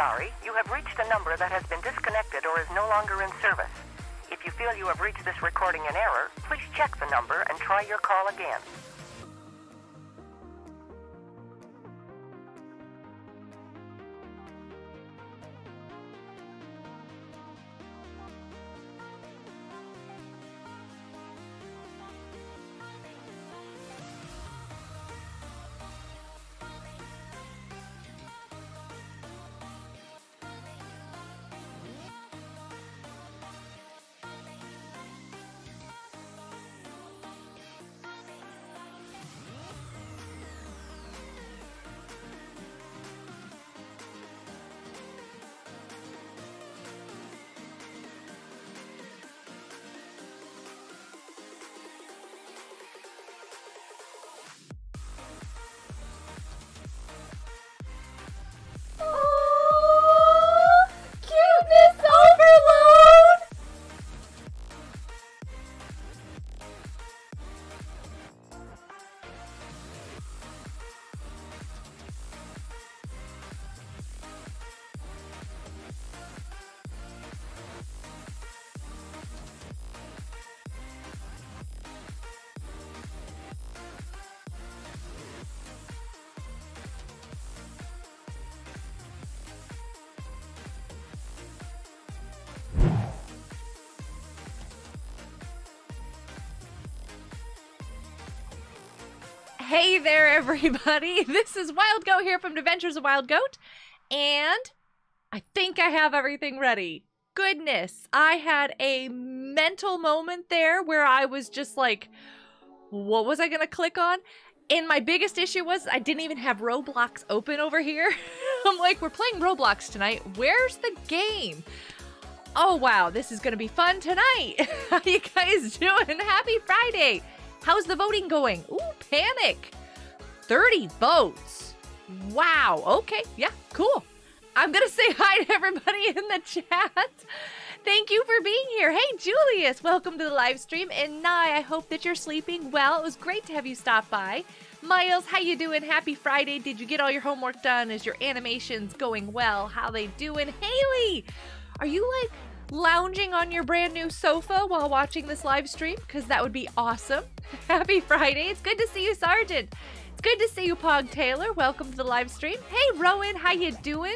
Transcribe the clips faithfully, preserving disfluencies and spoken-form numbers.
sorry, you have reached a number that has been disconnected or is no longer in service. If you feel you have reached this recording in error, please check the number and try your call again. Hey there, everybody. This is Wild Goat here from Adventures of Wild Goat, and I think I have everything ready. Goodness, I had a mental moment there where I was just like, what was I gonna click on? And my biggest issue was I didn't even have Roblox open over here. I'm like, we're playing Roblox tonight. Where's the game? Oh, wow, this is gonna be fun tonight. How you guys doing? Happy Friday. How's the voting going? Ooh, Panic. thirty votes. Wow. Okay. Yeah, cool. I'm going to say hi to everybody in the chat. Thank you for being here. Hey, Julius, welcome to the live stream. And Nye, I hope that you're sleeping well. It was great to have you stop by. Miles, how you doing? Happy Friday. Did you get all your homework done? Is your animations going well? How they doing? Haley, are you like lounging on your brand new sofa while watching this live stream? Because that would be awesome. Happy Friday. It's good to see you, Sergeant. It's good to see you, Pog Taylor. Welcome to the live stream. Hey, Rowan, how you doing?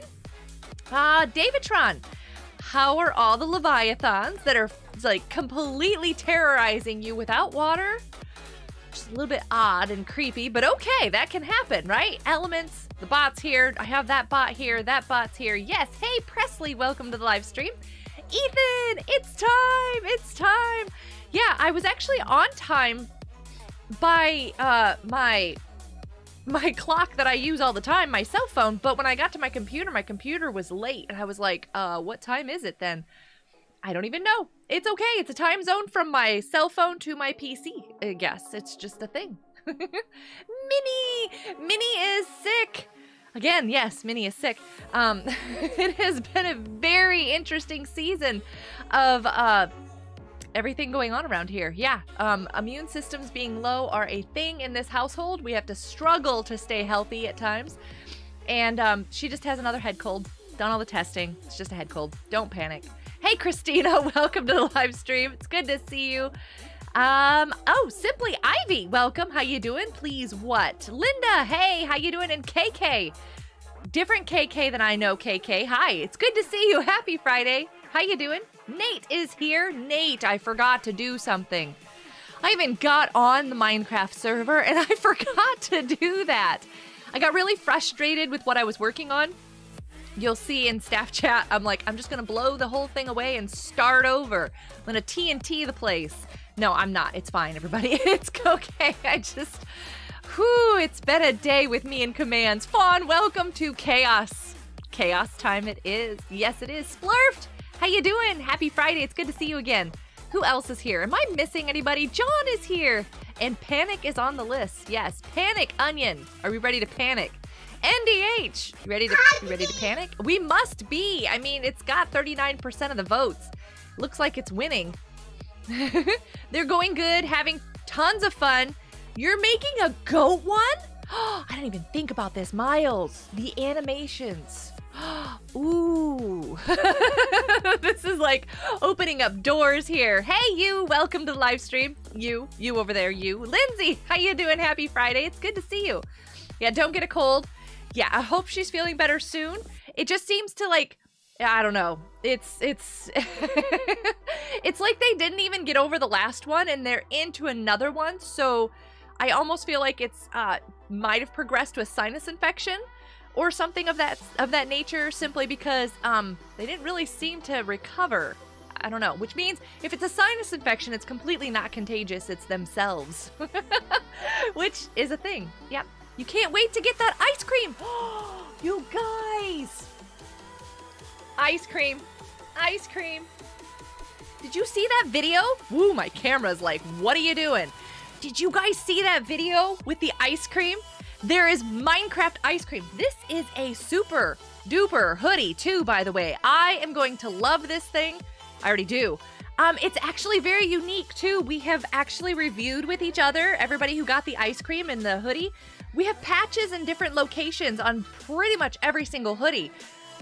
Uh, Davidtron, how are all the Leviathans that are like completely terrorizing you without water? Just a little bit odd and creepy, but okay, that can happen, right? Elements, the bot's here. I have that bot here, that bot's here. Yes. Hey, Presley, welcome to the live stream. Ethan, it's time, it's time. Yeah, I was actually on time by uh, my my clock that I use all the time, my cell phone, but when I got to my computer, my computer was late, and I was like, uh, what time is it then? I don't even know. It's okay, it's a time zone from my cell phone to my P C, I guess. It's just a thing. Minnie, Minnie is sick. Again, yes, Minnie is sick. Um, it has been a very interesting season of uh, everything going on around here. Yeah, um, immune systems being low are a thing in this household. We have to struggle to stay healthy at times. And um, she just has another head cold. Done all the testing. It's just a head cold. Don't panic. Hey, Christina, welcome to the live stream. It's good to see you. Um, oh, Simply Ivy, welcome. How you doing? Please, what? Linda, hey, how you doing? And K K, different K K than I know K K. Hi, it's good to see you. Happy Friday. How you doing? Nate is here. Nate, I forgot to do something. I even got on the Minecraft server and I forgot to do that. I got really frustrated with what I was working on. You'll see in staff chat, I'm like, I'm just going to blow the whole thing away and start over. I'm going to T N T the place. No, I'm not. It's fine, everybody. It's okay. I just, whew, it's been a day with me in commands. Fawn, welcome to chaos. Chaos time it is. Yes, it is. Splurfed, how you doing? Happy Friday. It's good to see you again. Who else is here? Am I missing anybody? John is here. And Panic is on the list. Yes, Panic Onion. Are we ready to panic? N D H, you ready to, you ready to panic? We must be. I mean, it's got thirty-nine percent of the votes. Looks like it's winning. They're going good, having tons of fun. You're making a goat one? Oh, I didn't even think about this, Miles. The animations. Ooh. This is like opening up doors here. Hey, you. Welcome to the live stream. You. You over there. You. Lindsay, how you doing? Happy Friday. It's good to see you. Yeah, don't get a cold. Yeah, I hope she's feeling better soon. It just seems to like... I don't know. It's it's it's like they didn't even get over the last one and they're into another one. So I almost feel like it's uh might have progressed to a sinus infection or something of that of that nature, simply because um they didn't really seem to recover. I don't know, which means if it's a sinus infection, it's completely not contagious. It's themselves, which is a thing. Yep. You can't wait to get that ice cream. You guys. Ice cream. Ice cream. Did you see that video? Woo, my camera's like, what are you doing? Did you guys see that video with the ice cream? There is Minecraft ice cream. This is a super duper hoodie too, by the way. I am going to love this thing. I already do. Um, it's actually very unique too. We have actually reviewed with each other, everybody who got the ice cream and the hoodie. We have patches in different locations on pretty much every single hoodie.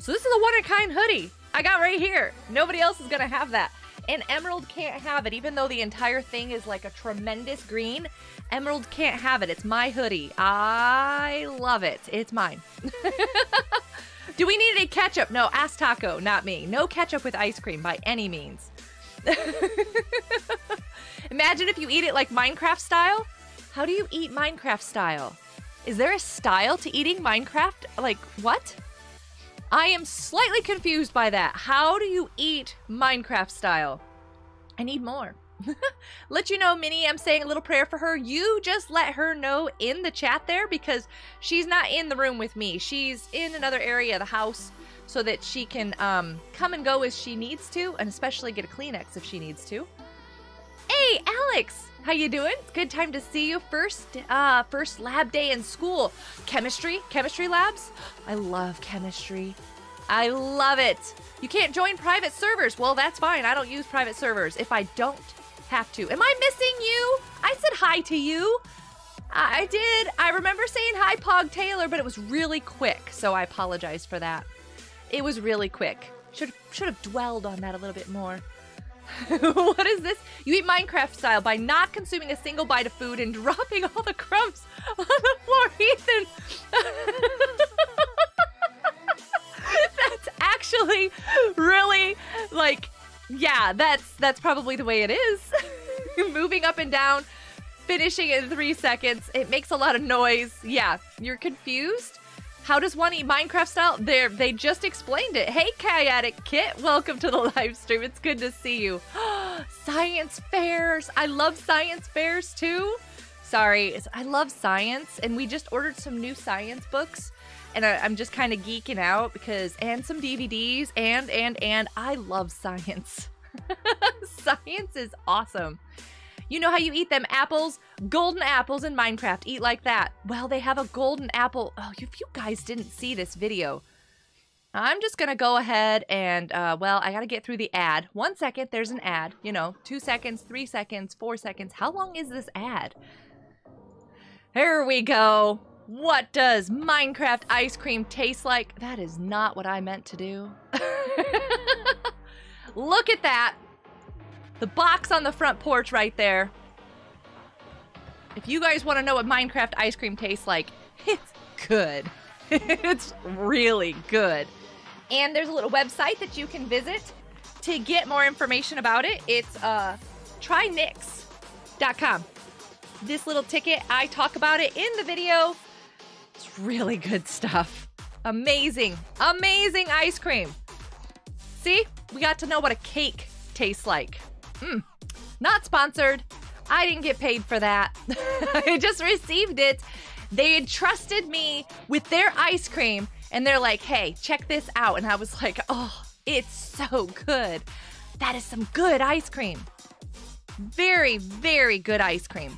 So this is a one-of-a-kind hoodie I got right here. Nobody else is gonna have that. And Emerald can't have it, even though the entire thing is like a tremendous green. Emerald can't have it. It's my hoodie. I love it. It's mine. Do we need any ketchup? No, ask Taco, not me. No ketchup with ice cream by any means. Imagine if you eat it like Minecraft style. How do you eat Minecraft style? Is there a style to eating Minecraft? Like, what? I am slightly confused by that. How do you eat Minecraft style? I need more. Let you know, Minnie, I'm saying a little prayer for her. You just let her know in the chat there, because she's not in the room with me. She's in another area of the house so that she can um, come and go as she needs to, and especially get a Kleenex if she needs to. Hey, Alex, how you doing? Good time to see you. First, uh, first lab day in school. Chemistry, chemistry labs. I love chemistry. I love it. You can't join private servers. Well, that's fine. I don't use private servers if I don't have to. Am I missing you? I said hi to you. I did. I remember saying hi, Pog Taylor, but it was really quick, so I apologize for that. It was really quick. Should should have dwelled on that a little bit more. What is this? You eat Minecraft style by not consuming a single bite of food and dropping all the crumbs on the floor, Ethan. That's actually really like, yeah, that's that's probably the way it is. Moving up and down, finishing in three seconds. It makes a lot of noise. Yeah, you're confused. How does one eat Minecraft style? They're, they just explained it. Hey, Chaotic Kit, welcome to the live stream. It's good to see you. Science fairs. I love science fairs too. Sorry, I love science, and we just ordered some new science books, and I, I'm just kind of geeking out because, and some D V Ds, and, and, and I love science. Science is awesome. You know how you eat them apples? Golden apples in Minecraft. Eat like that. Well, they have a golden apple. Oh, if you guys didn't see this video, I'm just going to go ahead and, uh, well, I got to get through the ad. One second, there's an ad. You know, two seconds, three seconds, four seconds. How long is this ad? Here we go. What does Minecraft ice cream taste like? That is not what I meant to do. Look at that. The box on the front porch right there. If you guys want to know what Minecraft ice cream tastes like, it's good. It's really good. And there's a little website that you can visit to get more information about it. It's uh, try nicks dot com. This little ticket, I talk about it in the video. It's really good stuff. Amazing, amazing ice cream. See, we got to know what a cake tastes like. Mm, not sponsored. I didn't get paid for that. I just received it. They entrusted me with their ice cream, and they're like, hey, check this out. And I was like, oh, it's so good. That is some good ice cream. Very, very good ice cream.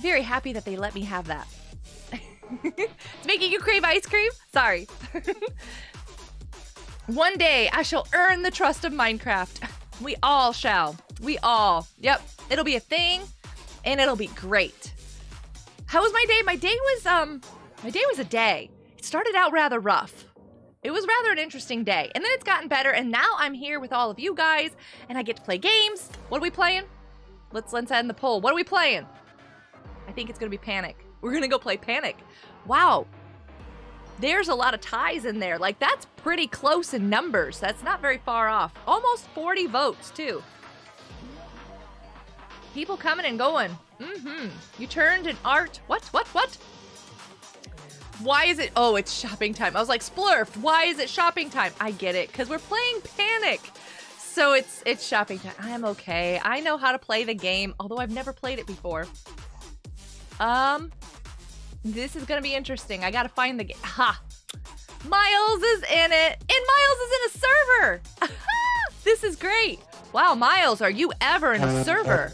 Very happy that they let me have that. It's making you crave ice cream? Sorry. One day I shall earn the trust of Minecraft. We all shall. We all. Yep. It'll be a thing, and it'll be great. How was my day? My day was um, my day was a day. It started out rather rough. It was rather an interesting day, and then it's gotten better, and now I'm here with all of you guys, and I get to play games. What are we playing? Let's let's end the poll. What are we playing? I think it's gonna be Panic. We're gonna go play Panic. Wow, there's a lot of ties in there. Like, that's pretty close in numbers. That's not very far off. Almost forty votes too. People coming and going. Mm-hmm. You turned an art. What? What? What? Why is it? Oh, it's shopping time. I was like, splurfed. Why is it shopping time? I get it, because we're playing Panic. So it's it's shopping time. I'm okay. I know how to play the game, although I've never played it before. Um, this is gonna be interesting. I gotta find the game. Ha! Miles is in it, and Miles is in a server. This is great. Wow, Miles, are you ever in a server?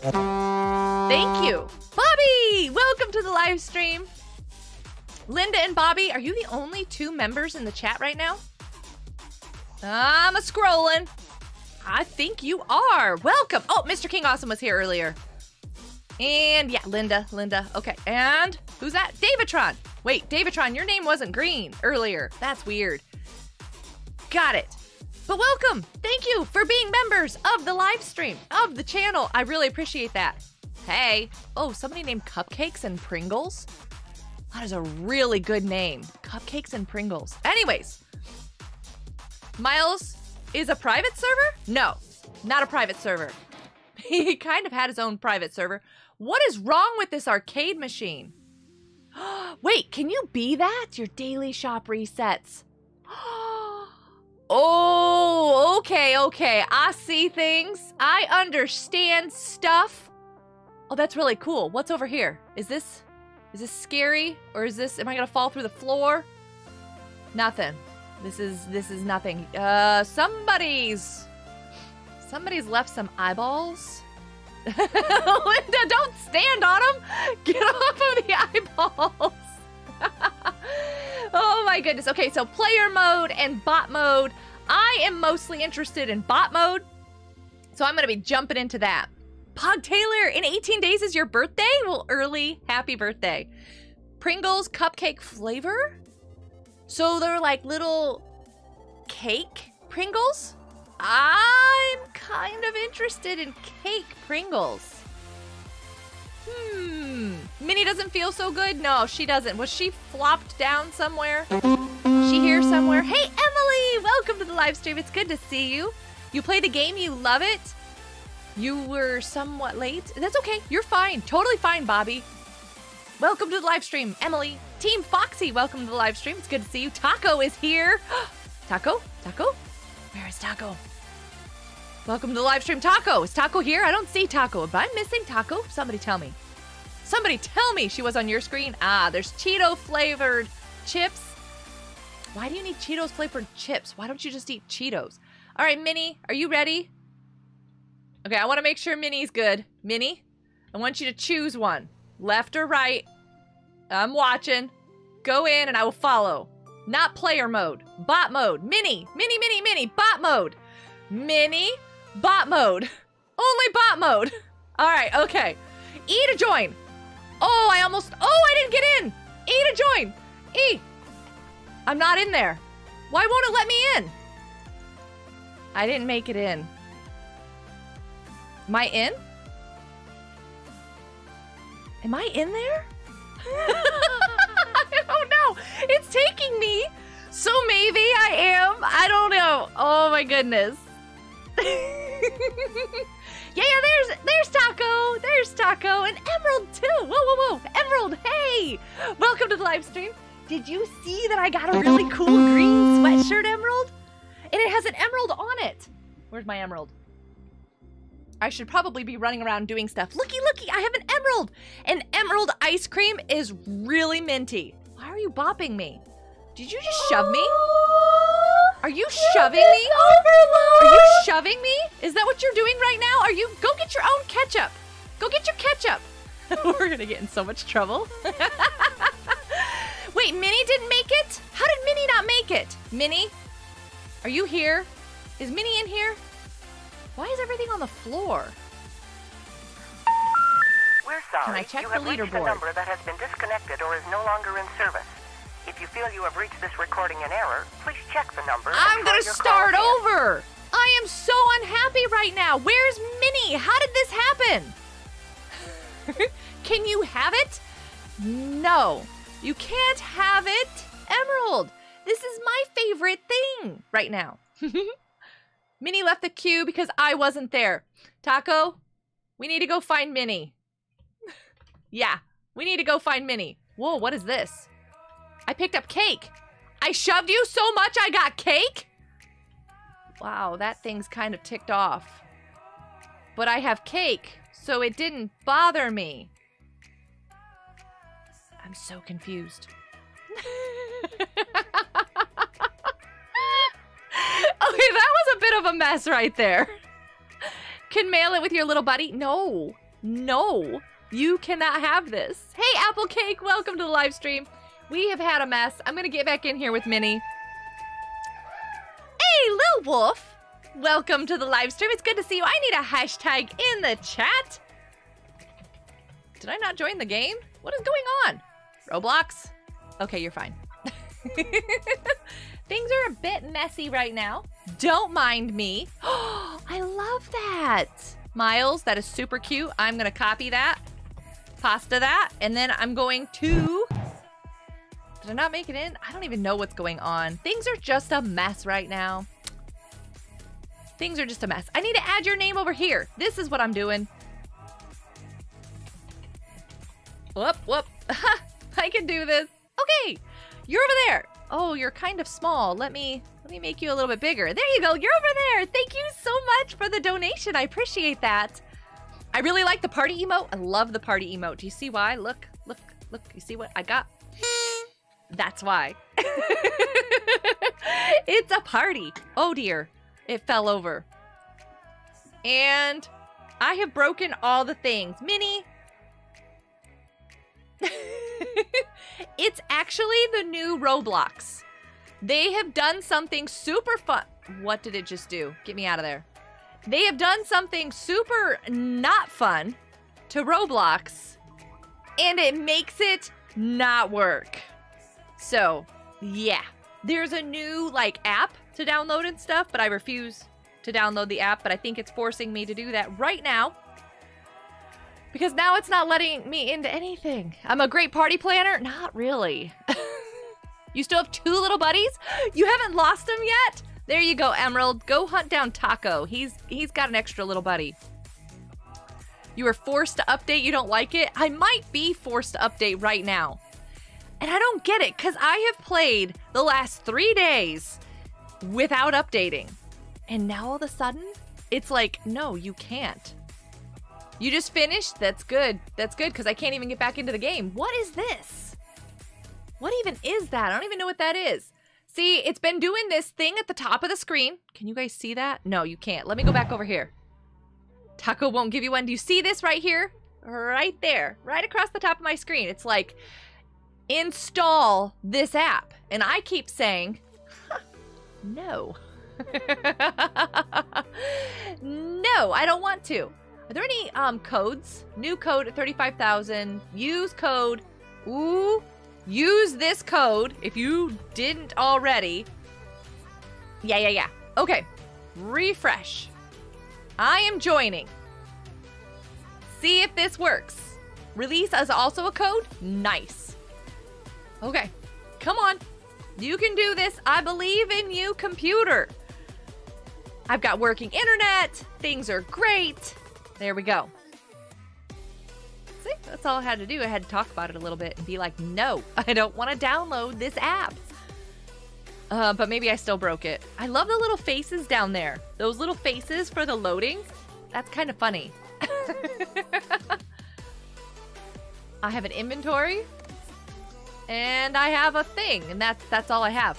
Thank you, Bobby. Welcome to the live stream. Linda and Bobby, are you the only two members in the chat right now? I'm a scrolling. I think you are. Welcome. Oh, Mister King Awesome was here earlier. And yeah, Linda, Linda. Okay, and who's that? Davidtron. Wait, Davidtron, your name wasn't green earlier. That's weird. Got it. But welcome. Thank you for being members of the live stream, of the channel. I really appreciate that. Hey. Oh, somebody named Cupcakes and Pringles? That is a really good name. Cupcakes and Pringles. Anyways, Miles is a private server? No, not a private server. He kind of had his own private server. What is wrong with this arcade machine? Wait, can you be that? Your daily shop resets. Oh, okay, okay. I see things. I understand stuff. Oh, that's really cool. What's over here? Is this... Is this scary, or is this, am I gonna fall through the floor? Nothing. This is, this is nothing. Uh, somebody's, somebody's left some eyeballs. Linda, don't stand on them. Get off of the eyeballs. Oh my goodness. Okay, so player mode and bot mode. I am mostly interested in bot mode, so I'm gonna be jumping into that. Pog Taylor, in eighteen days is your birthday? Well, early happy birthday. Pringles cupcake flavor? So they're like little cake Pringles? I'm kind of interested in cake Pringles. Hmm. Minnie doesn't feel so good? No, she doesn't. Was she flopped down somewhere? Is she here somewhere? Hey, Emily, welcome to the live stream. It's good to see you. You play the game, you love it. You were somewhat late. That's okay. You're fine. Totally fine, Bobby. Welcome to the live stream, Emily. Team Foxy, welcome to the live stream. It's good to see you. Taco is here. Taco? Taco? Where is Taco? Welcome to the live stream, Taco. Is Taco here? I don't see Taco. Am I missing Taco? Somebody tell me. Somebody tell me she was on your screen. Ah, there's Cheeto-flavored chips. Why do you need Cheetos-flavored chips? Why don't you just eat Cheetos? All right, Minnie, are you ready? Okay, I want to make sure Minnie's good. Minnie, I want you to choose one. Left or right. I'm watching. Go in and I will follow. Not player mode. Bot mode. Minnie. Minnie, Minnie, Minnie. Bot mode. Minnie. Bot mode. Only bot mode. All right, okay. E to join. Oh, I almost... Oh, I didn't get in. E to join. E. I'm not in there. Why won't it let me in? I didn't make it in. Am I in? Am I in there? I don't know. It's taking me. So maybe I am. I don't know. Oh my goodness. Yeah, yeah, there's there's Taco. There's Taco and Emerald too. Whoa, whoa, whoa. Emerald, hey. Welcome to the live stream. Did you see that I got a really cool green sweatshirt, Emerald? And it has an emerald on it. Where's my emerald? I should probably be running around doing stuff. Looky, looky, I have an emerald. An emerald ice cream is really minty. Why are you bopping me? Did you just shove me? Are you shoving me? Overload. Are you shoving me? Is that what you're doing right now? Are you? Go get your own ketchup. Go get your ketchup. We're gonna get in so much trouble. Wait, Minnie didn't make it? How did Minnie not make it? Minnie, are you here? Is Minnie in here? Why is everything on the floor? We're sorry. Can I check the leaderboard? You have reached a number that has been disconnected or is no longer in service. If If you feel you have reached this recording in error, please check the number. I'm gonna start over. I am so unhappy right now. Where's Minnie? How did this happen? Can you have it? No, you can't have it, Emerald. This is my favorite thing right now. Minnie left the queue because I wasn't there. Taco, we need to go find Minnie. Yeah, we need to go find Minnie. Whoa, what is this? I picked up cake. I shoved you so much I got cake? Wow, that thing's kind of ticked off. But I have cake, so it didn't bother me. I'm so confused. Okay, that was a bit of a mess right there. Can mail it with your little buddy? No, no, you cannot have this. Hey, Apple Cake, welcome to the live stream. We have had a mess. I'm gonna get back in here with Minnie. Hey, Lil Wolf, welcome to the live stream. It's good to see you. I need a hashtag in the chat. Did I not join the game? What is going on? Roblox? Okay, you're fine. Things are a bit messy right now. Don't mind me. Oh, I love that. Miles, that is super cute. I'm gonna copy that, pasta that, and then I'm going to... Did I not make it in? I don't even know what's going on. Things are just a mess right now. Things are just a mess. I need to add your name over here. This is what I'm doing. Whoop, whoop. I can do this. Okay, you're over there. Oh, you're kind of small. Let me let me make you a little bit bigger. There you go. You're over there. Thank you so much for the donation. I appreciate that. I really like the party emote. I love the party emote. Do you see why? Look, look, look. You see what I got? That's why. It's a party. Oh, dear. It fell over. And I have broken all the things. Minnie. It's actually the new Roblox. They have done something super fun. What did it just do? Get me out of there. They have done something super not fun to Roblox, and it makes it not work. So, yeah. There's a new, like, app to download and stuff, but I refuse to download the app, but I think it's forcing me to do that right now. Because now it's not letting me into anything. I'm a great party planner? Not really. You still have two little buddies? You haven't lost them yet? There you go, Emerald. Go hunt down Taco. He's he's got an extra little buddy. You were forced to update. You don't like it? I might be forced to update right now. And I don't get it, because I have played the last three days without updating. And now all of a sudden, it's like, no, you can't. You just finished? That's good. That's good, because I can't even get back into the game. What is this? What even is that? I don't even know what that is. See, it's been doing this thing at the top of the screen. Can you guys see that? No, you can't. Let me go back over here. Taco won't give you one. Do you see this right here? Right there. Right across the top of my screen. It's like, install this app. And I keep saying, huh, no. No, I don't want to. Are there any um, codes? New code at thirty-five thousand. Use code. Ooh. Use this code if you didn't already. Yeah, yeah, yeah. Okay. Refresh. I am joining. See if this works. Release as also a code? Nice. Okay. Come on. You can do this. I believe in you, computer. I've got working internet. Things are great. There we go. See, that's all I had to do. I had to talk about it a little bit and be like, no, I don't want to download this app. Uh, but maybe I still broke it. I love the little faces down there. Those little faces for the loading. That's kind of funny. I have an inventory. And I have a thing. And that's, that's all I have.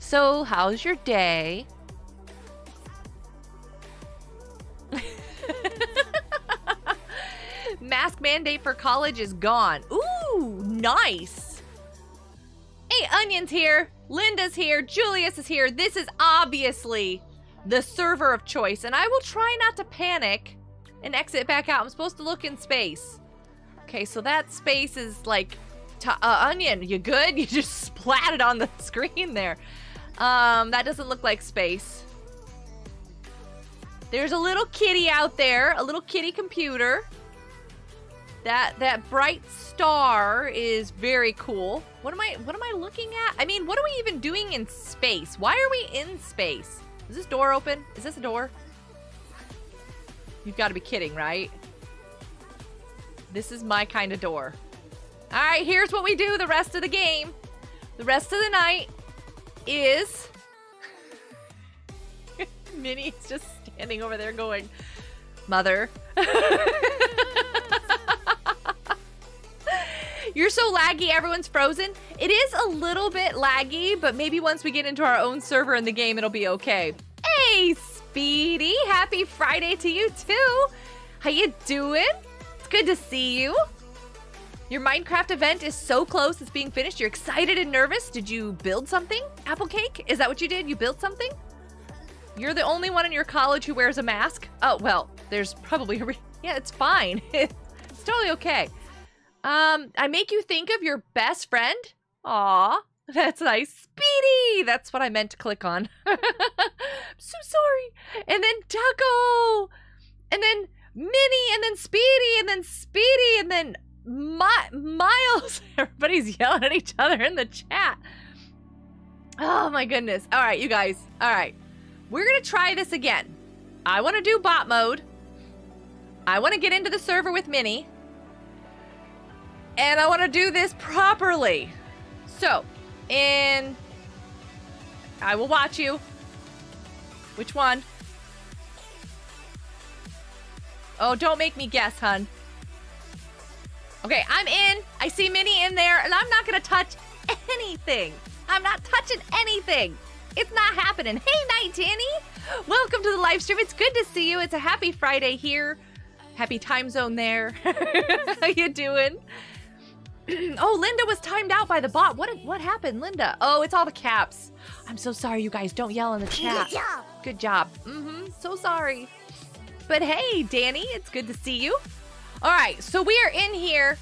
So, how's your day? Mask mandate for college is gone. Ooh, nice. Hey, Onion's here. Linda's here. Julius is here. This is obviously the server of choice, and I will try not to panic and exit back out. I'm supposed to look in space. Okay, so that space is like uh, onion. You good? You just splatted on the screen there. Um, that doesn't look like space. There's a little kitty out there, a little kitty computer. That that bright star is very cool. What am I what am I looking at? I mean, what are we even doing in space? Why are we in space? Is this door open? Is this a door? You've got to be kidding, right? This is my kind of door. All right, here's what we do the rest of the game. The rest of the night is Minnie's just standing over there going, "Mother." You're so laggy, everyone's frozen. It is a little bit laggy, but maybe once we get into our own server in the game, it'll be okay. Hey, Speedy, happy Friday to you too. How you doing? It's good to see you. Your Minecraft event is so close, it's being finished. You're excited and nervous. Did you build something? Apple cake? Is that what you did? You built something? You're the only one in your college who wears a mask? Oh, well, there's probably a re- yeah, it's fine. It's totally okay. Um, I make you think of your best friend? Aw, that's nice. Speedy! That's what I meant to click on. I'm so sorry. And then Taco! And then Minnie! And then Speedy! And then Speedy! And then My Miles! Everybody's yelling at each other in the chat. Oh my goodness. Alright, you guys. Alright. We're gonna try this again. I want to do bot mode. I want to get into the server with Minnie. And I want to do this properly. So, in... I will watch you. Which one? Oh, don't make me guess, hun. Okay, I'm in. I see Minnie in there, and I'm not going to touch anything. I'm not touching anything. It's not happening. Hey, Night Danny. Welcome to the live stream. It's good to see you. It's a happy Friday here. Happy time zone there. How you doing? Oh, Linda was timed out by the bot. What what happened, Linda? Oh, it's all the caps. I'm so sorry, you guys. Don't yell in the chat. Good job. Good job. Mm-hmm. So sorry. But hey, Danny, it's good to see you. All right, so we are in here,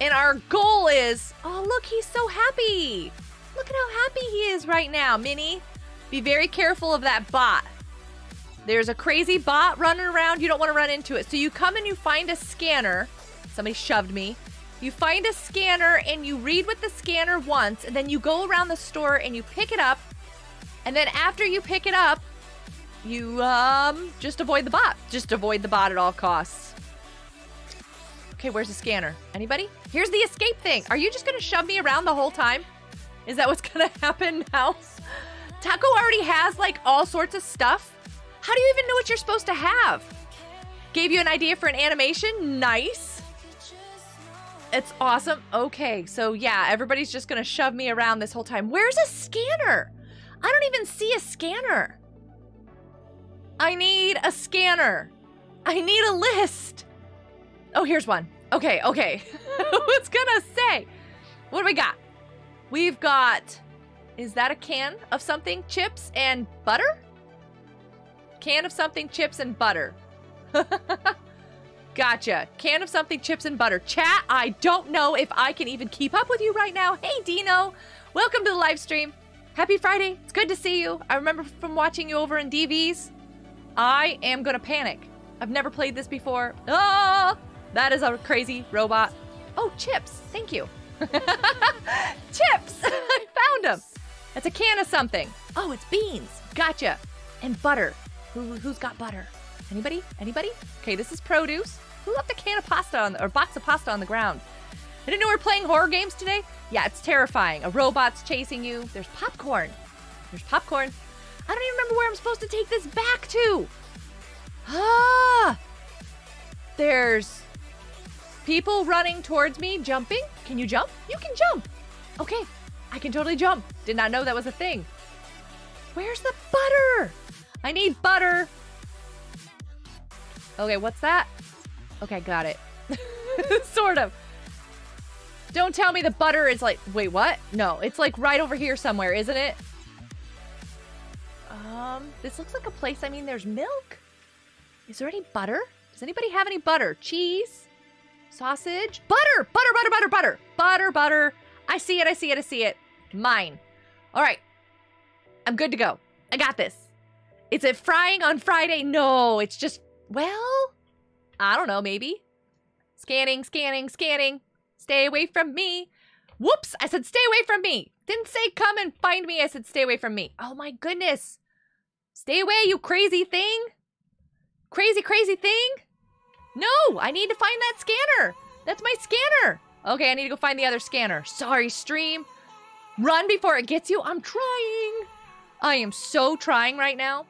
and our goal is... Oh, look, he's so happy. Look at how happy he is right now, Minnie. Be very careful of that bot. There's a crazy bot running around. You don't want to run into it. So you come and you find a scanner. Somebody shoved me. You find a scanner and you read with the scanner once, and then you go around the store and you pick it up. And then after you pick it up, you um just avoid the bot. Just avoid the bot at all costs. Okay, where's the scanner? Anybody? Here's the escape thing. Are you just going to shove me around the whole time? Is that what's going to happen now? Taco already has like all sorts of stuff. How do you even know what you're supposed to have? Gave you an idea for an animation? Nice. It's awesome. Okay, so yeah, everybody's just gonna shove me around this whole time. Where's a scanner? I don't even see a scanner. I need a scanner. I need a list. Oh, here's one. Okay, okay. What's gonna say? What do we got? We've got, is that a can of something? Chips and butter? Can of something, chips and butter. Gotcha. Can of something, chips and butter. Chat, I don't know if I can even keep up with you right now. Hey, Dino. Welcome to the live stream. Happy Friday. It's good to see you. I remember from watching you over in D Vs. I am going to panic. I've never played this before. Oh, that is a crazy robot. Oh, chips. Thank you. Chips. I found them. That's a can of something. Oh, it's beans. Gotcha. And butter. Who, who's got butter? Anybody? Anybody? Okay, this is produce. Who left a can of pasta on the, or box of pasta on the ground? I didn't know we were playing horror games today. Yeah, it's terrifying. A robot's chasing you. There's popcorn. There's popcorn. I don't even remember where I'm supposed to take this back to. Ah! There's people running towards me, jumping. Can you jump? You can jump. Okay, I can totally jump. Did not know that was a thing. Where's the butter? I need butter. Okay, what's that? Okay, got it. Sort of. Don't tell me the butter is like... Wait, what? No, it's like right over here somewhere, isn't it? Um, this looks like a place. I mean, there's milk. Is there any butter? Does anybody have any butter? Cheese? Sausage? Butter! Butter, butter, butter, butter! Butter, butter. I see it, I see it, I see it. Mine. All right. I'm good to go. I got this. Is it frying on Friday? No, it's just... Well... I don't know, maybe. Scanning, scanning, scanning. Stay away from me. Whoops! I said stay away from me. Didn't say come and find me. I said stay away from me. Oh my goodness. Stay away, you crazy thing. Crazy, crazy thing. No, I need to find that scanner. That's my scanner. Okay, I need to go find the other scanner. Sorry, stream. Run before it gets you. I'm trying. I am so trying right now.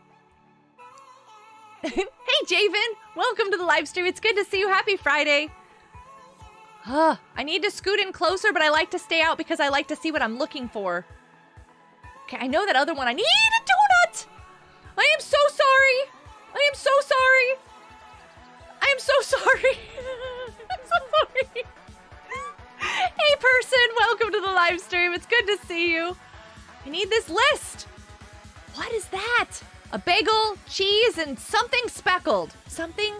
Hey, Javen. Welcome to the live stream. It's good to see you. Happy Friday. Huh. I need to scoot in closer, but I like to stay out because I like to see what I'm looking for. Okay, I know that other one. I need a donut! I am so sorry! I am so sorry! I am so sorry! I'm so sorry! Hey, person! Welcome to the live stream. It's good to see you. I need this list! What is that? A bagel, cheese, and something speckled. Something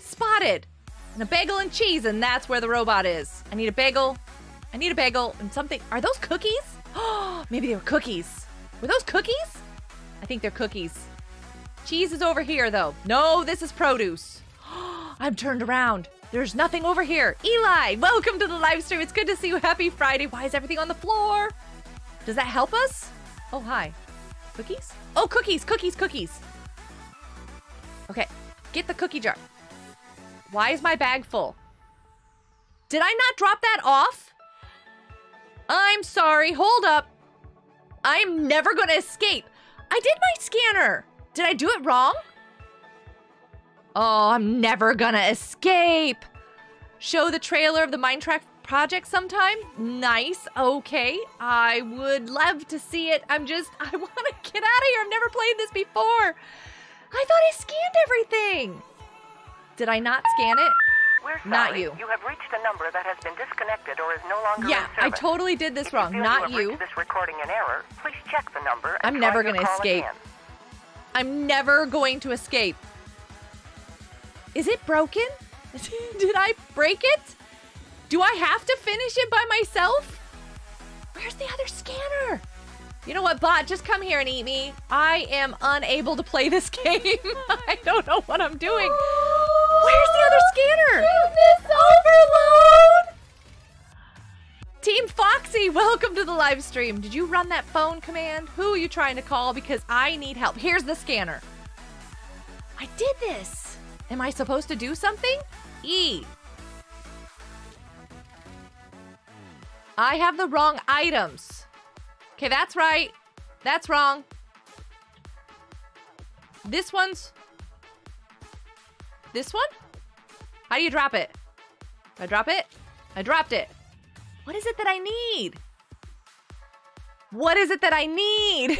spotted. And a bagel and cheese, and that's where the robot is. I need a bagel. I need a bagel and something. Are those cookies? Oh, maybe they were cookies. Were those cookies? I think they're cookies. Cheese is over here, though. No, this is produce. Oh, I'm turned around. There's nothing over here. Eli, welcome to the live stream. It's good to see you. Happy Friday. Why is everything on the floor? Does that help us? Oh, hi. Cookies? Oh, cookies, cookies, cookies. Okay, get the cookie jar. Why is my bag full? Did I not drop that off? I'm sorry. Hold up. I'm never going to escape. I did my scanner. Did I do it wrong? Oh, I'm never going to escape. Show the trailer of the Minecraft project sometime. Nice. Okay. I would love to see it. I'm just, I want to get out of here. I've never played this before. I thought I scanned everything. Did I not scan it? We're sorry. Not you. You have reached a number that has been disconnected or is no longer yeah, in service. I totally did this if wrong. You not you. you. This recording in error. Please check the number. And I'm never going to escape. Again. I'm never going to escape. Is it broken? Did I break it? Do I have to finish it by myself? Where's the other scanner? You know what, bot? Just come here and eat me. I am unable to play this game. I don't know what I'm doing. Where's the other scanner? Cuteness overload! Team Foxy, welcome to the live stream. Did you run that phone command? Who are you trying to call? Because I need help. Here's the scanner. I did this. Am I supposed to do something? E. I have the wrong items. Okay, that's right. That's wrong. This one's... This one? How do you drop it? I drop it? I dropped it. What is it that I need? What is it that I need?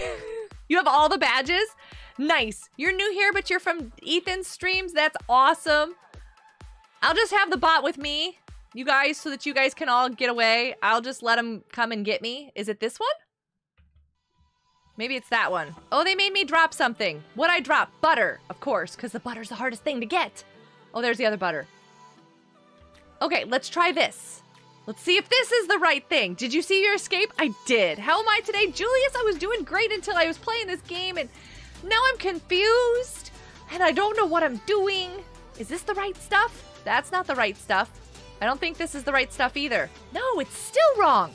You have all the badges? Nice. You're new here, but you're from Ethan's streams. That's awesome. I'll just have the bot with me, you guys, so that you guys can all get away. I'll just let him come and get me. Is it this one? Maybe it's that one. Oh, they made me drop something. What'd I drop? Butter, of course, because the butter's the hardest thing to get. Oh, there's the other butter. Okay, let's try this. Let's see if this is the right thing. Did you see your escape? I did. How am I today? Julius, I was doing great until I was playing this game, and now I'm confused, and I don't know what I'm doing. Is this the right stuff? That's not the right stuff. I don't think this is the right stuff either. No, it's still wrong.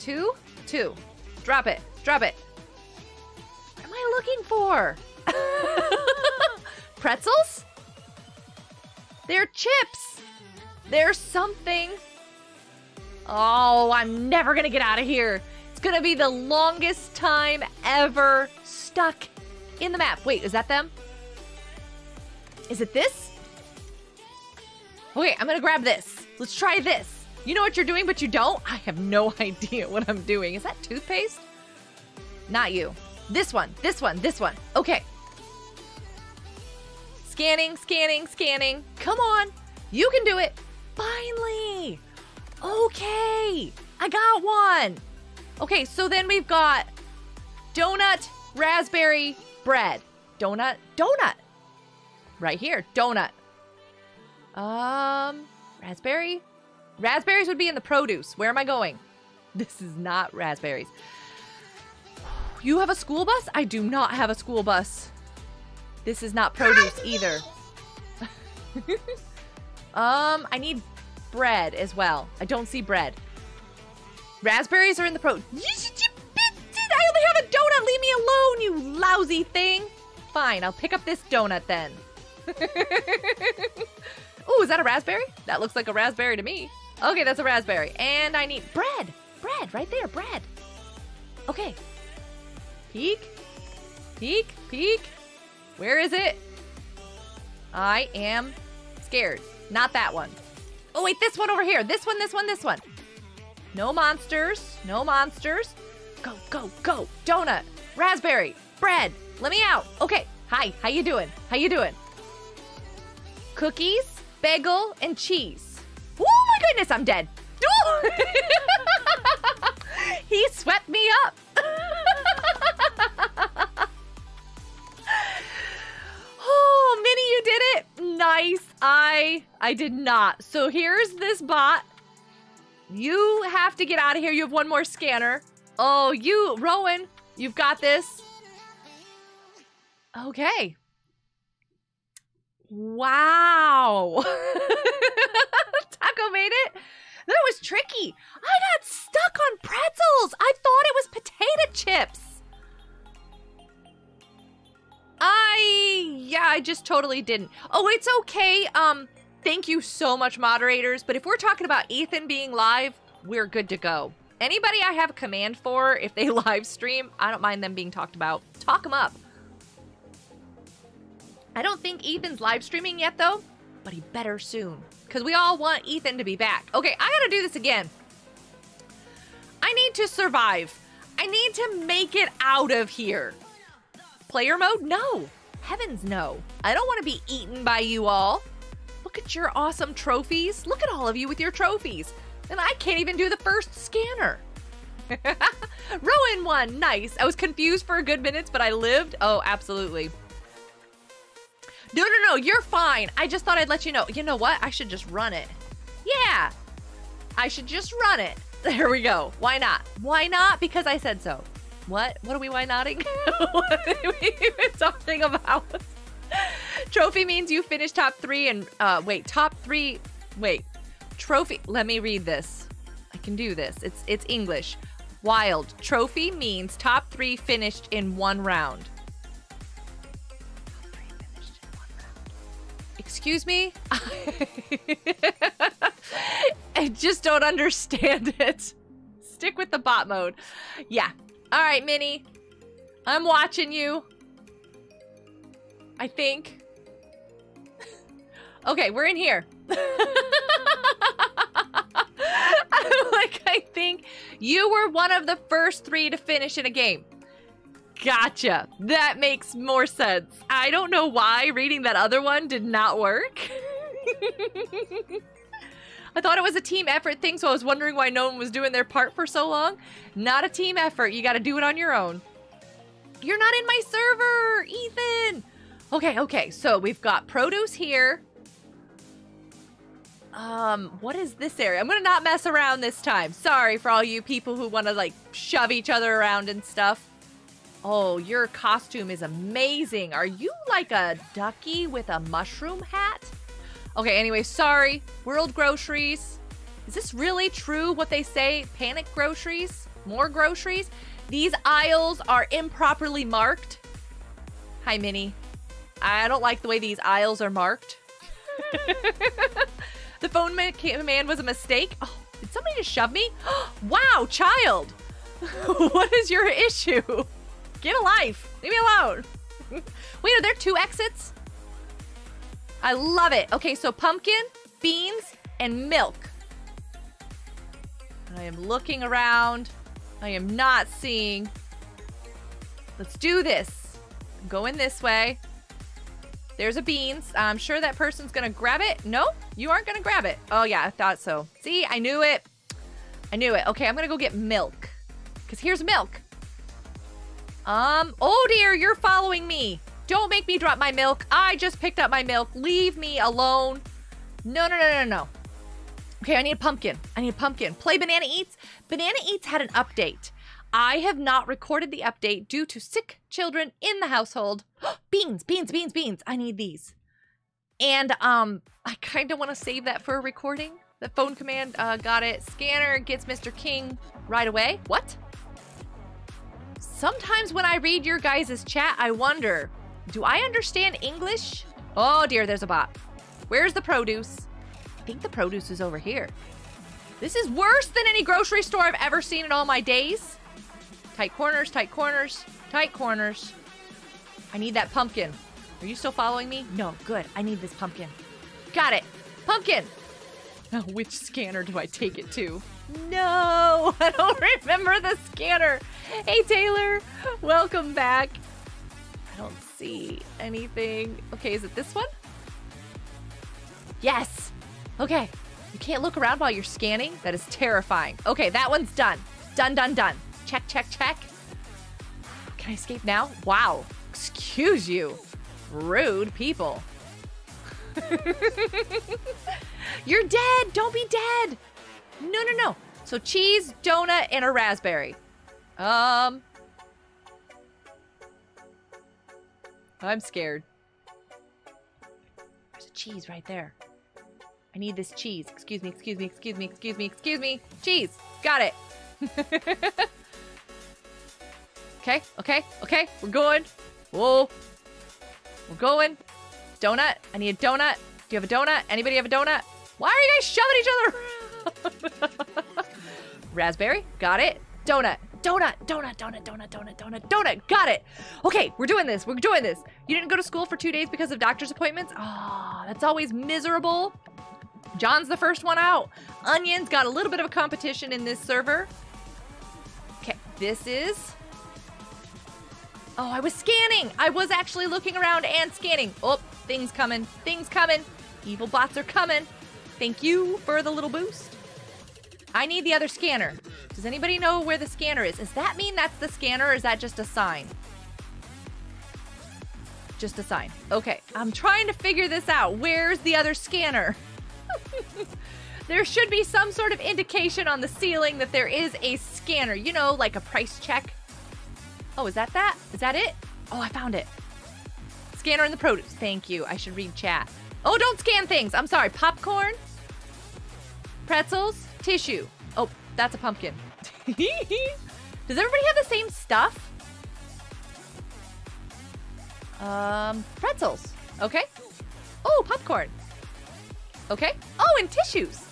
Two, two. Drop it. Drop it. What am I looking for? Pretzels? They're chips. They're something. Oh, I'm never going to get out of here. It's going to be the longest time ever stuck in the map. Wait, is that them? Is it this? Okay, I'm going to grab this. Let's try this. You know what you're doing, but you don't? I have no idea what I'm doing. Is that toothpaste? Not you. This one, this one, this one. Okay. Scanning, scanning, scanning. Come on. You can do it. Finally. Okay. I got one. Okay, so then we've got donut, raspberry, bread. Donut, donut. Right here, donut. Um, raspberry? Raspberries would be in the produce. Where am I going? This is not raspberries. You have a school bus? I do not have a school bus. This is not produce either. um, I need bread as well. I don't see bread. Raspberries are in the pro- I only have a donut! Leave me alone, you lousy thing! Fine, I'll pick up this donut then. Ooh, is that a raspberry? That looks like a raspberry to me. Okay, that's a raspberry. And I need bread! Bread, right there, bread. Okay. Peek? Peek? Peek? Where is it? I am scared. Not that one. Oh wait, this one over here. This one, this one, this one. No monsters. No monsters. Go, go, go. Donut. Raspberry. Bread. Let me out. Okay. Hi. How you doing? How you doing? Cookies, bagel, and cheese. Oh my goodness, I'm dead. He swept me up. Oh, Minnie, you did it. Nice. I I did not. So here's this bot. You have to get out of here. You have one more scanner. Oh, you, Rowan, you've got this. Okay. Wow. Taco made it. That was tricky. I got stuck on pretzels. I thought it was potato chips. I, yeah, I just totally didn't. Oh, it's okay. Um, thank you so much, moderators. But if we're talking about Ethan being live, we're good to go. Anybody I have a command for, if they live stream, I don't mind them being talked about. Talk them up. I don't think Ethan's live streaming yet, though, but he better soon, because we all want Ethan to be back. Okay, I gotta do this again. I need to survive. I need to make it out of here. Player mode? No. Heavens no. I don't want to be eaten by you all. Look at your awesome trophies. Look at all of you with your trophies. And I can't even do the first scanner. Rowan won. Nice. I was confused for a good minute, but I lived. Oh, absolutely. No, no, no. You're fine. I just thought I'd let you know. You know what? I should just run it. Yeah. I should just run it. There we go. Why not? Why not? Because I said so. What? What are we why nodding? It's something about trophy means you finish top three and uh, wait, top three. Wait, trophy. Let me read this. I can do this. It's it's English. Wild trophy means top three finished in one round. Top three finished in one round. Excuse me. I just don't understand it. Stick with the bot mode. Yeah. All right, Minnie, I'm watching you, I think. Okay, we're in here. I'm like, I think you were one of the first three to finish in a game. Gotcha. That makes more sense. I don't know why reading that other one did not work. I thought it was a team effort thing, so I was wondering why no one was doing their part for so long. Not a team effort. You got to do it on your own. You're not in my server, Ethan. Okay, okay. So we've got produce here. Um, what is this area? I'm going to not mess around this time. Sorry for all you people who want to, like, shove each other around and stuff. Oh, your costume is amazing. Are you like a ducky with a mushroom hat? Okay, anyway, sorry. World groceries. Is this really true what they say? Panic groceries? More groceries? These aisles are improperly marked. Hi, Minnie. I don't like the way these aisles are marked. The phone command was a mistake. Oh, did somebody just shove me? Wow, child. What is your issue? Get a life. Leave me alone. Wait, are there two exits? I love it. Okay, so pumpkin, beans, and milk. I am looking around. I am not seeing. Let's do this. I'm going this way. There's a beans. I'm sure that person's going to grab it. No, you aren't going to grab it. Oh, yeah, I thought so. See, I knew it. I knew it. Okay, I'm going to go get milk. Because here's milk. Um, oh, dear, you're following me. Don't make me drop my milk. I just picked up my milk. Leave me alone. No, no, no, no, no. Okay, I need a pumpkin. I need a pumpkin. Play Banana Eats. Banana Eats had an update. I have not recorded the update due to sick children in the household. Beans, beans, beans, beans. I need these. And um, I kind of want to save that for a recording. The phone command uh, got it. Scanner gets Mister King right away. What? Sometimes when I read your guys' chat, I wonder, do I understand English? Oh dear, there's a bot. Where's the produce? I think the produce is over here. This is worse than any grocery store I've ever seen in all my days. Tight corners, tight corners, tight corners. I need that pumpkin. Are you still following me? No, good. I need this pumpkin. Got it. Pumpkin. Now, which scanner do I take it to? No, I don't remember the scanner. Hey, Taylor. Welcome back. I don't see anything. Okay, is it this one? Yes. Okay. You can't look around while you're scanning. That is terrifying. Okay, that one's done. Done, done, done. Check, check, check. Can I escape now? Wow. Excuse you. Rude people. You're dead. Don't be dead. No, no, no. So cheese, donut, and a raspberry. Um. I'm scared. There's a cheese right there. I need this cheese. Excuse me, excuse me, excuse me, excuse me, excuse me. Cheese. Got it. Okay, okay, okay. We're going. Whoa. We're going. Donut. I need a donut. Do you have a donut? Anybody have a donut? Why are you guys shoving each other around? Raspberry. Got it. Donut. Donut. Donut. Donut. Donut. Donut. Donut. Donut. Got it. Okay. We're doing this. We're doing this. You didn't go to school for two days because of doctor's appointments? Ah, that's always miserable. John's the first one out. Onion's got a little bit of a competition in this server. Okay. This is... Oh, I was scanning. I was actually looking around and scanning. Oh, things coming. Things coming. Evil bots are coming. Thank you for the little boost. I need the other scanner. Does anybody know where the scanner is? Does that mean that's the scanner or is that just a sign? Just a sign. Okay. I'm trying to figure this out. Where's the other scanner? There should be some sort of indication on the ceiling that there is a scanner. You know, like a price check. Oh, is that that? Is that it? Oh, I found it. Scanner in the produce. Thank you. I should read chat. Oh, don't scan things. I'm sorry. Popcorn, pretzels, tissue. Oh, that's a pumpkin. Does everybody have the same stuff? Um, pretzels. Okay. Oh, popcorn. Okay. Oh, and tissues.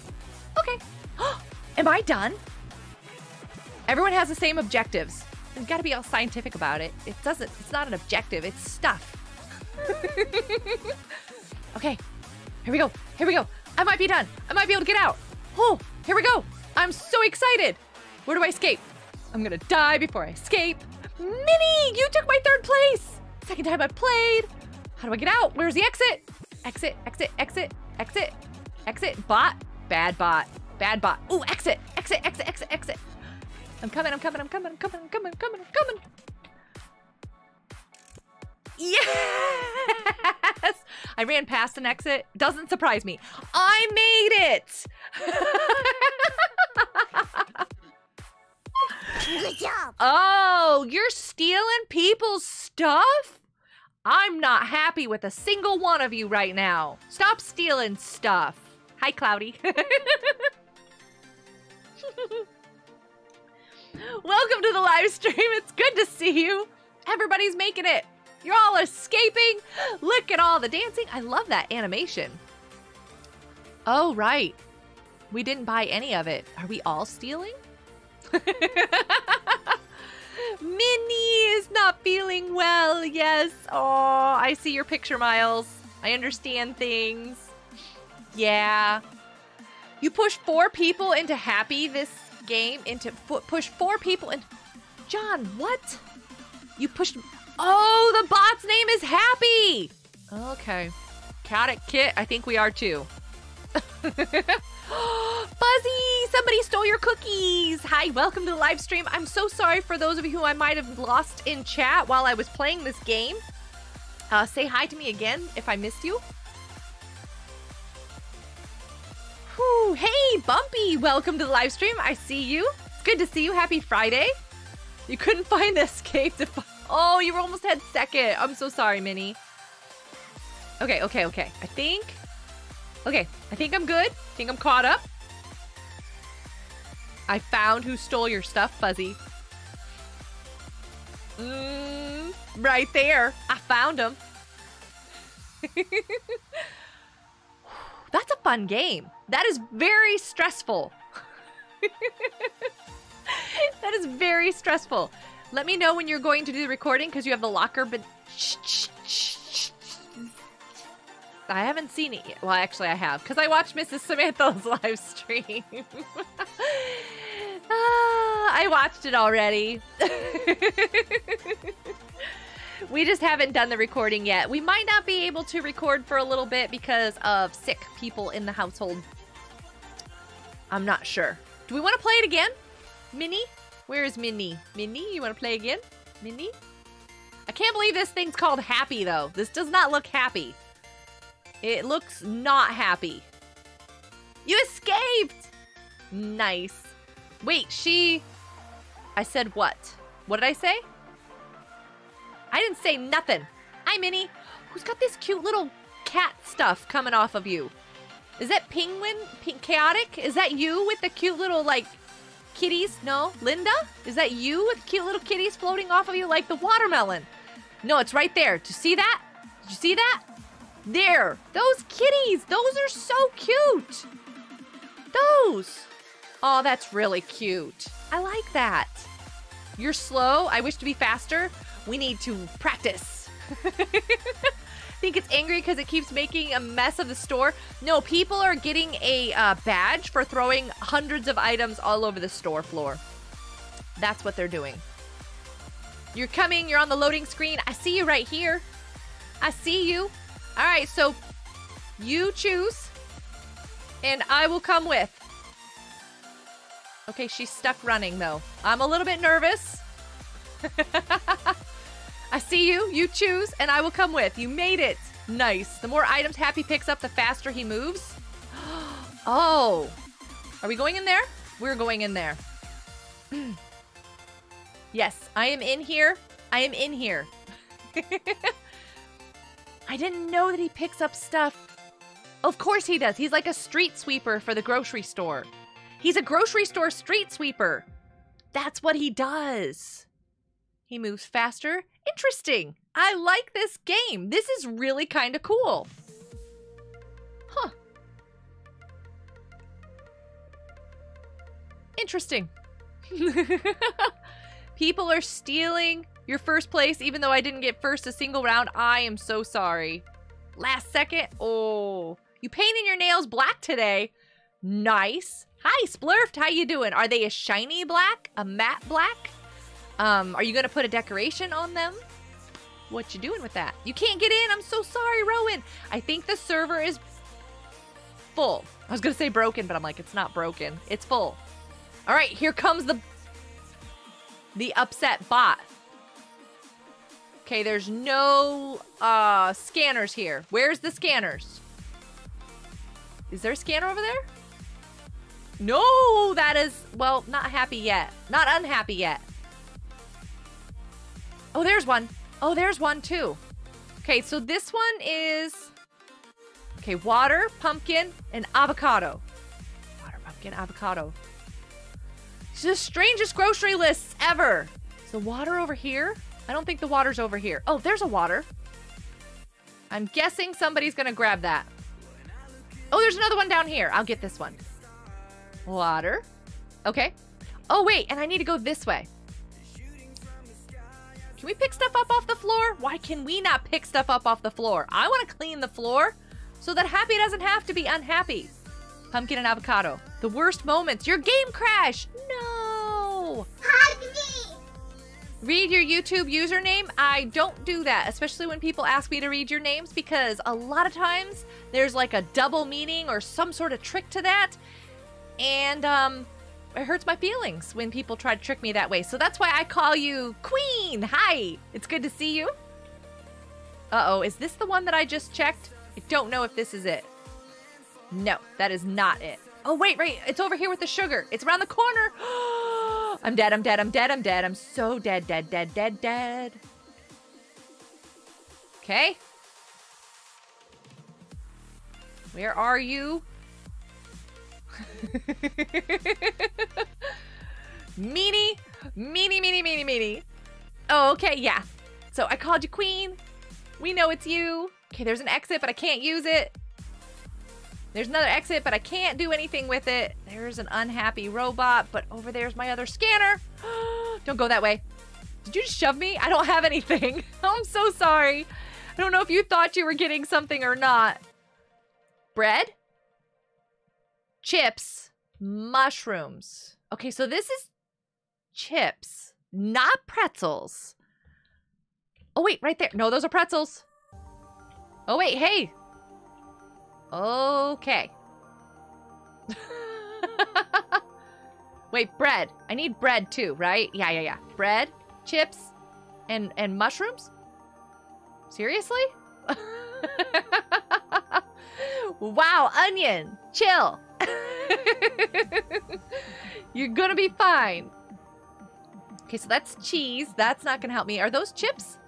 Okay. Am I done? Everyone has the same objectives. We've got to be all scientific about it. It doesn't, it's not an objective, it's stuff. Okay, here we go, here we go. I might be done, I might be able to get out. Oh, here we go, I'm so excited. Where do I escape? I'm gonna die before I escape. Minnie, you took my third place. Second time I played. How do I get out? Where's the exit? Exit, exit, exit, exit, exit, bot, bad bot, bad bot. Ooh, exit, exit, exit, exit, exit. I'm coming, I'm coming, I'm coming, I'm coming, I'm coming, I'm coming, I'm coming. Yes! I ran past an exit. Doesn't surprise me. I made it! Good job! Oh, you're stealing people's stuff? I'm not happy with a single one of you right now. Stop stealing stuff. Hi, Cloudy. Welcome to the live stream. It's good to see you. Everybody's making it. You're all escaping. Look at all the dancing. I love that animation. Oh, right. We didn't buy any of it. Are we all stealing? Minnie is not feeling well. Yes. Oh, I see your picture, Miles. I understand things. Yeah. You push four people into happy this game into push four people in. John, what? You pushed. Oh, the bot's name is Happy. Okay. Cat Kit, I think we are too. Buzzy, somebody stole your cookies. Hi, welcome to the live stream. I'm so sorry for those of you who I might have lost in chat while I was playing this game. Uh, say hi to me again if I missed you. Whew. Hey, Bumpy, welcome to the live stream. I see you. It's good to see you. Happy Friday. You couldn't find the escape to find... Oh, you were almost head second. I'm so sorry, Minnie. Okay, okay, okay. I think... Okay, I think I'm good. I think I'm caught up. I found who stole your stuff, Fuzzy. Mmm, right there. I found him. That's a fun game. That is very stressful. That is very stressful. Let me know when you're going to do the recording because you have the locker, but I haven't seen it yet. Well, actually I have because I watched Missus Samantha's live stream. Ah, I watched it already. We just haven't done the recording yet. We might not be able to record for a little bit because of sick people in the household. I'm not sure. Do we want to play it again? Minnie? Where is Minnie? Minnie, you want to play again? Minnie? I can't believe this thing's called Happy, though. This does not look happy. It looks not happy. You escaped! Nice. Wait, she... I said what? What did I say? I didn't say nothing. Hi, Minnie. Who's got this cute little cat stuff coming off of you? Is that Penguin? P- Chaotic? Is that you with the cute little, like, kitties? No? Linda? Is that you with cute little kitties floating off of you like the watermelon? No, it's right there. Did you see that? Did you see that? There. Those kitties. Those are so cute. Those. Oh, that's really cute. I like that. You're slow. I wish to be faster. We need to practice. I think it's angry because it keeps making a mess of the store. No, people are getting a uh, badge for throwing hundreds of items all over the store floor. That's what they're doing. You're coming. You're on the loading screen. I see you right here. I see you. All right, so you choose, and I will come with. Okay, she's stuck running, though. I'm a little bit nervous. I see you. You choose, and I will come with. You made it. Nice. The more items Happy picks up, the faster he moves. Oh. Are we going in there? We're going in there. Yes, I am in here. I am in here. I didn't know that he picks up stuff. Of course he does. He's like a street sweeper for the grocery store. He's a grocery store street sweeper. That's what he does. He moves faster. Interesting. I like this game. This is really kind of cool. Huh. Interesting. People are stealing your first place, even though I didn't get first a single round. I am so sorry. Last second. Oh, you painted your nails black today. Nice. Hi, Splurfed. How you doing? Are they a shiny black? A matte black? Um, are you going to put a decoration on them? What you doing with that? You can't get in. I'm so sorry, Rowan. I think the server is full. I was going to say broken, but I'm like, it's not broken. It's full. All right, here comes the, the upset bot. Okay, there's no uh, scanners here. Where's the scanners? Is there a scanner over there? No, that is, well, not happy yet. Not unhappy yet. Oh, there's one. Oh, there's one too. Okay, so this one is, okay, water, pumpkin, and avocado. Water, pumpkin, avocado. It's the strangest grocery lists ever. Is the water over here? I don't think the water's over here. Oh, there's a water. I'm guessing somebody's gonna grab that. Oh, there's another one down here. I'll get this one. Water. Okay. Oh, wait, and I need to go this way. Can we pick stuff up off the floor? Why can we not pick stuff up off the floor? I want to clean the floor so that Happy doesn't have to be unhappy. Pumpkin and avocado. The worst moments. Your game crashed. No. Read your YouTube username. I don't do that, especially when people ask me to read your names, because a lot of times there's like a double meaning or some sort of trick to that. And um, it hurts my feelings when people try to trick me that way. So that's why I call you Queen. Hi, it's good to see you. Uh-oh, is this the one that I just checked? I don't know if this is it. No, that is not it. Oh, wait, right. It's over here with the sugar. It's around the corner. I'm dead. I'm dead. I'm dead. I'm dead. I'm so dead, dead, dead, dead, dead. Okay. Where are you? Meanie, meanie, meanie, meanie, meanie. Oh, okay, yeah. So I called you queen. We know it's you. Okay, there's an exit, but I can't use it. There's another exit, but I can't do anything with it. There's an unhappy robot, but over there's my other scanner. Don't go that way. Did you just shove me? I don't have anything. I'm so sorry. I don't know if you thought you were getting something or not. Bread? Chips. Mushrooms. Okay, so this is chips, not pretzels. Oh, wait, right there. No, those are pretzels. Oh, wait, hey. Okay. Wait, bread. I need bread too, right? Yeah, yeah, yeah. Bread, chips, and, and mushrooms? Seriously? Wow, onion. Chill. You're gonna be fine. Okay, so that's cheese. That's not gonna help me. Are those chips?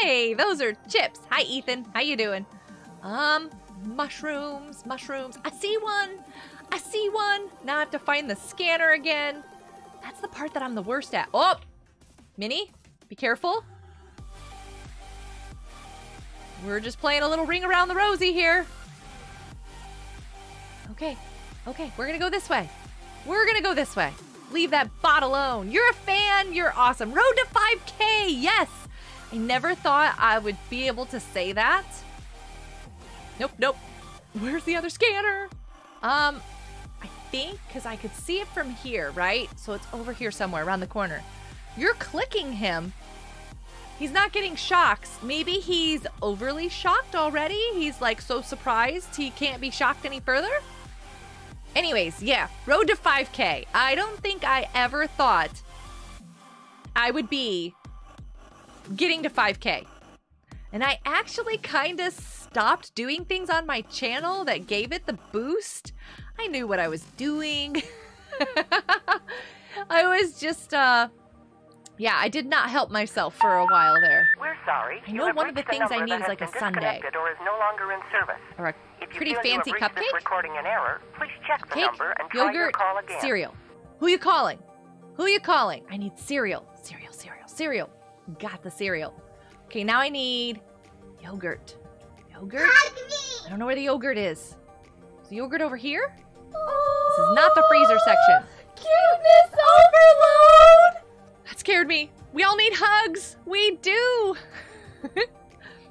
Hey, those are chips. Hi, Ethan. How you doing? Um, mushrooms, mushrooms. I see one. I see one. Now I have to find the scanner again. That's the part that I'm the worst at. Oh, Minnie, be careful. We're just playing a little ring around the rosy here. Okay, okay, we're gonna go this way. We're gonna go this way. Leave that bot alone. You're a fan. You're awesome. Road to five K. Yes. I never thought I would be able to say that. Nope, nope. Where's the other scanner? Um, I think because I could see it from here, right? So it's over here somewhere around the corner. You're clicking him. He's not getting shocks. Maybe he's overly shocked already. He's like so surprised he can't be shocked any further. Anyways, yeah, road to five K. I don't think I ever thought I would be getting to five K. And I actually kind of stopped doing things on my channel that gave it the boost. I knew what I was doing. I was just, uh, yeah, I did not help myself for a while there. We're sorry. I know one of the things I need is like a sundae. Or, is no longer in service. Or a if pretty fancy cupcake. Recording an error, please check the cake, number and yogurt, try your call again. Cereal. Who are you calling? Who are you calling? I need cereal. Cereal, cereal, cereal. Got the cereal. Okay, now I need yogurt. Yogurt? I don't know where the yogurt is. Is the yogurt over here? Oh, this is not the freezer section. Cuteness overload! That scared me. We all need hugs. We do.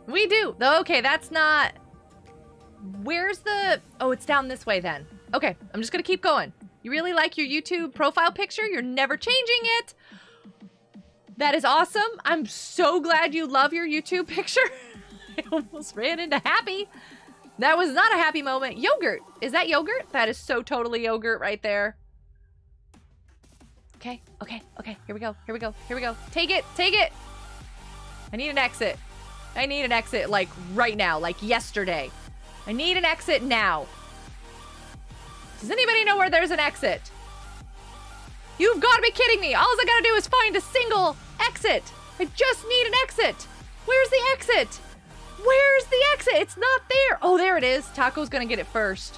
We do. Okay, that's not... Where's the... Oh, it's down this way then. Okay, I'm just going to keep going. You really like your YouTube profile picture? You're never changing it. That is awesome. I'm so glad you love your YouTube picture. I almost ran into happy. That was not a happy moment. Yogurt. Is that yogurt? That is so totally yogurt right there. Okay, okay, okay. Here we go. Here we go. Here we go. Take it. Take it. I need an exit. I need an exit like right now, like yesterday. I need an exit now. Does anybody know where there's an exit? You've got to be kidding me. All I got to do is find a single exit. I just need an exit. Where's the exit? Where's the exit? It's not there. Oh, there it is. Taco's going to get it first.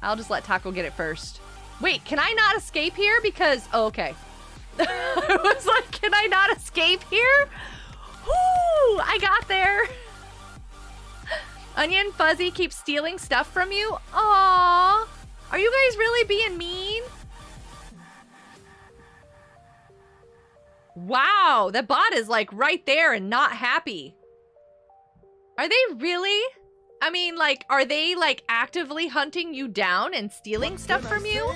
I'll just let Taco get it first. Wait, can I not escape here? Because, oh, okay. I was like, can I not escape here? Woo, I got there. Onion Fuzzy keeps stealing stuff from you? Aww. Are you guys really being mean? Wow, the bot is like right there and not happy. Are they really? I mean, like, are they like actively hunting you down and stealing what stuff from you?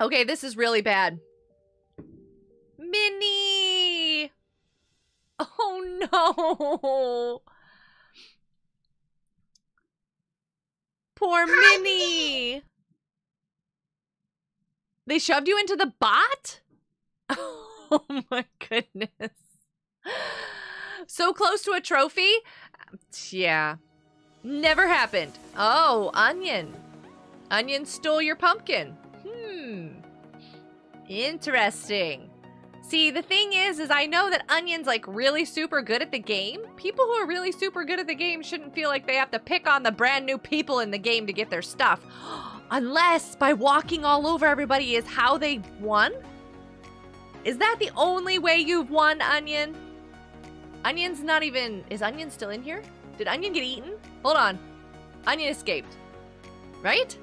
Okay, this is really bad. Minnie! Oh no! Poor Hi, Minnie. Minnie! They shoved you into the bot? Oh my goodness. So close to a trophy? Yeah. Never happened. Oh, Onion. Onion stole your pumpkin. Hmm. Interesting. See, the thing is, is I know that Onion's like really super good at the game. People who are really super good at the game shouldn't feel like they have to pick on the brand new people in the game to get their stuff. Unless by walking all over everybody is how they won? Is that the only way you've won, Onion? Onion's not even... Is Onion still in here? Did Onion get eaten? Hold on. Onion escaped. Right?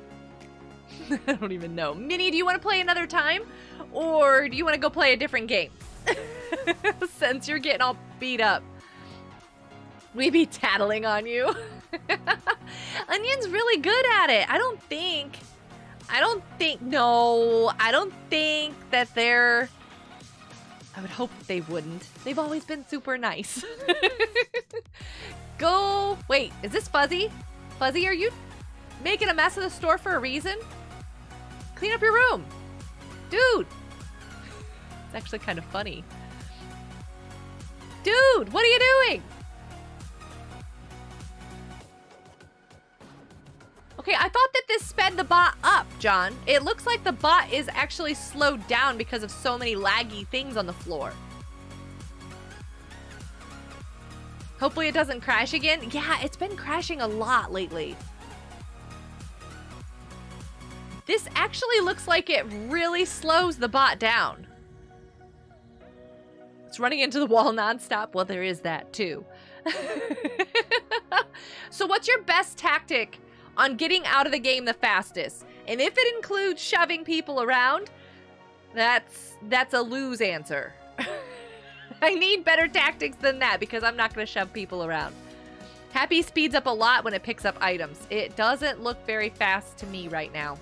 I don't even know. Minnie, do you want to play another time? Or do you want to go play a different game? Since you're getting all beat up. We be tattling on you. Onion's really good at it. I don't think... I don't think... No. I don't think that they're... I would hope they wouldn't. They've always been super nice. Go... Wait, is this Fuzzy? Fuzzy, are you making a mess of the store for a reason? Clean up your room. Dude. It's actually kind of funny. Dude, what are you doing? Okay, I thought that this sped the bot up, John. It looks like the bot is actually slowed down because of so many laggy things on the floor. Hopefully it doesn't crash again. Yeah, it's been crashing a lot lately. This actually looks like it really slows the bot down. It's running into the wall nonstop. Well, there is that too. So what's your best tactic on getting out of the game the fastest? And if it includes shoving people around, that's that's a lose answer. I need better tactics than that because I'm not gonna shove people around. Happy speeds up a lot when it picks up items. It doesn't look very fast to me right now.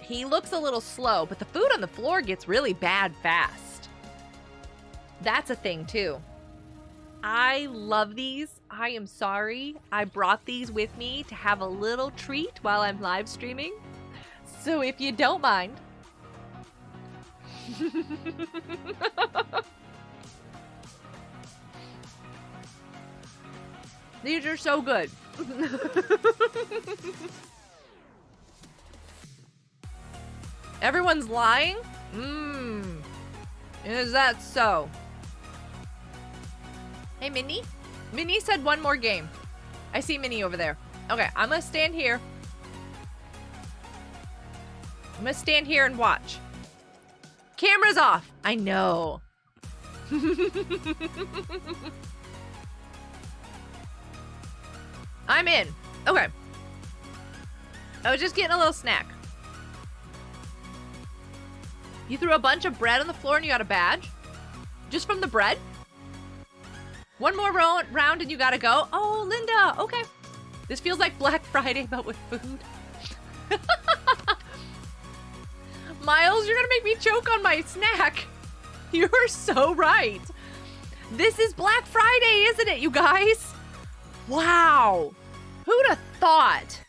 He looks a little slow, but the food on the floor gets really bad fast. That's a thing too. I love these. I am sorry. I brought these with me to have a little treat while I'm live streaming. So if you don't mind. These are so good. Everyone's lying? Mmm. Is that so? Hey, Minnie. Minnie said one more game. I see Minnie over there. Okay, I'm gonna stand here. I'm gonna stand here and watch. Camera's off. I know. I'm in. Okay. I was just getting a little snack. You threw a bunch of bread on the floor and you got a badge? Just from the bread? One more ro round and you gotta go. Oh, Linda, okay. This feels like Black Friday, but with food. Miles, you're gonna make me choke on my snack. You're so right. This is Black Friday, isn't it, you guys? Wow, who'd have thought?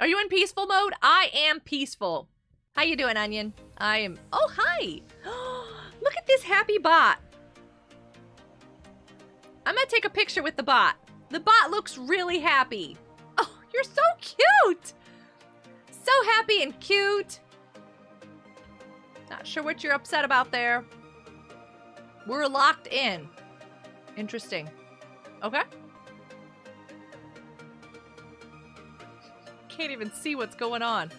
Are you in peaceful mode? I am peaceful. How you doing, Onion? I am, oh, hi. Look at this happy bot. I'm gonna take a picture with the bot. The bot looks really happy. Oh, you're so cute. So happy and cute. Not sure what you're upset about there. We're locked in. Interesting. Okay. Can't even see what's going on.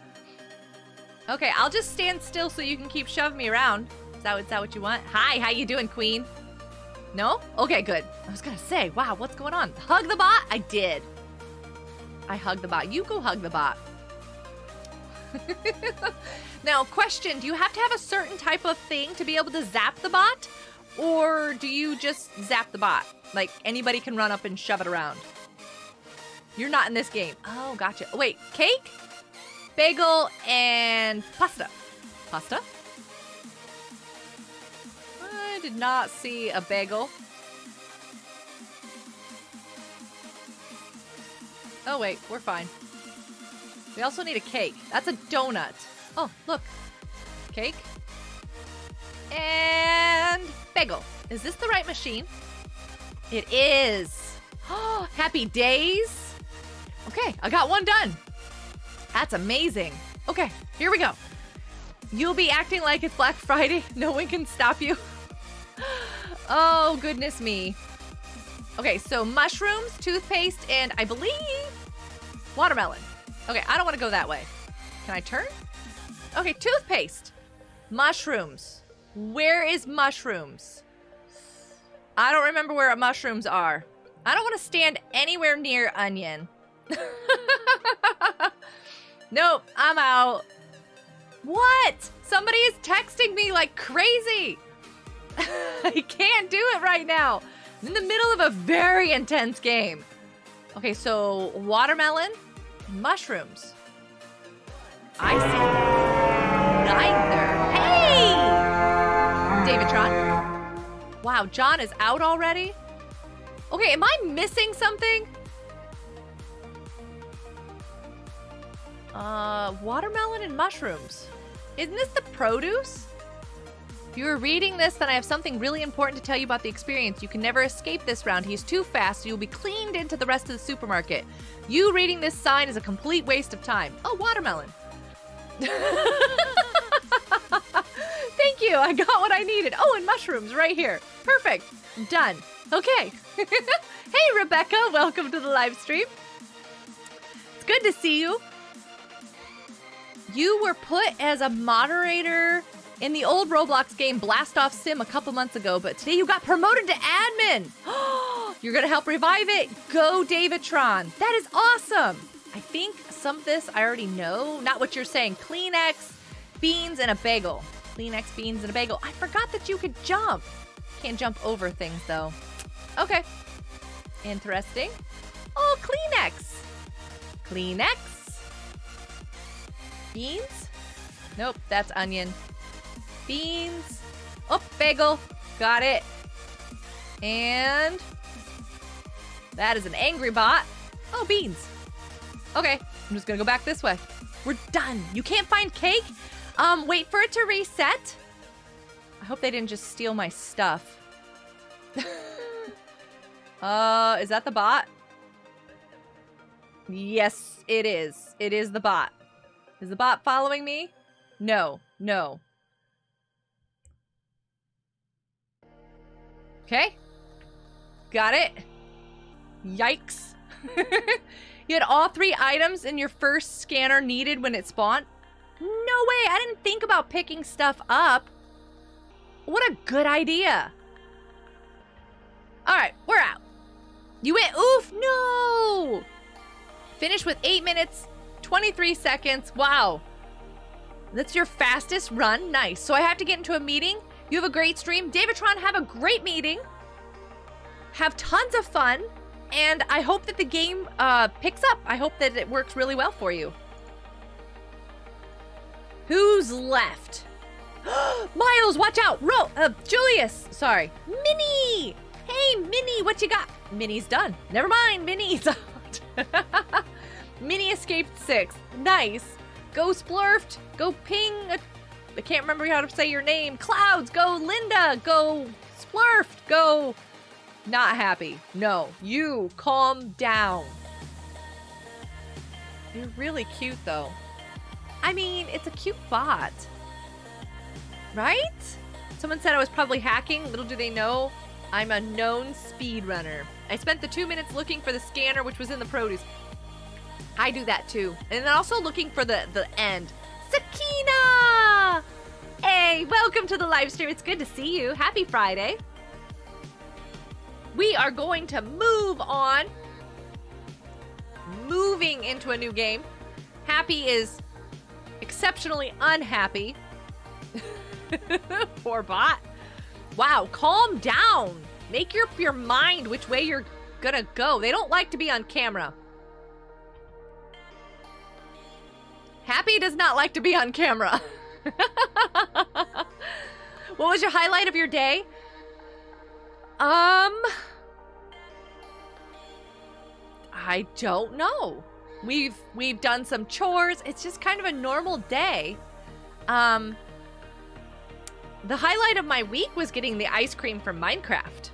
Okay, I'll just stand still so you can keep shoving me around. Is that, is that what you want? Hi, how you doing, Queen? No? Okay, good. I was gonna say, wow, what's going on? Hug the bot? I did. I hugged the bot. You go hug the bot. Now, question, do you have to have a certain type of thing to be able to zap the bot? Or do you just zap the bot? Like, anybody can run up and shove it around. You're not in this game. Oh, gotcha. Wait, cake? Bagel and pasta. Pasta? I did not see a bagel. Oh wait, we're fine. We also need a cake. That's a donut. Oh, look. Cake. And bagel. Is this the right machine? It is. Oh, happy days. Okay, I got one done. That's amazing. Okay, here we go. You'll be acting like it's Black Friday. No one can stop you. Oh, goodness me. Okay, so mushrooms, toothpaste, and I believe watermelon. Okay, I don't want to go that way. Can I turn? Okay, toothpaste. Mushrooms. Where is mushrooms? I don't remember where mushrooms are. I don't want to stand anywhere near onion. Nope, I'm out. What? Somebody is texting me like crazy. I can't do it right now. I'm in the middle of a very intense game. Okay, so watermelon, mushrooms. I see neither. Hey! David Tron. Wow, John is out already? Okay, am I missing something? Uh, watermelon and mushrooms. Isn't this the produce? If you are reading this, then I have something really important to tell you about the experience. You can never escape this round. He's too fast, so you'll be cleaned into the rest of the supermarket. You reading this sign is a complete waste of time. Oh, watermelon. Thank you. I got what I needed. Oh, and mushrooms right here. Perfect. I'm done. Okay. Hey, Rebecca. Welcome to the live stream. It's good to see you. You were put as a moderator in the old Roblox game Blast Off Sim a couple months ago, but today you got promoted to admin. You're going to help revive it. Go, Davidtron. That is awesome. I think some of this I already know. Not what you're saying. Kleenex, beans, and a bagel. Kleenex, beans, and a bagel. I forgot that you could jump. Can't jump over things, though. Okay. Interesting. Oh, Kleenex. Kleenex. Beans? Nope, that's onion. Beans. Oh, bagel. Got it. And that is an angry bot. Oh, beans. Okay, I'm just gonna go back this way. We're done. You can't find cake? Um, wait for it to reset. I hope they didn't just steal my stuff. uh, is that the bot? Yes, it is. It is the bot. Is the bot following me? No, no. Okay. Got it. Yikes. You had all three items in your first scanner needed when it spawned? No way, I didn't think about picking stuff up. What a good idea. All right, we're out. You went, oof, no. Finish with eight minutes. twenty-three seconds. Wow. That's your fastest run. Nice. So I have to get into a meeting. You have a great stream. Davidtron, have a great meeting. Have tons of fun. And I hope that the game uh, picks up. I hope that it works really well for you. Who's left? Miles, watch out. Ro uh, Julius. Sorry. Minnie. Hey, Minnie, what you got? Minnie's done. Never mind. Minnie's out. Mini escaped sixth. Nice. Go Splurfed. Go Ping. I can't remember how to say your name. Clouds. Go Linda. Go Splurfed. Go not happy. No. You calm down. You're really cute though. I mean, it's a cute bot. Right? Someone said I was probably hacking. Little do they know, I'm a known speedrunner. I spent the two minutes looking for the scanner which was in the produce. I do that too. And then also looking for the, the end. Sakina! Hey, welcome to the live stream. It's good to see you. Happy Friday. We are going to move on. Moving into a new game. Happy is exceptionally unhappy. Poor bot. Wow, calm down. Make your, your mind which way you're gonna go. They don't like to be on camera. Happy does not like to be on camera. What was your highlight of your day? Um, I don't know. We've we've done some chores. It's just kind of a normal day. Um, The highlight of my week was getting the ice cream from Minecraft.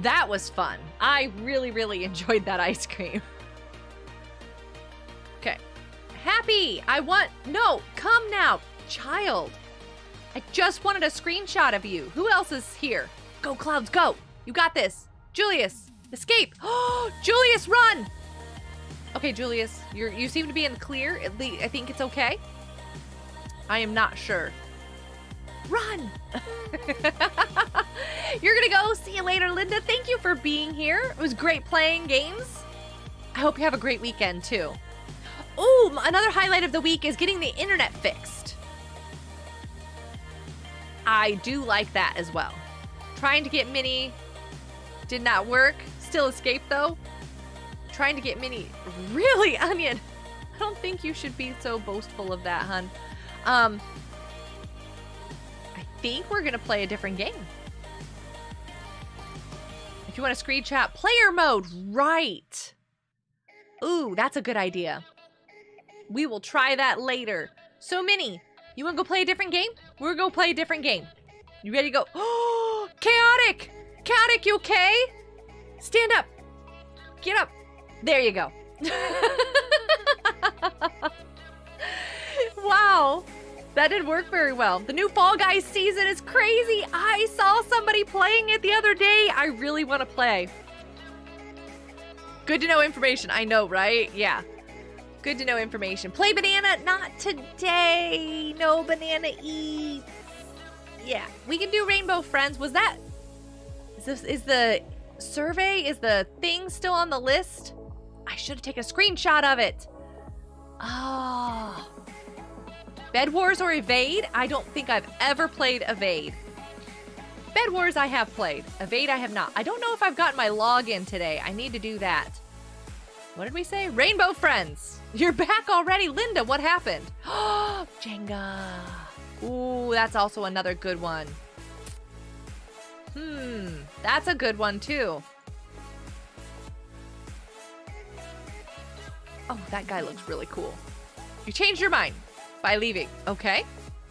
That was fun. I really, really enjoyed that ice cream. Okay. Happy! I want... No! Come now! Child! I just wanted a screenshot of you. Who else is here? Go, Clouds, go! You got this. Julius, escape! Oh, Julius, run! Okay, Julius, you you seem to be in the clear. At least I think it's okay. I am not sure. Run! You're gonna go. See you later, Linda. Thank you for being here. It was great playing games. I hope you have a great weekend, too. Oh, another highlight of the week is getting the internet fixed. I do like that as well. Trying to get Minnie did not work. Still escaped, though. Trying to get Minnie. Really, Onion? I don't think you should be so boastful of that, hun. Um... I think we're gonna play a different game. If you want to screenshot player mode, right? Ooh, that's a good idea. We will try that later. So Minnie, you wanna go play a different game? We're gonna go play a different game. You ready to go? Oh, Chaotic! Chaotic, you okay? Stand up. Get up. There you go. Wow. That didn't work very well. The new Fall Guys season is crazy. I saw somebody playing it the other day. I really want to play. Good to know information. I know, right? Yeah. Good to know information. Play banana. Not today. No banana eats. Yeah. We can do Rainbow Friends. Was that... Is, this, is the survey, is the thing still on the list? I should have taken a screenshot of it. Oh... Bed Wars or Evade? I don't think I've ever played Evade. Bed Wars I have played. Evade I have not. I don't know if I've gotten my login today. I need to do that. What did we say? Rainbow Friends. You're back already. Linda, what happened? Oh, Jenga. Ooh, that's also another good one. Hmm, that's a good one too. Oh, that guy looks really cool. You changed your mind. By leaving. Okay.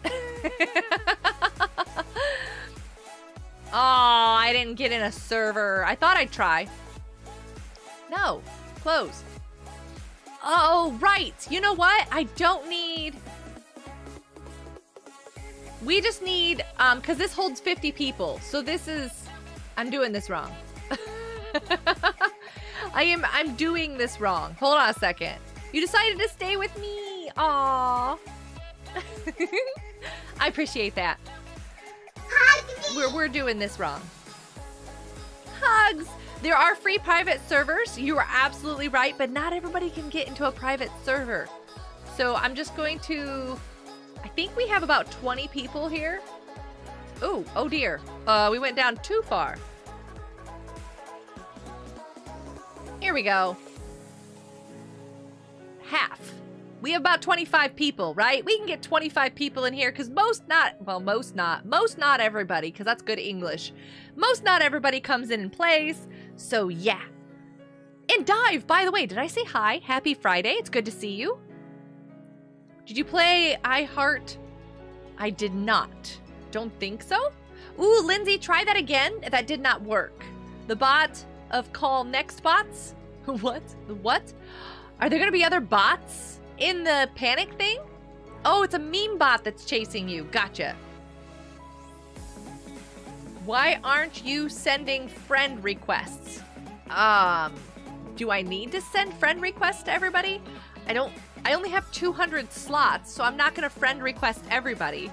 Oh, I didn't get in a server. I thought I'd try. No. Close. Oh, right. You know what? I don't need... We just need... um, because this holds fifty people. So this is... I'm doing this wrong. I am... I'm doing this wrong. Hold on a second. You decided to stay with me. Aww. I appreciate that. Hugs. We're, we're doing this wrong. Hugs. There are free private servers. You are absolutely right, but not everybody can get into a private server. So I'm just going to... I think we have about twenty people here. Oh, oh dear. Uh, we went down too far. Here we go. Half. We have about twenty-five people, right? We can get twenty-five people in here because most not, well, most not, most not everybody, because that's good English. Most not everybody comes in and plays. So yeah. And Dive, by the way, did I say hi? Happy Friday. It's good to see you. Did you play I Heart? I did not. Don't think so. Ooh, Lindsay, try that again. That did not work. The bot of call next bots. What? What? Are there going to be other bots in the Panic thing? Oh, it's a meme bot that's chasing you. Gotcha. Why aren't you sending friend requests? Um, do I need to send friend requests to everybody? I don't, I only have two hundred slots, so I'm not going to friend request everybody.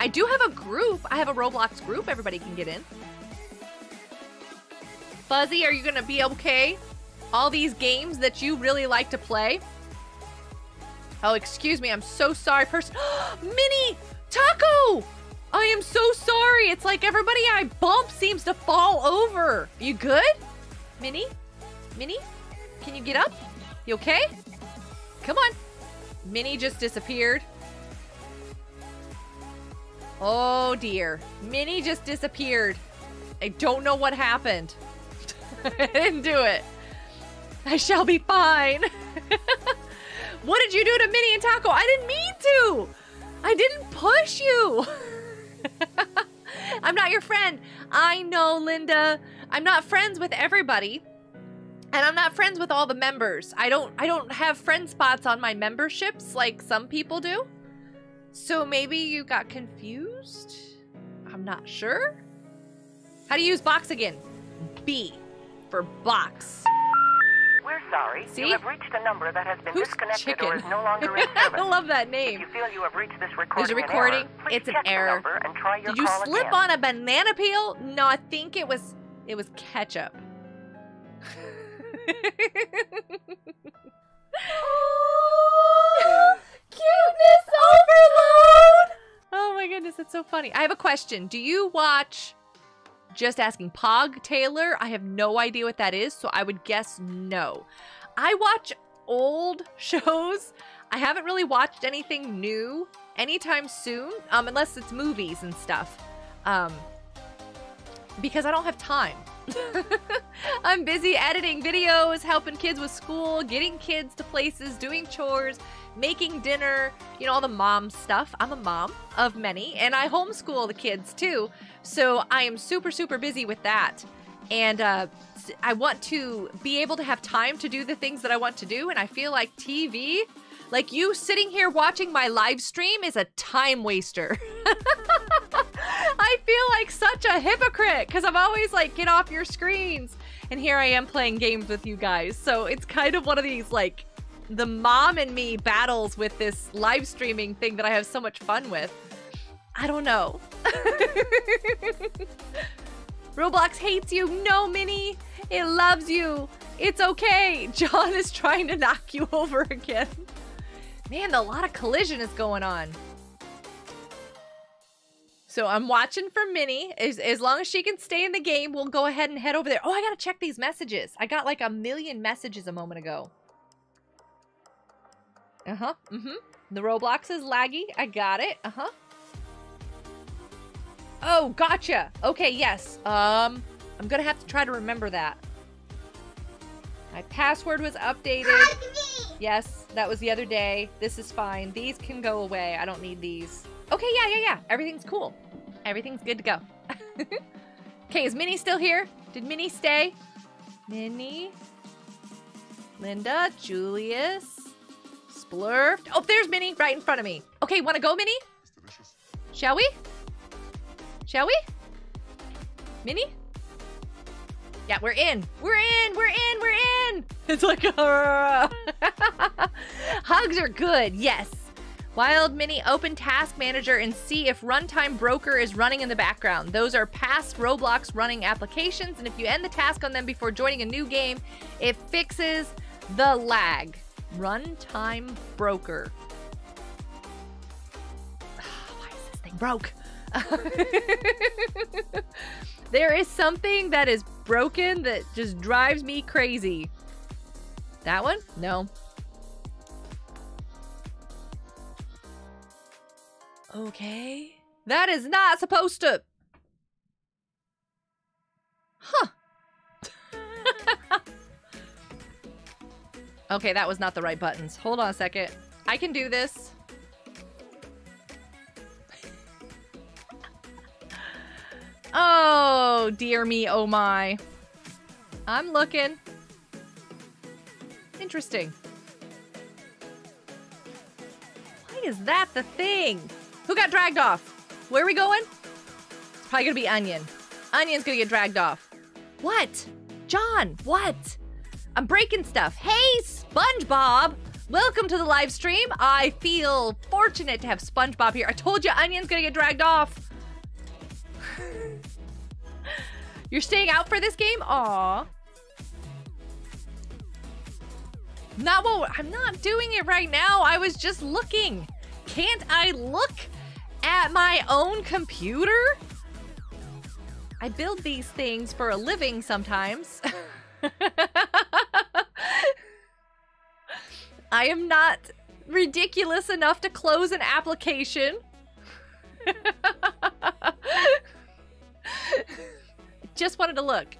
I do have a group. I have a Roblox group everybody can get in. Fuzzy, are you going to be okay? All these games that you really like to play. Oh, excuse me. I'm so sorry, person. Minnie! Taco! I am so sorry. It's like everybody I bump seems to fall over. You good? Minnie? Minnie? Can you get up? You okay? Come on. Minnie just disappeared. Oh, dear. Minnie just disappeared. I don't know what happened. I didn't do it. I shall be fine. What did you do to Minnie and Taco? I didn't mean to. I didn't push you. I'm not your friend. I know, Linda. I'm not friends with everybody. And I'm not friends with all the members. I don't I don't have friend spots on my memberships like some people do. So maybe you got confused? I'm not sure. How do you use box again? B for box. We're sorry. See? You have reached a number that has been Who's disconnected chicken? or is no longer in service. I love that name. If you feel you have reached this recording, There's a recording. An error, it's an error. And try your Did you call slip again. on a banana peel? No, I think it was it was ketchup. Oh, cuteness overload! Oh my goodness, that's so funny. I have a question. Do you watch Just Asking Pog Taylor? I have no idea what that is, so I would guess no. I watch old shows. I haven't really watched anything new anytime soon, um, unless it's movies and stuff, um, because I don't have time. I'm busy editing videos, helping kids with school, getting kids to places, doing chores, making dinner, you know, all the mom stuff. I'm a mom of many, and I homeschool the kids too, so I am super, super busy with that. And uh, I want to be able to have time to do the things that I want to do, and I feel like T V, like you sitting here watching my live stream, is a time waster. I feel like such a hypocrite because I'm always like, get off your screens. And here I am playing games with you guys. So it's kind of one of these, like, the mom in me battles with this live streaming thing that I have so much fun with. I don't know. Roblox hates you. No, Minnie. It loves you. It's okay. John is trying to knock you over again. Man, a lot of collision is going on. So I'm watching for Minnie. As, as long as she can stay in the game, we'll go ahead and head over there. Oh, I gotta check these messages. I got like a million messages a moment ago. Uh-huh, mm-hmm. The Roblox is laggy. I got it, uh-huh. Oh, gotcha. Okay, yes. Um, I'm gonna have to try to remember that. My password was updated. Yes, that was the other day. This is fine. These can go away. I don't need these. Okay, yeah, yeah, yeah. Everything's cool. Everything's good to go. Okay, is Minnie still here? Did Minnie stay? Minnie, Linda, Julius, Splurfed. Oh, there's Minnie right in front of me. Okay, want to go, Minnie? It's delicious. Shall we? Shall we? Minnie? Yeah, we're in. We're in. We're in. We're in. It's like, uh, hugs are good. Yes. Wild Minnie, open Task Manager and see if Runtime Broker is running in the background. Those are past Roblox running applications, and if you end the task on them before joining a new game, it fixes the lag. Runtime Broker. Oh, why is this thing broke? There is something that is broken that just drives me crazy. That one? No. Okay. That is not supposed to. Huh. Okay, that was not the right buttons. Hold on a second. I can do this. Oh, dear me. Oh, my. I'm looking. Interesting. Why is that the thing? Who got dragged off? Where are we going? It's probably gonna be Onion. Onion's gonna get dragged off. What? John, what? I'm breaking stuff. Hey, SpongeBob! Welcome to the live stream. I feel fortunate to have SpongeBob here. I told you Onion's gonna get dragged off. You're staying out for this game? Aw. Not what, I'm not doing it right now. I was just looking. Can't I look? At my own computer? I build these things for a living sometimes. I am not ridiculous enough to close an application. Just wanted to look.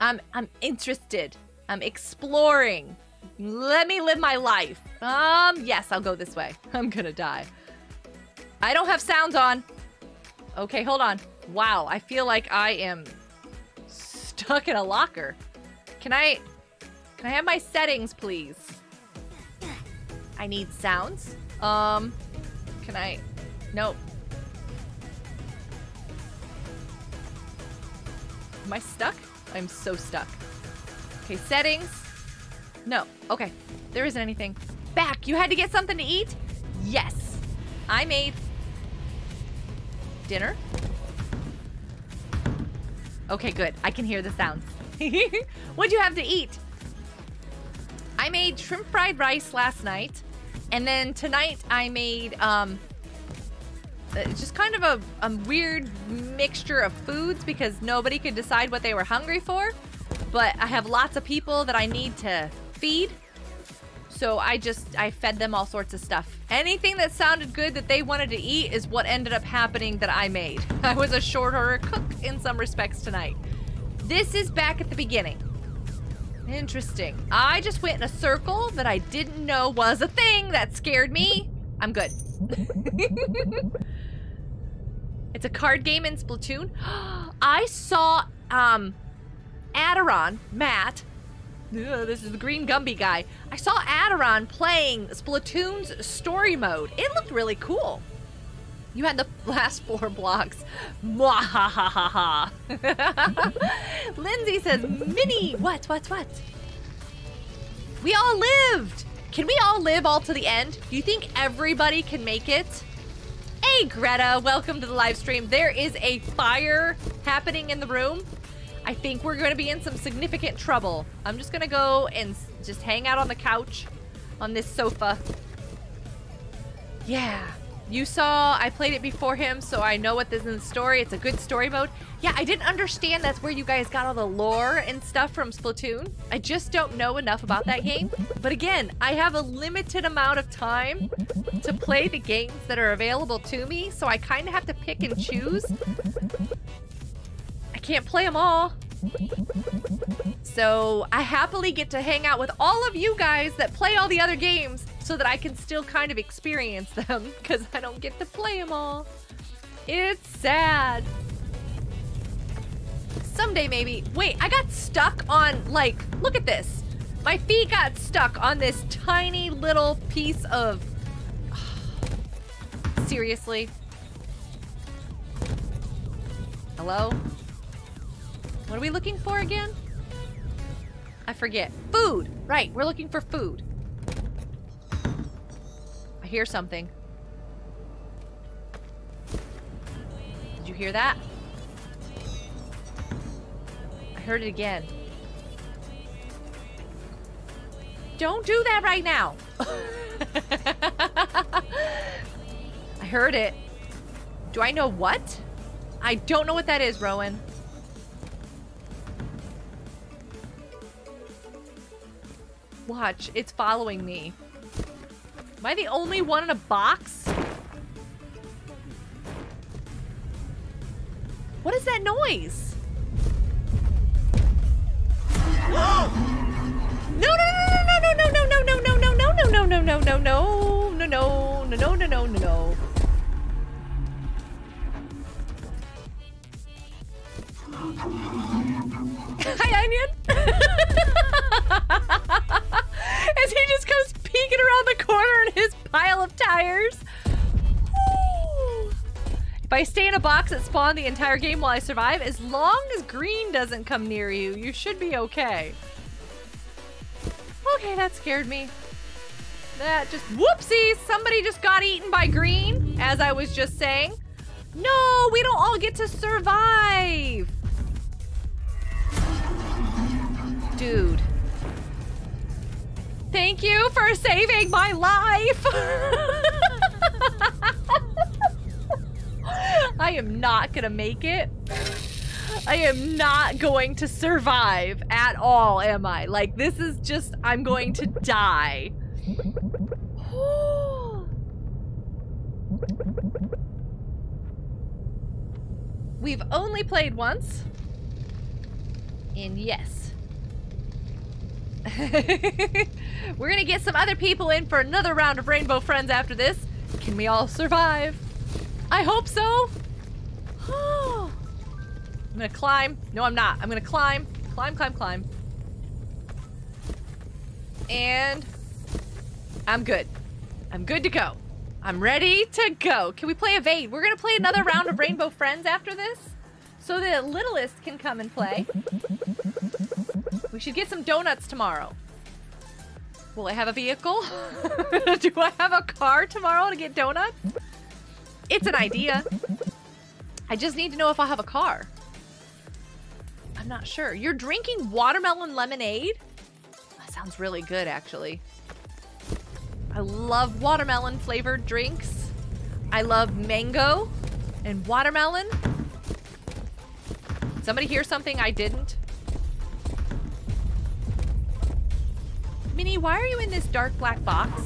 I'm I'm interested. I'm exploring. Let me live my life. Um, yes, I'll go this way. I'm gonna die. I don't have sounds on. Okay, hold on. Wow, I feel like I am stuck in a locker. Can I... Can I have my settings, please? I need sounds. Um... Can I... Nope. Am I stuck? I'm so stuck. Okay, settings. No. Okay. There isn't anything. Back! You had to get something to eat? Yes! I made... dinner. Okay, good. I can hear the sounds. What'd you have to eat? I made shrimp fried rice last night. And then tonight I made um, just kind of a, a weird mixture of foods because nobody could decide what they were hungry for. But I have lots of people that I need to feed. So I just, I fed them all sorts of stuff. Anything that sounded good that they wanted to eat is what ended up happening that I made. I was a short order cook in some respects tonight. This is back at the beginning. Interesting. I just went in a circle that I didn't know was a thing. That scared me. I'm good. It's a card game in Splatoon. I saw um, Adiron, Matt, Ugh, this is the green Gumby guy. I saw Adiron playing Splatoon's story mode. It looked really cool. You had the last four blocks. Mwahahaha. Lindsay says, Minnie, what, what, what? We all lived. Can we all live all to the end? Do you think everybody can make it? Hey, Greta, welcome to the live stream. There is a fire happening in the room. I think we're going to be in some significant trouble. I'm just going to go and just hang out on the couch, on this sofa. Yeah. You saw I played it before him, so I know what this is in the story. It's a good story mode. Yeah, I didn't understand that's where you guys got all the lore and stuff from Splatoon. I just don't know enough about that game. But again, I have a limited amount of time to play the games that are available to me, so I kind of have to pick and choose. Can't play them all. So I happily get to hang out with all of you guys that play all the other games so that I can still kind of experience them because I don't get to play them all. It's sad. Someday maybe. Wait, I got stuck on, like, look at this. My feet got stuck on this tiny little piece of... Seriously? Hello? What are we looking for again? I forget. Food! Right, we're looking for food. I hear something. Did you hear that? I heard it again. Don't do that right now! I heard it. Do I know what? I don't know what that is, Rowan. Watch, it's following me. Am I the only one in a box? What is that noise? No, no, no, no, no, no, no, no, no, no, no, no, no, no, no, no, no, no, no, no, no, no, no, no. Hi, Onion! As he just comes peeking around the corner in his pile of tires. Ooh. If I stay in a box that spawned the entire game while I survive, as long as green doesn't come near you, you should be okay. Okay, that scared me. That just... Whoopsies! Somebody just got eaten by green, as I was just saying. No, we don't all get to survive! Dude. Thank you for saving my life! I am not gonna make it. I am not going to survive at all, am I? Like, this is just, I'm going to die. We've only played once. And yes. We're gonna get some other people in for another round of Rainbow Friends after this. Can we all survive? I hope so. I'm gonna climb. No, I'm not. I'm gonna climb. Climb, climb, climb. And I'm good. I'm good to go. I'm ready to go. Can we play Evade? We're gonna play another round of Rainbow Friends after this, so that Littlest can come and play. We should get some donuts tomorrow. Will I have a vehicle? Do I have a car tomorrow to get donuts? It's an idea. I just need to know if I'll have a car. I'm not sure. You're drinking watermelon lemonade? That sounds really good, actually. I love watermelon flavored drinks. I love mango and watermelon. Somebody hear something I didn't? Minnie, why are you in this dark black box?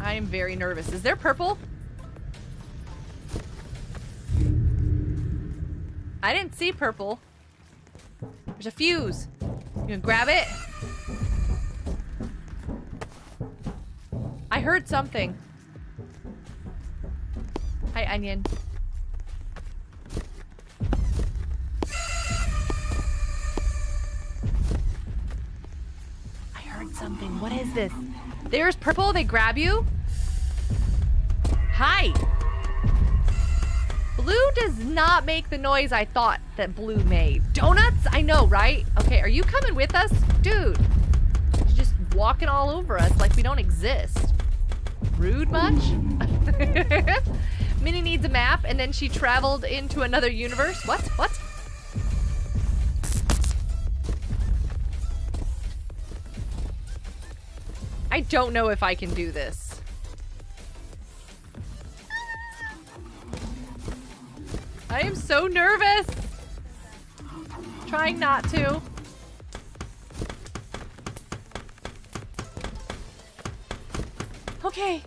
I am very nervous. Is there purple? I didn't see purple. There's a fuse. You gonna grab it? I heard something. Hi, Onion. I heard something. What is this? There's purple. They grab you. Hi. Blue does not make the noise I thought that blue made. Donuts? I know, right? Okay, are you coming with us? Dude, you're just walking all over us like we don't exist. Rude much? Minnie needs a map, and then she traveled into another universe. What? What? I don't know if I can do this. I am so nervous. Trying not to. Okay.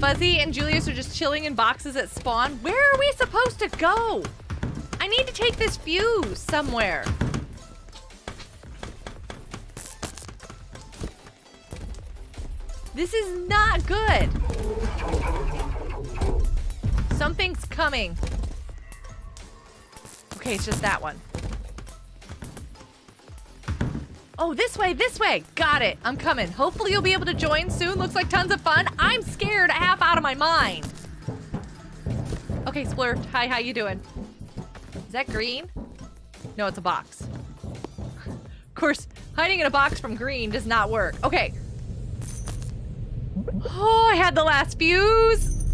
Fuzzy and Julius are just chilling in boxes at spawn. Where are we supposed to go? I need to take this fuse somewhere. This is not good. Something's coming. Okay, it's just that one. Oh, this way, this way. Got it. I'm coming. Hopefully you'll be able to join soon. Looks like tons of fun. I'm scared half out of my mind. Okay, Splurf. Hi, how you doing? Is that green? No, it's a box. Of course, hiding in a box from green does not work. Okay. Oh, I had the last fuse.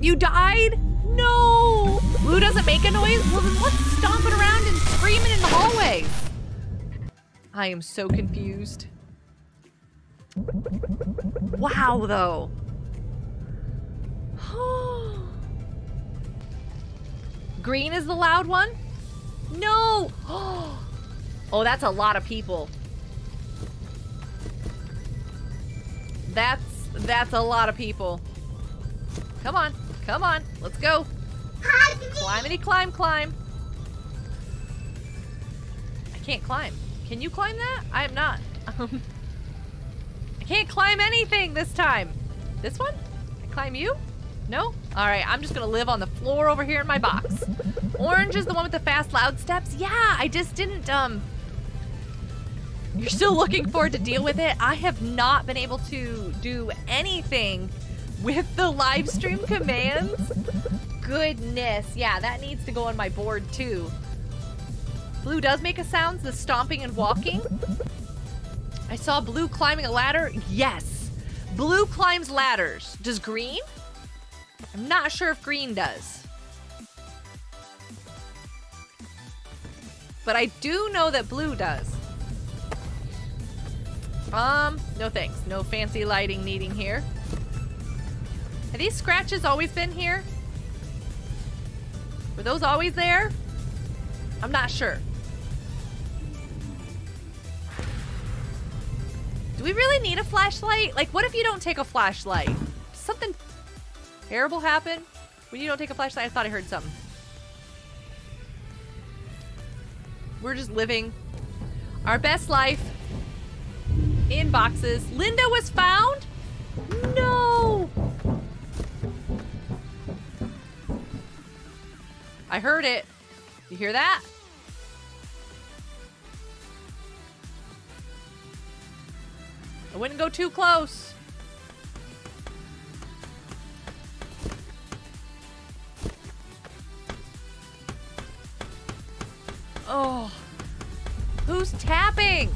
You died? No! Blue doesn't make a noise? Well, then what's stomping around and screaming in the hallway? I am so confused. Wow, though. Green is the loud one? No! Oh, that's a lot of people. That's, that's a lot of people. Come on. Come on, let's go. Climbity, climb, climb. I can't climb. Can you climb that? I am not. Um, I can't climb anything this time. This one? I climb you? No? All right, I'm just gonna live on the floor over here in my box. Orange is the one with the fast, loud steps. Yeah, I just didn't, um... You're still looking forward to deal with it? I have not been able to do anything with the live stream commands? Goodness. Yeah, that needs to go on my board too. Blue does make a sound, the stomping and walking. I saw blue climbing a ladder. Yes. Blue climbs ladders. Does green? I'm not sure if green does. But I do know that blue does. Um, no thanks. No fancy lighting needing here. Have these scratches always been here? Were those always there? I'm not sure. Do we really need a flashlight? Like, what if you don't take a flashlight? Does something terrible happen when you don't take a flashlight? I thought I heard something. We're just living our best life in boxes. Linda was found? No! I heard it. You hear that? I wouldn't go too close. Oh. Who's tapping?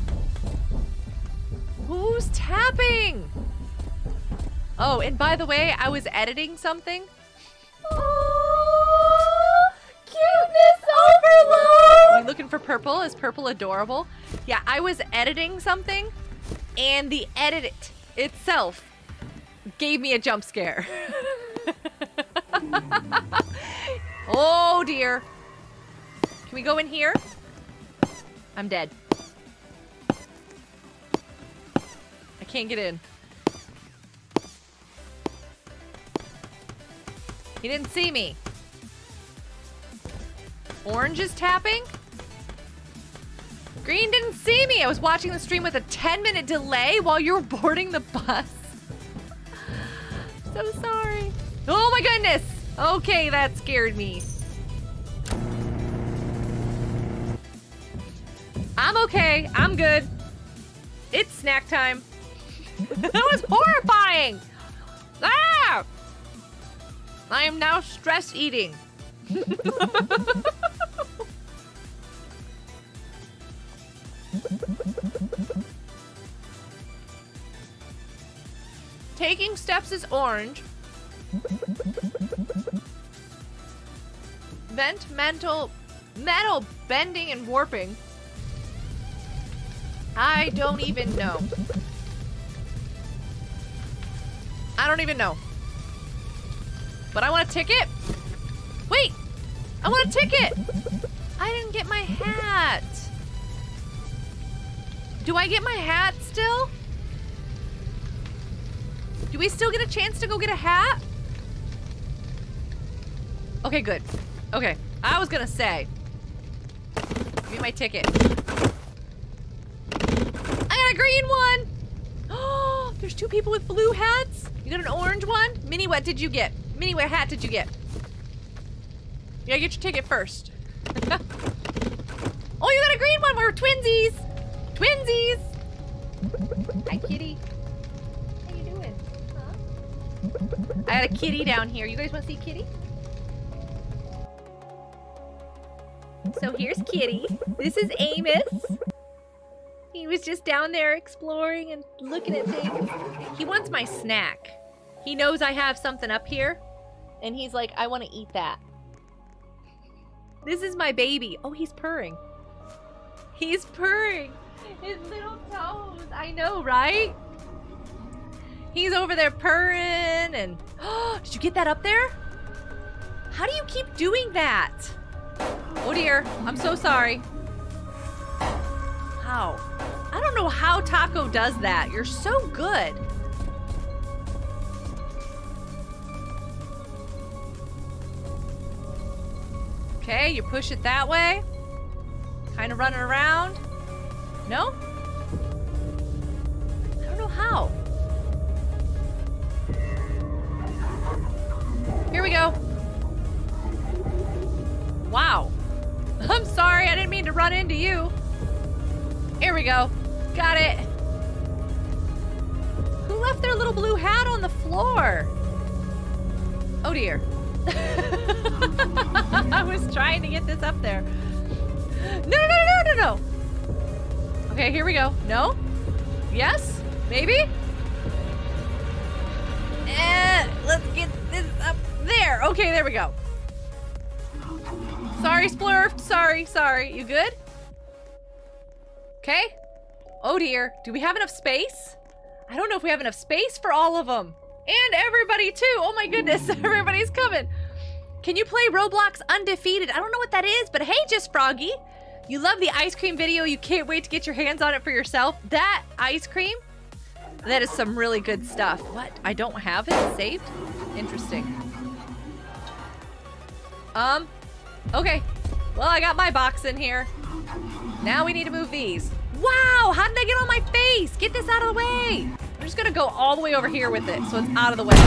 Who's tapping? Oh, and by the way, I was editing something. Oh, cuteness overload! Are you looking for purple? Is purple adorable? Yeah, I was editing something, and the edit itself gave me a jump scare. Oh dear. Can we go in here? I'm dead. I can't get in. He didn't see me. Orange is tapping. Green didn't see me. I was watching the stream with a ten minute delay while you were boarding the bus. I'm so sorry. Oh my goodness. Okay, that scared me. I'm okay. I'm good. It's snack time. That was horrifying. Ah! I am now stress eating. Taking steps is orange. Vent mental metal bending and warping. I don't even know. I don't even know. But I want a ticket. Wait, I want a ticket. I didn't get my hat. Do I get my hat still? Do we still get a chance to go get a hat? Okay, good. Okay, I was gonna say, give me my ticket. I got a green one. Oh, there's two people with blue hats. You got an orange one? Minnie, what did you get? Minnie, what hat did you get? You gotta get your ticket first. Oh, you got a green one! We're twinsies! Twinsies! Hi, kitty. How you doing? Huh? I got a kitty down here. You guys want to see kitty? So here's kitty. This is Amos. He was just down there exploring and looking at things. He wants my snack. He knows I have something up here. And he's like, I want to eat that. This is my baby. Oh, he's purring. He's purring. His little toes. I know, right? He's over there purring and... Oh, did you get that up there? How do you keep doing that? Oh, dear. I'm so sorry. How? I don't know how Taco does that. You're so good. Okay, you push it that way. Kind of running around. No? I don't know how. Here we go. Wow. I'm sorry, I didn't mean to run into you. Here we go. Got it. Who left their little blue hat on the floor? Oh dear. I was trying to get this up there. No, no, no, no, no, no. Okay, here we go. No? Yes? Maybe? And let's get this up there. Okay, there we go. Sorry, Splurf. Sorry, sorry. You good? Okay. Oh dear. Do we have enough space? I don't know if we have enough space for all of them. And everybody too. Oh my goodness. Everybody's coming. Can you play Roblox Undefeated? I don't know what that is, but hey, Just Froggy. You love the ice cream video. You can't wait to get your hands on it for yourself. That ice cream, that is some really good stuff. What? I don't have it saved? Interesting. Um, okay. Well, I got my box in here. Now we need to move these. Wow, how did I get on my face? Get this out of the way. I'm just gonna go all the way over here with it so it's out of the way.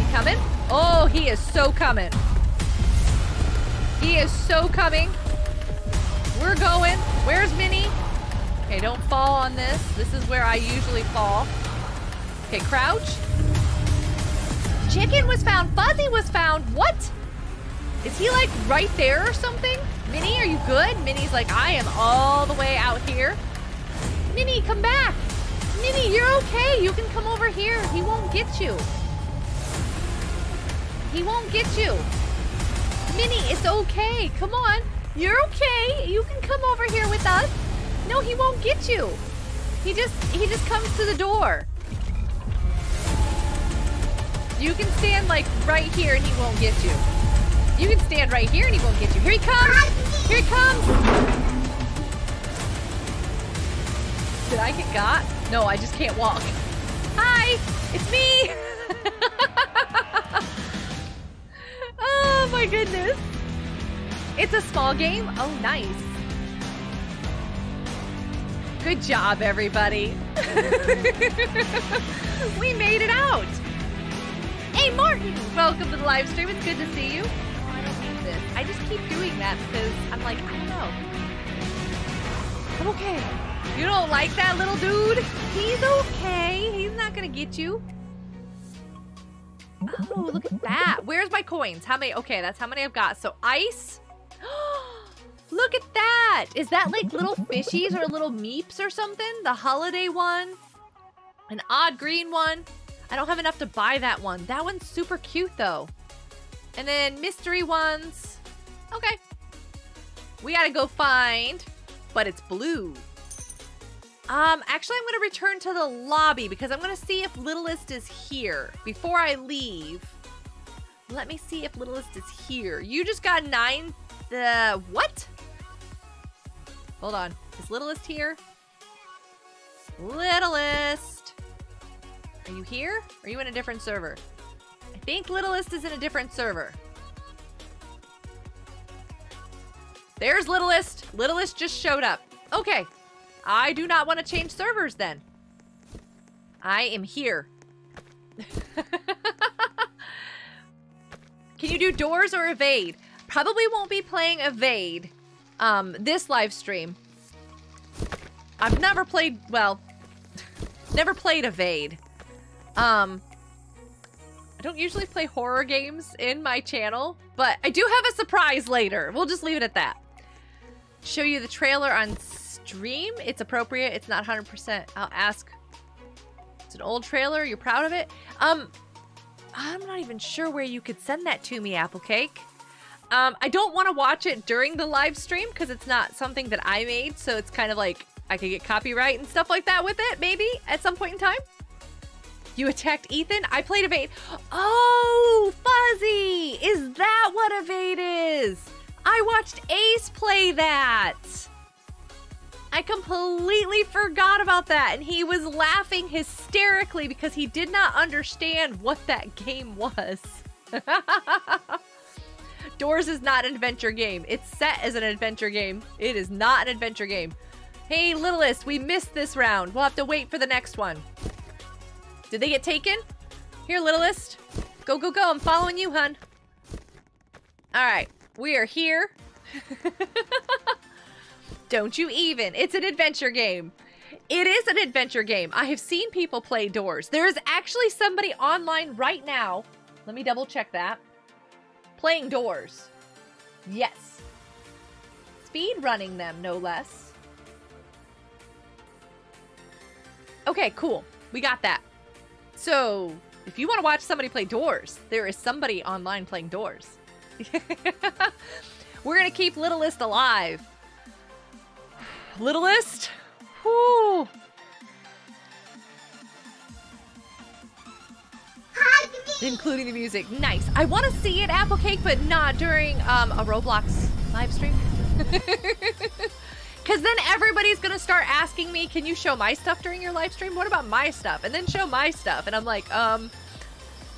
You coming? Oh, he is so coming. He is so coming. We're going. Where's Minnie? Okay, don't fall on this. This is where I usually fall. Okay, crouch. Chicken was found. Fuzzy was found. What? Is he like right there or something? Minnie, are you good? Minnie's like, I am all the way out here. Minnie, come back. Minnie, you're okay. You can come over here. He won't get you. He won't get you. Minnie, it's okay. Come on. You're okay. You can come over here with us. No, he won't get you. He just, he just comes to the door. You can stand like right here and he won't get you. You can stand right here and he won't get you. Here he comes. Here he comes. Did I get got? No, I just can't walk. Hi, it's me. Oh my goodness. It's a small game. Oh, nice. Good job, everybody. We made it out. Hey, Martin. Welcome to the live stream. It's good to see you. Oh, I don't need this. I just keep doing that because I'm like, I don't know. I'm okay. You don't like that little dude? He's okay. He's not going to get you. Oh, look at that. Where's my coins? How many? Okay, that's how many I've got. So ice. Look at that. Is that like little fishies or little meeps or something? The holiday one. An odd green one. I don't have enough to buy that one. That one's super cute though. And then mystery ones. Okay. We gotta go find, but it's blue. Um, actually, I'm going to return to the lobby because I'm going to see if Littlest is here before I leave. Let me see if Littlest is here. You just got nine. Uh, what? Hold on. Is Littlest here? Littlest. Are you here? Or are you in a different server? I think Littlest is in a different server. There's Littlest. Littlest just showed up. Okay. I do not want to change servers then. I am here. Can you do doors or evade? Probably won't be playing evade um, this live stream. I've never played, well, never played evade. Um, I don't usually play horror games in my channel, but I do have a surprise later. We'll just leave it at that. Show you the trailer on stream. It's appropriate. It's not one hundred percent. I'll ask. It's an old trailer. You're proud of it? Um, I'm not even sure where you could send that to me, Applecake. Um, I don't want to watch it during the live stream because it's not something that I made. So it's kind of like I could get copyright and stuff like that with it. Maybe at some point in time. You attacked Ethan. I played Evade. Oh, Fuzzy. Is that what Evade is? I watched Ace play that. I completely forgot about that. And he was laughing hysterically because he did not understand what that game was. Doors is not an adventure game. It's set as an adventure game. It is not an adventure game. Hey, Littlest, we missed this round. We'll have to wait for the next one. Did they get taken? Here, Littlest. Go, go, go. I'm following you, hun. All right. We are here. Don't you even. It's an adventure game. It is an adventure game. I have seen people play Doors. There is actually somebody online right now. Let me double check that. Playing Doors. Yes. Speed running them, no less. Okay, cool. We got that. So, if you want to watch somebody play Doors, there is somebody online playing Doors. We're going to keep Littlest alive. Littlest? Whew. Including the music. Nice. I want to see it, Applecake, but not during um, a Roblox live stream. Because then everybody's going to start asking me, can you show my stuff during your live stream? What about my stuff? And then show my stuff. And I'm like, um,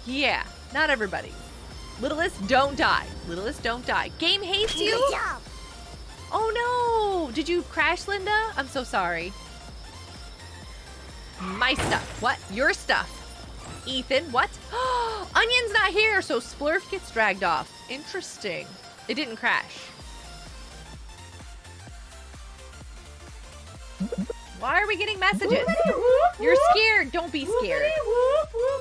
yeah, not everybody. Littlest, don't die. Littlest, don't die. Game hates you? Good job. Oh no! Did you crash, Linda? I'm so sorry. My stuff. What? Your stuff. Ethan, what? Onion's not here, so Splurf gets dragged off. Interesting. It didn't crash. Why are we getting messages? You're scared. Don't be scared.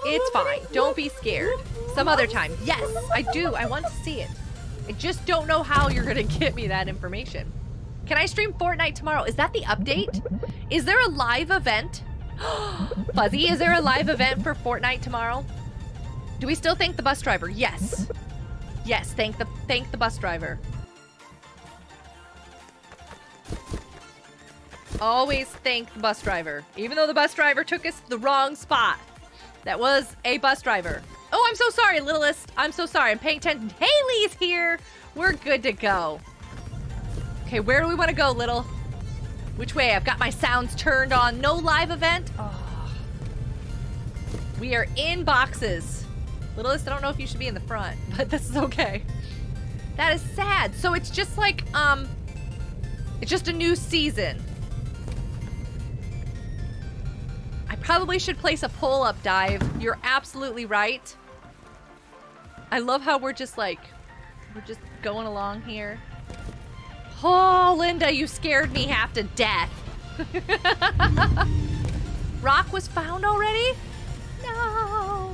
It's fine. Don't be scared. Some other time. Yes, I do. I want to see it. I just don't know how you're going to get me that information. Can I stream Fortnite tomorrow? Is that the update? Is there a live event? Fuzzy, is there a live event for Fortnite tomorrow? Do we still thank the bus driver? Yes. Yes, thank the thank the bus driver. Always thank the bus driver. Even though the bus driver took us to the wrong spot. That was a bus driver. Oh, I'm so sorry, Littlest. I'm so sorry. I'm paying attention. Haley's here. We're good to go. Okay, where do we want to go, Little? Which way? I've got my sounds turned on. No live event. Oh. We are in boxes. Littlest, I don't know if you should be in the front, but this is okay. That is sad. So it's just like, um, it's just a new season. I probably should place a poll up, Dive. You're absolutely right. I love how we're just like, we're just going along here. Oh, Linda, you scared me half to death. Rock was found already? No.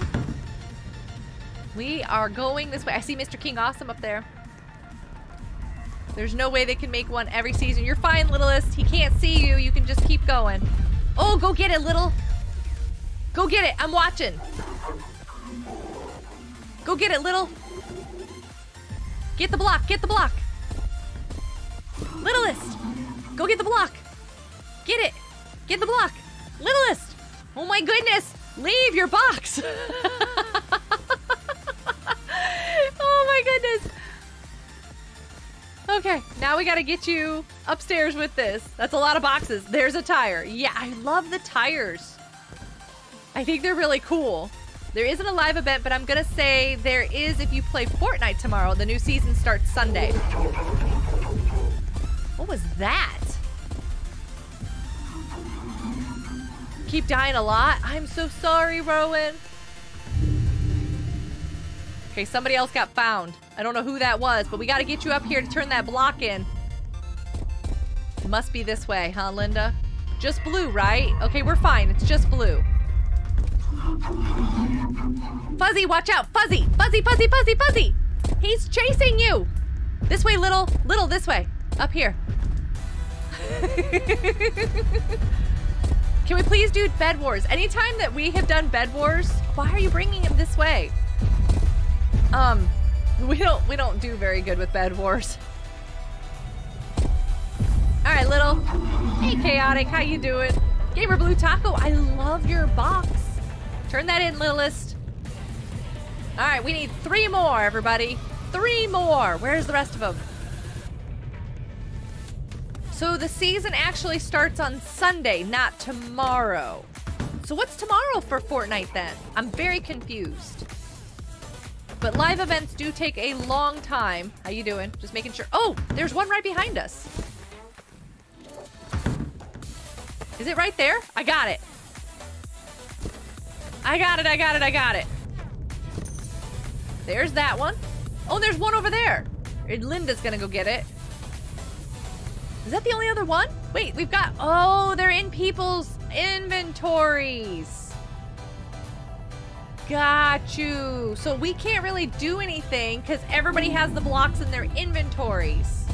We are going this way. I see Mister King Awesome up there. There's no way they can make one every season. You're fine, Littlest. He can't see you. You can just keep going. Oh, go get it, Little. Go get it. I'm watching. Go get it, Little. Get the block. Get the block. Littlest. Go get the block. Get it. Get the block. Littlest. Oh, my goodness. Leave your box. Oh, my goodness. Okay, now we gotta get you upstairs with this. That's a lot of boxes. There's a tire. Yeah, I love the tires. I think they're really cool. There isn't a live event, but I'm gonna say there is if you play Fortnite tomorrow. The new season starts Sunday. What was that? Keep dying a lot? I'm so sorry, Rowan. Okay, somebody else got found. I don't know who that was, but we gotta get you up here to turn that block in. Must be this way, huh, Linda? Just blue, right? Okay, we're fine. It's just blue. Fuzzy, watch out! Fuzzy! Fuzzy, Fuzzy, Fuzzy, Fuzzy! He's chasing you! This way, Little. Little, this way. Up here. Can we please do Bed Wars? Anytime that we have done Bed Wars, why are you bringing him this way? Um, we don't, we don't do very good with Bed Wars. All right, Little. Hey, Chaotic, how you doing? Gamer Blue Taco, I love your box. Turn that in, Littlest. All right, we need three more, everybody. Three more. Where's the rest of them? So the season actually starts on Sunday, not tomorrow. So what's tomorrow for Fortnite then? I'm very confused. But live events do take a long time. How you doing? Just making sure. Oh, there's one right behind us. Is it right there? I got it. I got it, I got it, I got it. There's that one. Oh, there's one over there. Linda's gonna go get it. Is that the only other one? Wait, we've got, oh, they're in people's inventories. Got you. So we can't really do anything because everybody has the blocks in their inventories.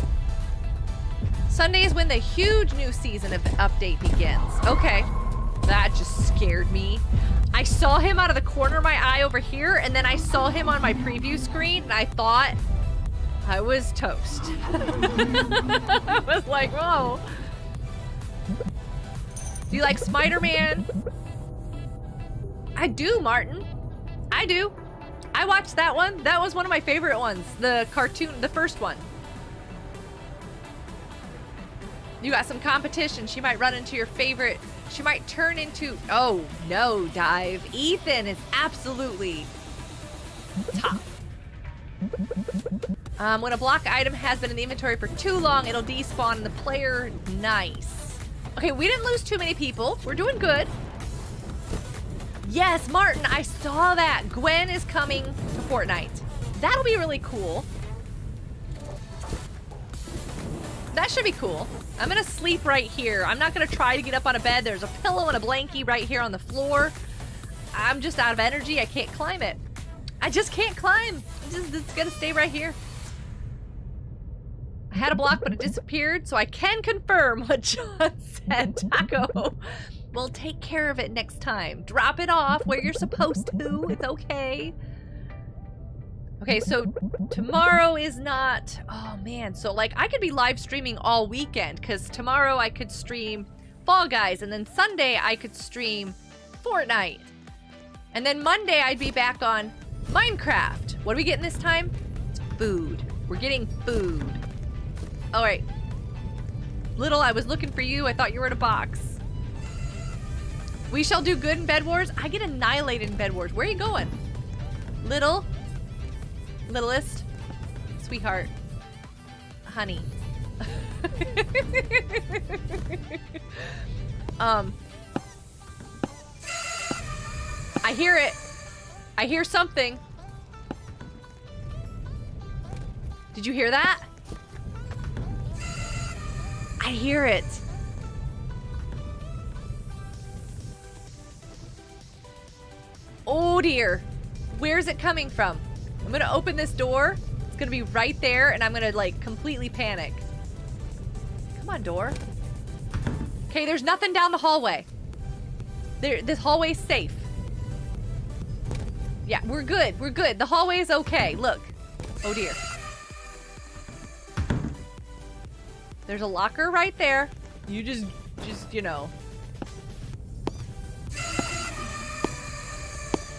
Sunday is when the huge new season of update begins. Okay. That just scared me. I saw him out of the corner of my eye over here, and then I saw him on my preview screen, and I thought I was toast. I was like, whoa. Do you like Spider-Man? I do, Martin. I do. I watched that one. That was one of my favorite ones. The cartoon, the first one. You got some competition. She might run into your favorite. She might turn into, oh no, Dive. Ethan is absolutely top. Um, when a block item has been in the inventory for too long, it'll despawn the player. Nice. Okay, we didn't lose too many people. We're doing good. Yes, Martin, I saw that. Gwen is coming to Fortnite. That'll be really cool. That should be cool. I'm gonna sleep right here. I'm not gonna try to get up on a bed. There's a pillow and a blankie right here on the floor. I'm just out of energy. I can't climb it. I just can't climb. It's, just, it's gonna stay right here. I had a block, but it disappeared, so I can confirm what John said. Taco, we'll take care of it next time. Drop it off where you're supposed to. It's okay. Okay, so tomorrow is not... Oh, man. So, like, I could be live streaming all weekend, because tomorrow I could stream Fall Guys, and then Sunday I could stream Fortnite. And then Monday I'd be back on Minecraft. What are we getting this time? It's food. We're getting food. All right. Little, I was looking for you. I thought you were in a box. We shall do good in Bed Wars. I get annihilated in Bed Wars. Where are you going? Little. Littlest. Sweetheart. Honey. um. I hear it. I hear something. Did you hear that? I hear it. Oh dear. Where's it coming from? I'm gonna open this door. It's gonna be right there and I'm gonna like completely panic. Come on, door. Okay, there's nothing down the hallway. There, this hallway's safe. Yeah, we're good, we're good. The hallway is okay, look. Oh dear. There's a locker right there. You just, just, you know.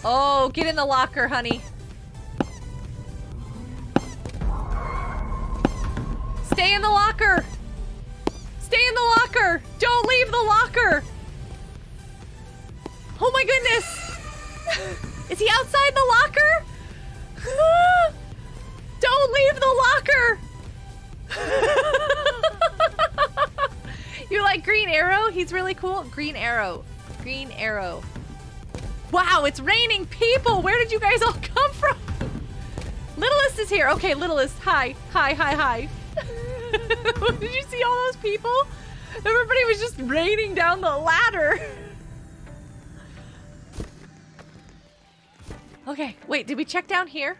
Oh, get in the locker, honey. Stay in the locker. Stay in the locker. Don't leave the locker. Oh my goodness. Is he outside the locker? Don't leave the locker. You're like Green Arrow? He's really cool. Green Arrow. Green Arrow. Wow, it's raining people. Where did you guys all come from? Littlest is here. Okay, Littlest. Hi. Hi, hi, hi. Did you see all those people? Everybody was just raining down the ladder. Okay, wait, did we check down here?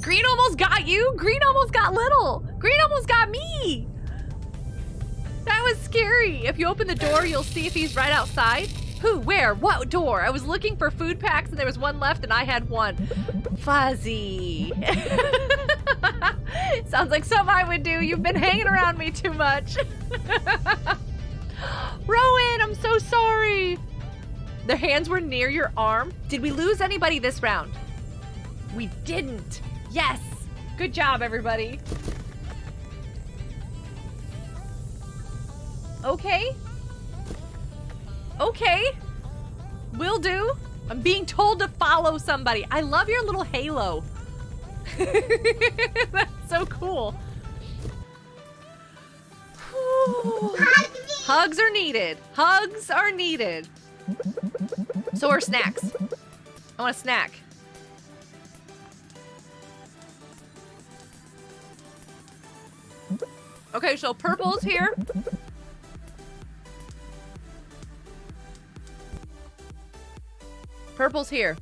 Green almost got you. Green almost got Little. Green almost got me. That was scary. If you open the door, you'll see if he's right outside. Who, where, what door? I was looking for food packs and there was one left and I had one. Fuzzy. Sounds like something I would do. You've been hanging around me too much. Rowan, I'm so sorry. Their hands were near your arm. Did we lose anybody this round? We didn't. Yes. Good job, everybody. Okay. Okay. Will do. I'm being told to follow somebody. I love your little halo. That's so cool. Ooh. Hugs are needed. Hugs are needed. So are snacks. I want a snack. Okay, so purple's here. Purple's here.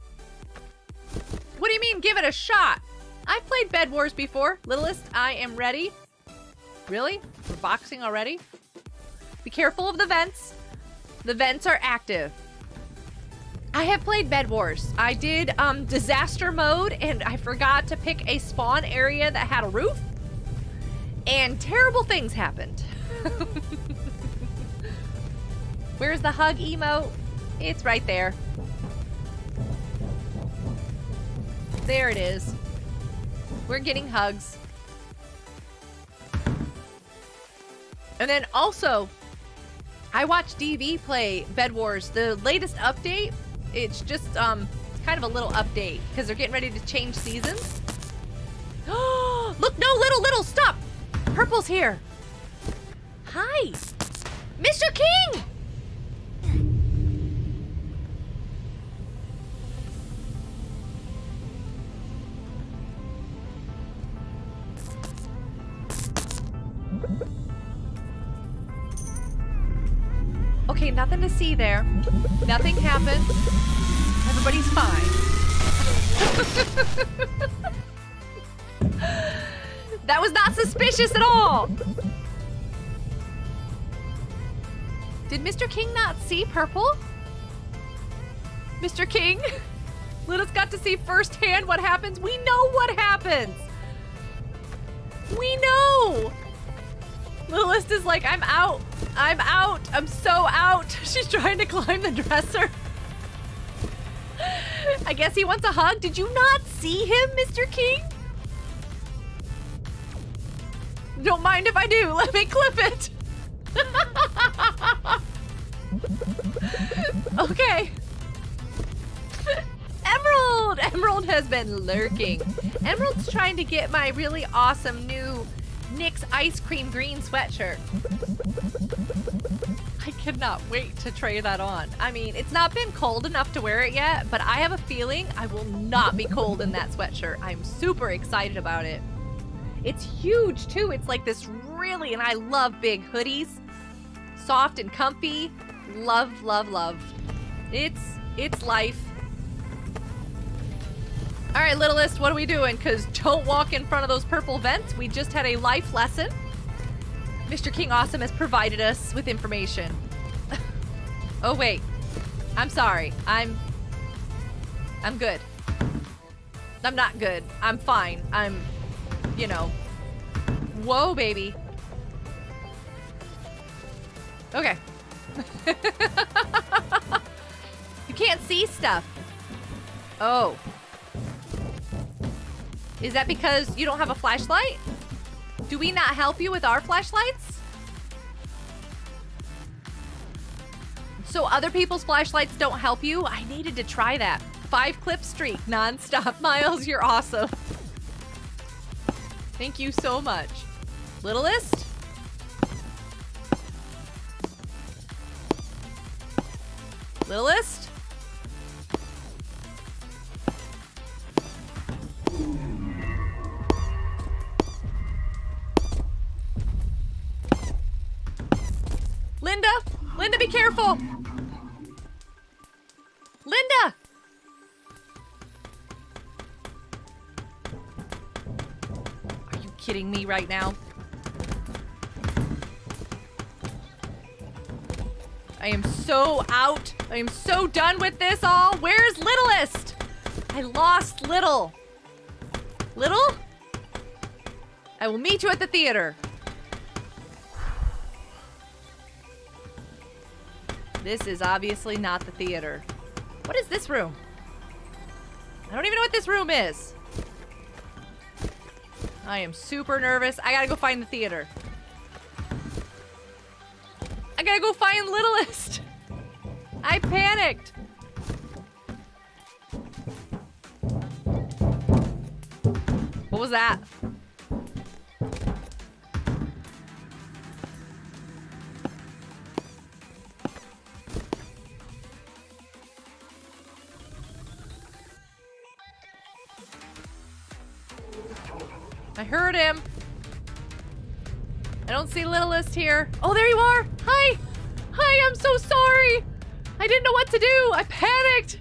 What do you mean, give it a shot? I've played Bed Wars before. Littlest, I am ready. Really? We're boxing already? Be careful of the vents. The vents are active. I have played Bed Wars. I did um, disaster mode and I forgot to pick a spawn area that had a roof. And terrible things happened. Where's the hug emote? It's right there. There it is. We're getting hugs. And then also, I watched D V play Bed Wars. The latest update, it's just um, kind of a little update because they're getting ready to change seasons. Look, no, Little, Little, stop. Purple's here. Hi. Mister King! Okay, nothing to see there. Nothing happened. Everybody's fine. That was not suspicious at all! Did Mister King not see purple? Mister King, Little's got to see firsthand what happens. We know what happens. We know. Lilith is like, I'm out. I'm out. I'm so out. She's trying to climb the dresser. I guess he wants a hug. Did you not see him, Mister King? Don't mind if I do. Let me clip it. Okay. Emerald! Emerald has been lurking. Emerald's trying to get my really awesome new N Y X ice cream green sweatshirt. I cannot wait to try that on. I mean, it's not been cold enough to wear it yet, but I have a feeling I will not be cold in that sweatshirt. I'm super excited about it. It's huge too. It's like this really, and I love big hoodies. Soft and comfy. Love, love, love. It's, it's life. All right, Littlest, what are we doing? Because don't walk in front of those purple vents. We just had a life lesson. Mister King Awesome has provided us with information. Oh, wait. I'm sorry. I'm, I'm good. I'm not good. I'm fine. I'm, you know. Whoa, baby. Okay. You can't see stuff. Oh. Is that because you don't have a flashlight? Do we not help you with our flashlights? So other people's flashlights don't help you? I needed to try that. Five clip streak, nonstop. Miles, you're awesome. Thank you so much. Littlest? Littlest? Linda! Linda, be careful! Linda! Are you kidding me right now? I am so out. I am so done with this all. Where's Littlest? I lost Little. Little? I will meet you at the theater. This is obviously not the theater. What is this room? I don't even know what this room is. I am super nervous. I gotta go find the theater. I gotta go find Littlest. I panicked. What was that? I heard him. I don't see Littlest here. Oh, there you are. Hi. Hi, I'm so sorry. I didn't know what to do. I panicked.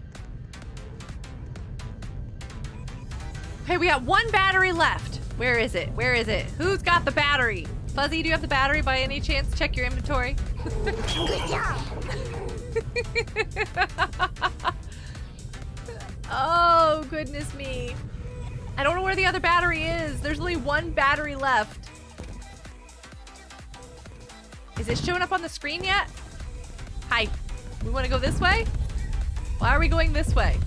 Hey, we got one battery left. Where is it? Where is it? Who's got the battery? Fuzzy, do you have the battery by any chance? Check your inventory. Good job. Oh, goodness me. I don't know where the other battery is. There's only one battery left. Is it showing up on the screen yet? Hi. We want to go this way? Why are we going this way?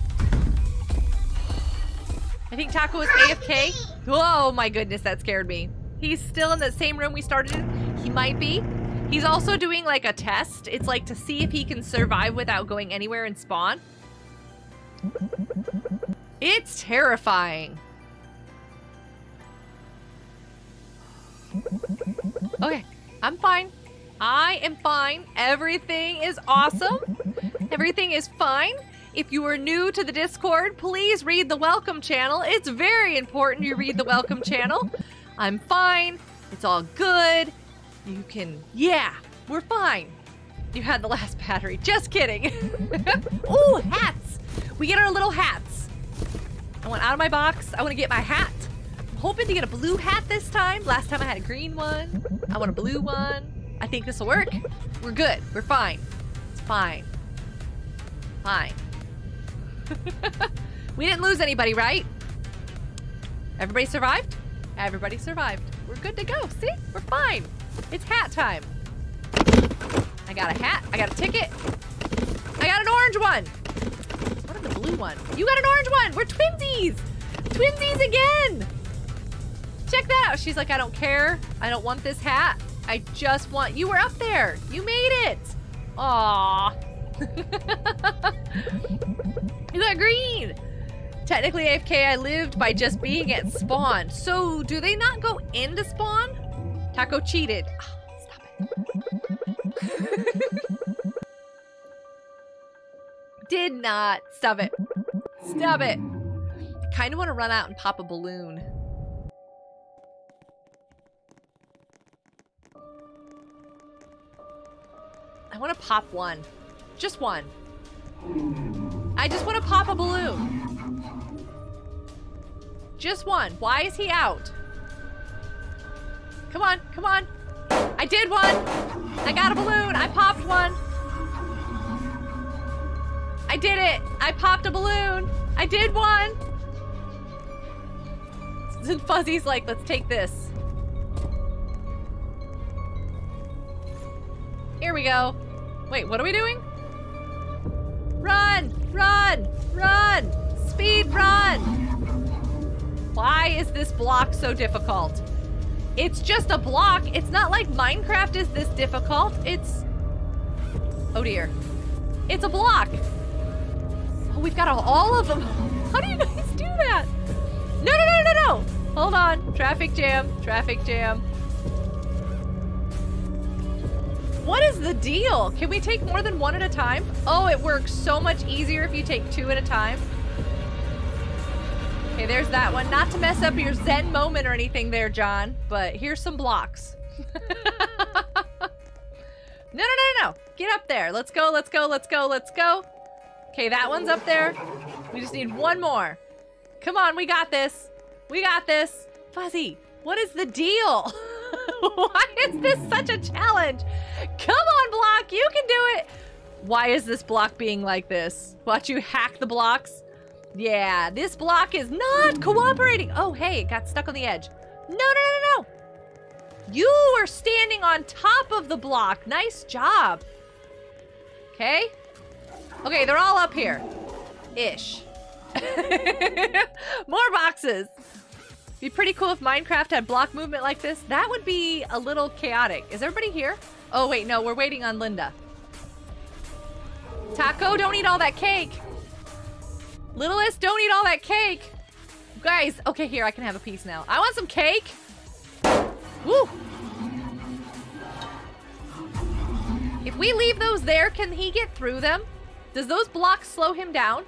I think Taco is A F K. Oh my goodness, that scared me. He's still in the same room we started in. He might be. He's also doing like a test. It's like to see if he can survive without going anywhere and spawn. It's terrifying. Okay, I'm fine. I am fine. Everything is awesome. Everything is fine. If you are new to the Discord, please read the welcome channel. It's very important you read the welcome channel. I'm fine. It's all good. You can... Yeah, we're fine. You had the last battery. Just kidding. Ooh, hats. We get our little hats. I went out of my box. I want to get my hat. I'm hoping to get a blue hat this time. Last time I had a green one. I want a blue one. I think this will work. We're good. We're fine. It's fine. Fine. We didn't lose anybody, right? Everybody survived? Everybody survived. We're good to go. See? We're fine. It's hat time. I got a hat. I got a ticket. I got an orange one. What is the blue one? You got an orange one. We're twinsies. Twinsies again. Check that out. She's like, I don't care. I don't want this hat. I just want... You were up there. You made it. Aww. You got green. Technically A F K, I lived by just being at spawn. So do they not go into spawn? Taco cheated. Oh, stop it. Did not. Stop it. Stop it. Kind of want to run out and pop a balloon. I want to pop one. Just one. I just want to pop a balloon. Just one. Why is he out? Come on, come on. I did one. I got a balloon. I popped one. I did it. I popped a balloon. I did one. And Fuzzy's like, let's take this. Here we go. Wait, what are we doing? Run, run, run, speed run. Why is this block so difficult? It's just a block. It's not like Minecraft is this difficult. It's, oh dear. It's a block. Oh, we've got all of them. How do you guys do that? No, no, no, no, no. Hold on. Traffic jam, traffic jam. What is the deal? Can we take more than one at a time? Oh, it works so much easier if you take two at a time. Okay, there's that one. Not to mess up your zen moment or anything there, John, but here's some blocks. No, no, no, no, get up there. Let's go, let's go, let's go, let's go. Okay, that one's up there. We just need one more. Come on, we got this. We got this. Fuzzy, what is the deal? Why is this such a challenge? Come on, block, you can do it. Why is this block being like this? Watch you hack the blocks. Yeah, this block is not cooperating. Oh, hey, it got stuck on the edge. No, no, no, no, no. You were standing on top of the block. Nice job. Okay. Okay, they're all up here. Ish. More boxes. Be pretty cool if Minecraft had block movement like this. That would be a little chaotic. Is everybody here? Oh, wait, no, we're waiting on Linda. Taco, don't eat all that cake. Littlest, don't eat all that cake. Guys, okay, here, I can have a piece now. I want some cake. Woo. If we leave those there, can he get through them? Does those blocks slow him down?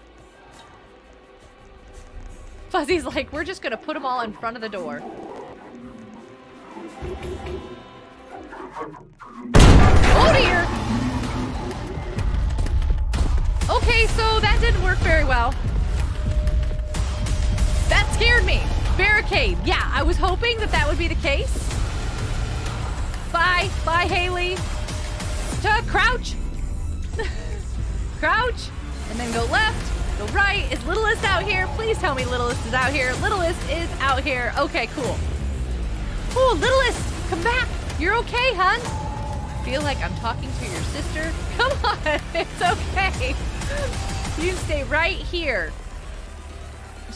Fuzzy's like, we're just gonna put them all in front of the door. Oh dear! Okay, so that didn't work very well. That scared me. Barricade. Yeah, I was hoping that that would be the case. Bye. Bye, Haley. To crouch. Crouch. And then go left. Go right. Is Littlest out here? Please tell me Littlest is out here. Littlest is out here. Okay, cool. Oh, Littlest, come back. You're okay, hun. Feel like I'm talking to your sister? Come on, it's okay. You stay right here.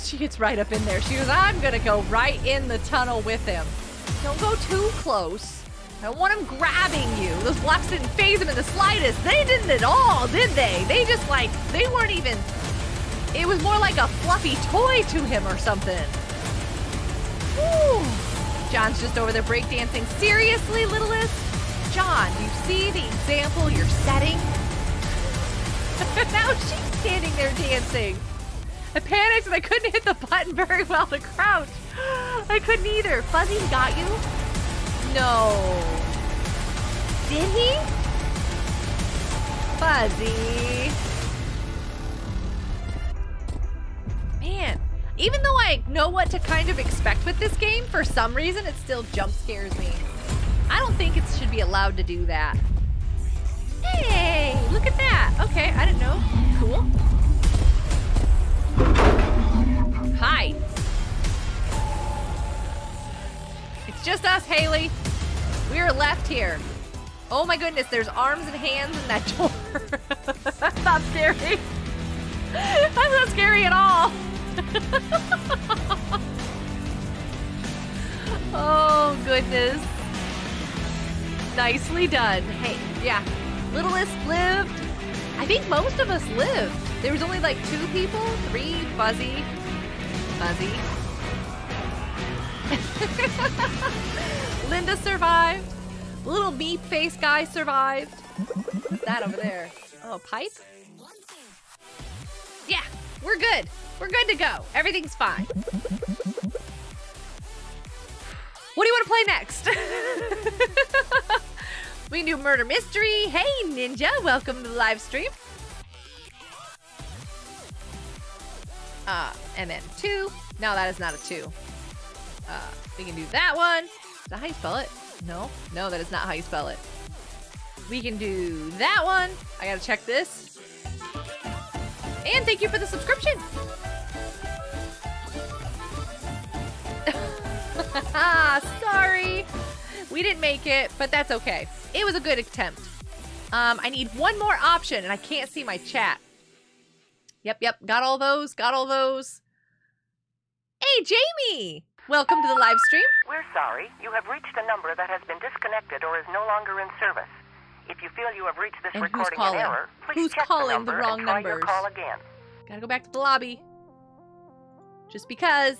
She gets right up in there. She goes, I'm gonna go right in the tunnel with him. Don't go too close. I don't want him grabbing you. Those blocks didn't phase him in the slightest. They didn't at all, did they? They just like, they weren't even... It was more like a fluffy toy to him or something. Woo. John's just over there breakdancing. Seriously, Littlest? John, you see the example you're setting? Now she's standing there dancing. I panicked and I couldn't hit the button very well to crouch. I couldn't either. Fuzzy got you? No. Did he? Fuzzy. Man, even though I know what to kind of expect with this game, for some reason it still jump scares me. I don't think it should be allowed to do that. Hey, look at that. Okay, I didn't know. Cool. Hi. It's just us, Haley. We are left here. Oh my goodness, there's arms and hands in that door. That's not scary. That's not scary at all. Oh goodness. Nicely done. Hey, yeah. Littlest lived. I think most of us lived. There was only like two people, three, Fuzzy. Fuzzy. Linda survived. Little meat face guy survived. What's that over there? Oh, pipe? Yeah, we're good. We're good to go. Everything's fine. What do you want to play next? We can do murder mystery. Hey, Ninja, welcome to the live stream. Uh, and then two. No, that is not a two. Uh, we can do that one. Is that how you spell it? No, no, that is not how you spell it. We can do that one. I gotta check this. And thank you for the subscription. Sorry, we didn't make it, but that's okay. It was a good attempt. Um, I need one more option, and I can't see my chat. Yep, yep, got all those, got all those. Hey, Jamie, welcome to the live stream. We're sorry, you have reached a number that has been disconnected or is no longer in service. If you feel you have reached this and recording in error, please who's check calling the number the wrong and try numbers? Your call again. Gotta go back to the lobby. Just because.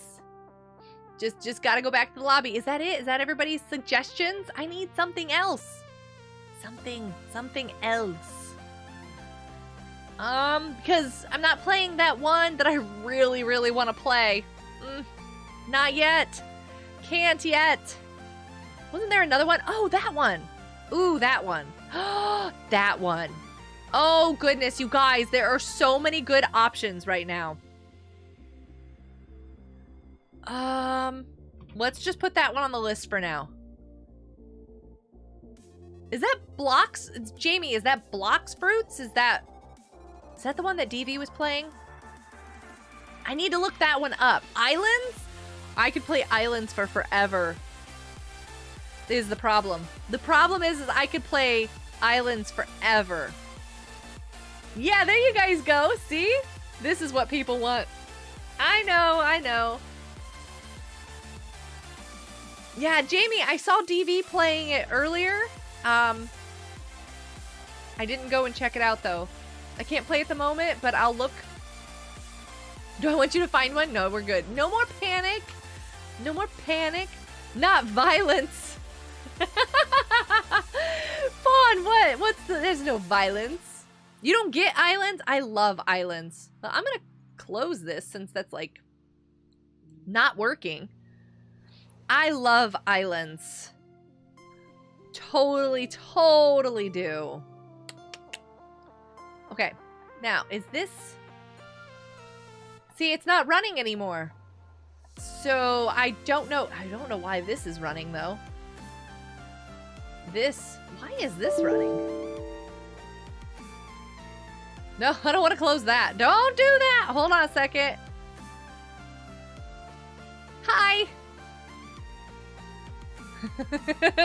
Just, just gotta go back to the lobby. Is that it? Is that everybody's suggestions? I need something else. Something, something else. Um, because I'm not playing that one that I really, really want to play. Mm, not yet. Can't yet. Wasn't there another one? Oh, that one. Ooh, that one. That one. Oh, goodness, you guys. There are so many good options right now. Um, let's just put that one on the list for now. Is that Blocks? It's Jamie, is that Blocks Fruits? Is that, is that the one that D V was playing? I need to look that one up. Islands? I could play Islands for forever is the problem. The problem is, is I could play Islands forever. Yeah, there you guys go. See? This is what people want. I know, I know. Yeah, Jamie, I saw D V playing it earlier. Um, I didn't go and check it out, though. I can't play at the moment, but I'll look. Do I want you to find one? No, we're good. No more panic. No more panic. Not violence. Fawn, what? What's the... There's no violence. You don't get islands? I love islands. Well, I'm going to close this since that's, like, not working. I love islands. Totally, totally do. Okay. Now, is this... See, it's not running anymore. So, I don't know. I don't know why this is running, though. This... Why is this running? No, I don't want to close that. Don't do that! Hold on a second. Hi!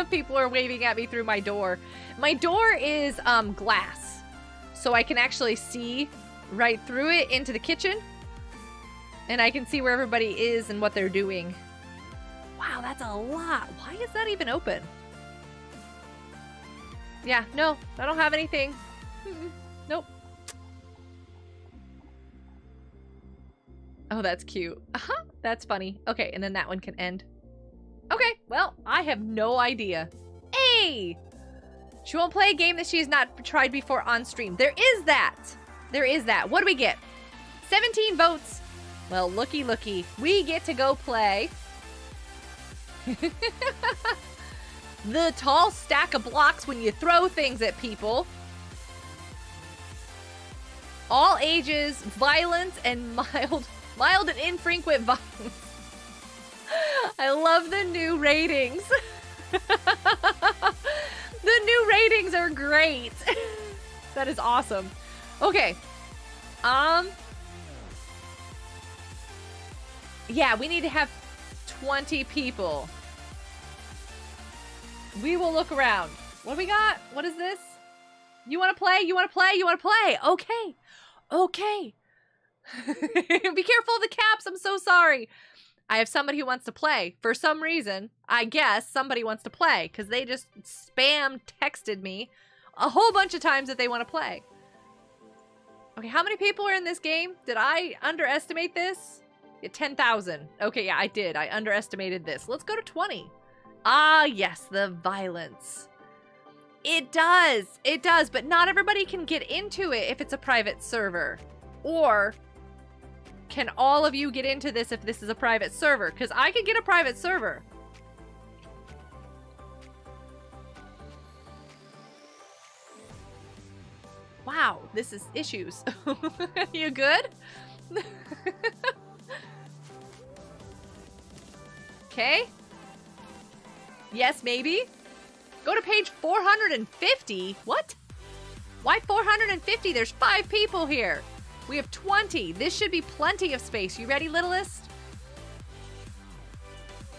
People are waving at me through my door. My door is um, glass, so I can actually see right through it into the kitchen, and I can see where everybody is and what they're doing. Wow, that's a lot. Why is that even open? Yeah, no, I don't have anything. Mm-mm, nope. Oh, that's cute. Uh-huh, that's funny. Okay, and then that one can end. Okay, well, I have no idea. Hey! She won't play a game that she's not tried before on stream. There is that. There is that. What do we get? seventeen votes. Well, looky, looky. We get to go play the tall stack of blocks when you throw things at people. All ages, violence, and mild, mild and infrequent violence. I love the new ratings. The new ratings are great. That is awesome. Okay. Um. Yeah, we need to have twenty people. We will look around. What do we got? What is this? You want to play? You want to play? You want to play? Okay. Okay. Be careful of the caps. I'm so sorry. I have somebody who wants to play. For some reason, I guess somebody wants to play because they just spam texted me a whole bunch of times that they want to play. Okay, how many people are in this game? Did I underestimate this? Yeah, ten thousand. Okay, yeah, I did. I underestimated this. Let's go to twenty. Ah, yes, the violence. It does. It does, but not everybody can get into it if it's a private server. Or... can all of you get into this if this is a private server? Because I could get a private server. Wow, this is issues. You good? Okay. Yes, maybe. Go to page four hundred fifty. What? Why four hundred fifty? There's five people here. We have twenty. This should be plenty of space. You ready, Littlest?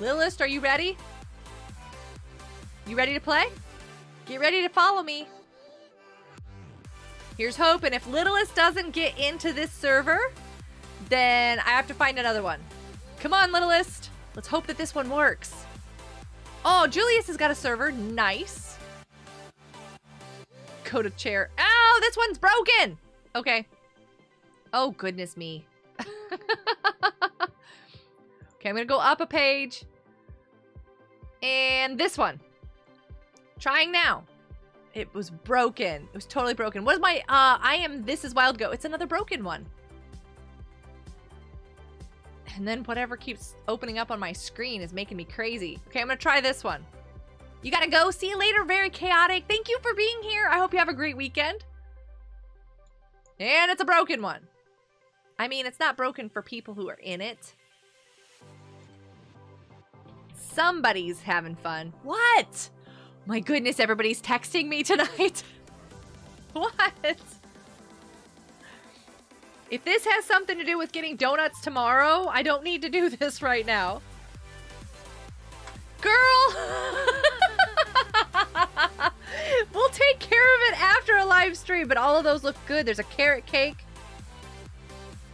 Littlest, are you ready? You ready to play? Get ready to follow me. Here's hope. And if Littlest doesn't get into this server, then I have to find another one. Come on, Littlest. Let's hope that this one works. Oh, Julius has got a server. Nice. Go to chair. Ow, this one's broken. Okay. Oh, goodness me. Okay, I'm going to go up a page. And this one. Trying now. It was broken. It was totally broken. What is my... Uh, I am... This is Wild Goat. It's another broken one. And then whatever keeps opening up on my screen is making me crazy. Okay, I'm going to try this one. You got to go. See you later. Very chaotic. Thank you for being here. I hope you have a great weekend. And it's a broken one. I mean, it's not broken for people who are in it. Somebody's having fun. What? My goodness, everybody's texting me tonight. What? If this has something to do with getting donuts tomorrow, I don't need to do this right now. Girl! We'll take care of it after a live stream, but all of those look good. There's a carrot cake.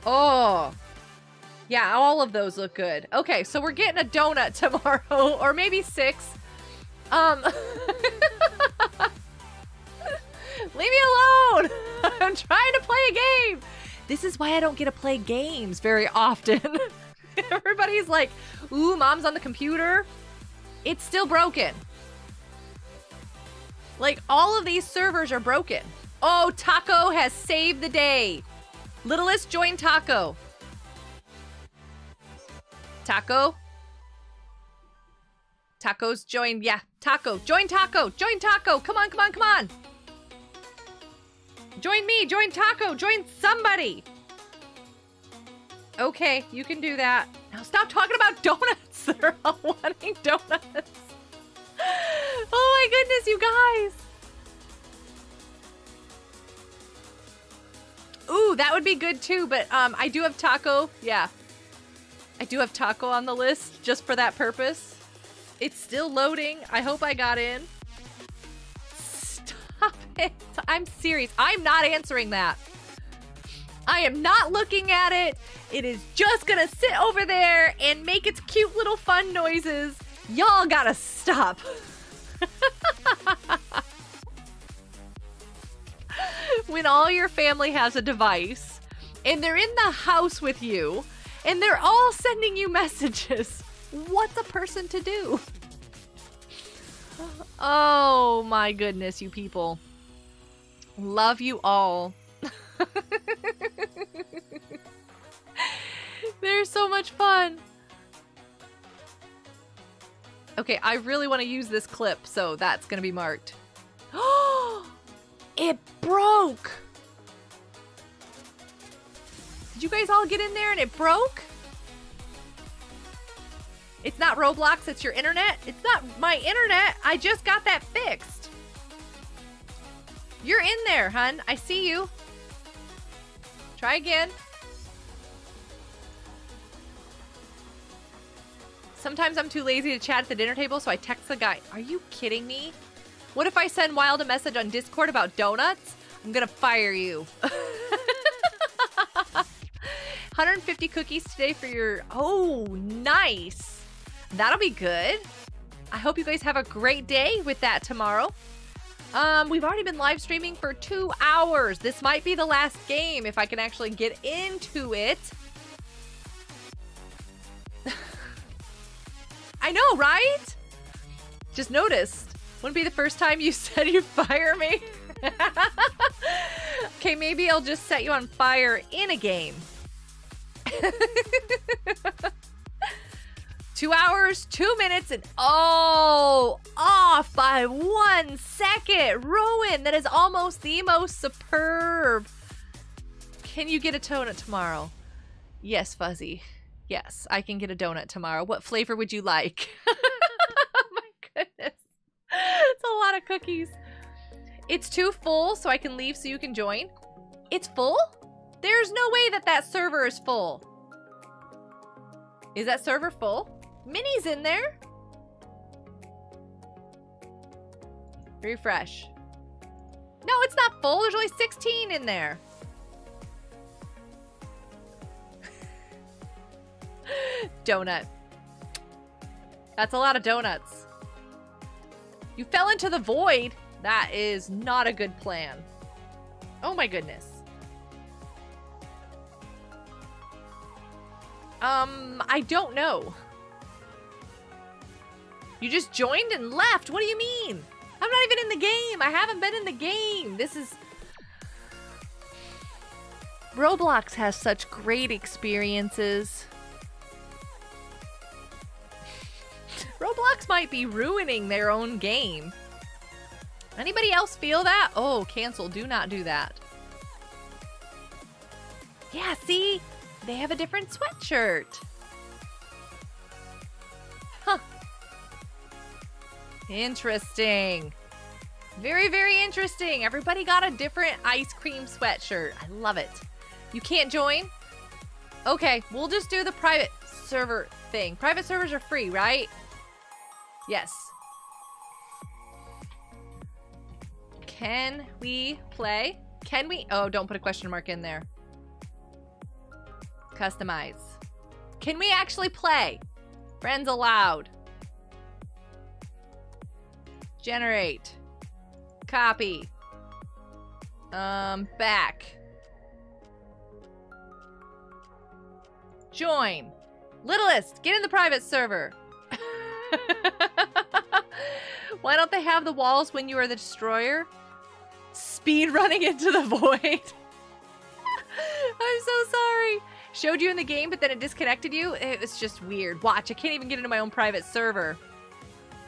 Oh. Yeah, all of those look good. Okay, so we're getting a donut tomorrow, or maybe six. Um, Leave me alone. I'm trying to play a game. This is why I don't get to play games very often. Everybody's like, ooh, mom's on the computer. It's still broken. Like, all of these servers are broken. Oh, Taco has saved the day. Littlest, join Taco. Taco? Taco's joined. Yeah, Taco. Join Taco. Join Taco. Come on, come on, come on. Join me. Join Taco. Join somebody. Okay, you can do that. Now stop talking about donuts. They're all wanting donuts. Oh my goodness, you guys. Ooh, that would be good too, but um, I do have Taco. Yeah. I do have Taco on the list just for that purpose. It's still loading. I hope I got in. Stop it. I'm serious. I'm not answering that. I am not looking at it. It is just going to sit over there and make its cute little fun noises. Y'all gotta stop. When all your family has a device and they're in the house with you and they're all sending you messages, what's a person to do? Oh my goodness, you people. Love you all. They're so much fun. Okay, I really want to use this clip, so that's going to be marked. Oh, it broke. Did you guys all get in there and it broke? It's not Roblox, it's your internet. It's not my internet. I just got that fixed. You're in there, hun. I see you. Try again. Sometimes I'm too lazy to chat at the dinner table, so I text the guy. Are you kidding me? What if I send Wild a message on Discord about donuts? I'm gonna fire you. one hundred fifty cookies today for your... Oh, nice. That'll be good. I hope you guys have a great day with that tomorrow. Um, we've already been live streaming for two hours. This might be the last game if I can actually get into it. I know, right? Just noticed. Wouldn't be the first time you said you'd fire me. Okay, maybe I'll just set you on fire in a game. Two hours, two minutes, and oh, off by one second. Ruin, that is almost the most superb. Can you get a donut tomorrow? Yes, Fuzzy. Yes, I can get a donut tomorrow. What flavor would you like? Oh my goodness. It's a lot of cookies. It's too full, so I can leave so you can join. It's full? There's no way that that server is full. Is that server full? Minnie's in there. Refresh. No, it's not full. There's only sixteen in there. Donut. That's a lot of donuts. You fell into the void. That is not a good plan. Oh my goodness. Um, I don't know. You just joined and left. What do you mean? I'm not even in the game. I haven't been in the game. This is... Roblox has such great experiences. Roblox might be ruining their own game. Anybody else feel that? Oh, cancel. Do not do that. Yeah, see? They have a different sweatshirt. Huh. Interesting. Very, very interesting. Everybody got a different ice cream sweatshirt. I love it. You can't join? Okay, we'll just do the private server thing. Private servers are free, right? Yes. Can we play? Can we? Oh, don't put a question mark in there. Customize. Can we actually play? Friends allowed. Generate. Copy. Um, back. Join. Littlest, get in the private server. Why don't they have the walls when you are the destroyer? Speed running into the void. I'm so sorry. Showed you in the game, but then it disconnected you. It was just weird. Watch, I can't even get into my own private server.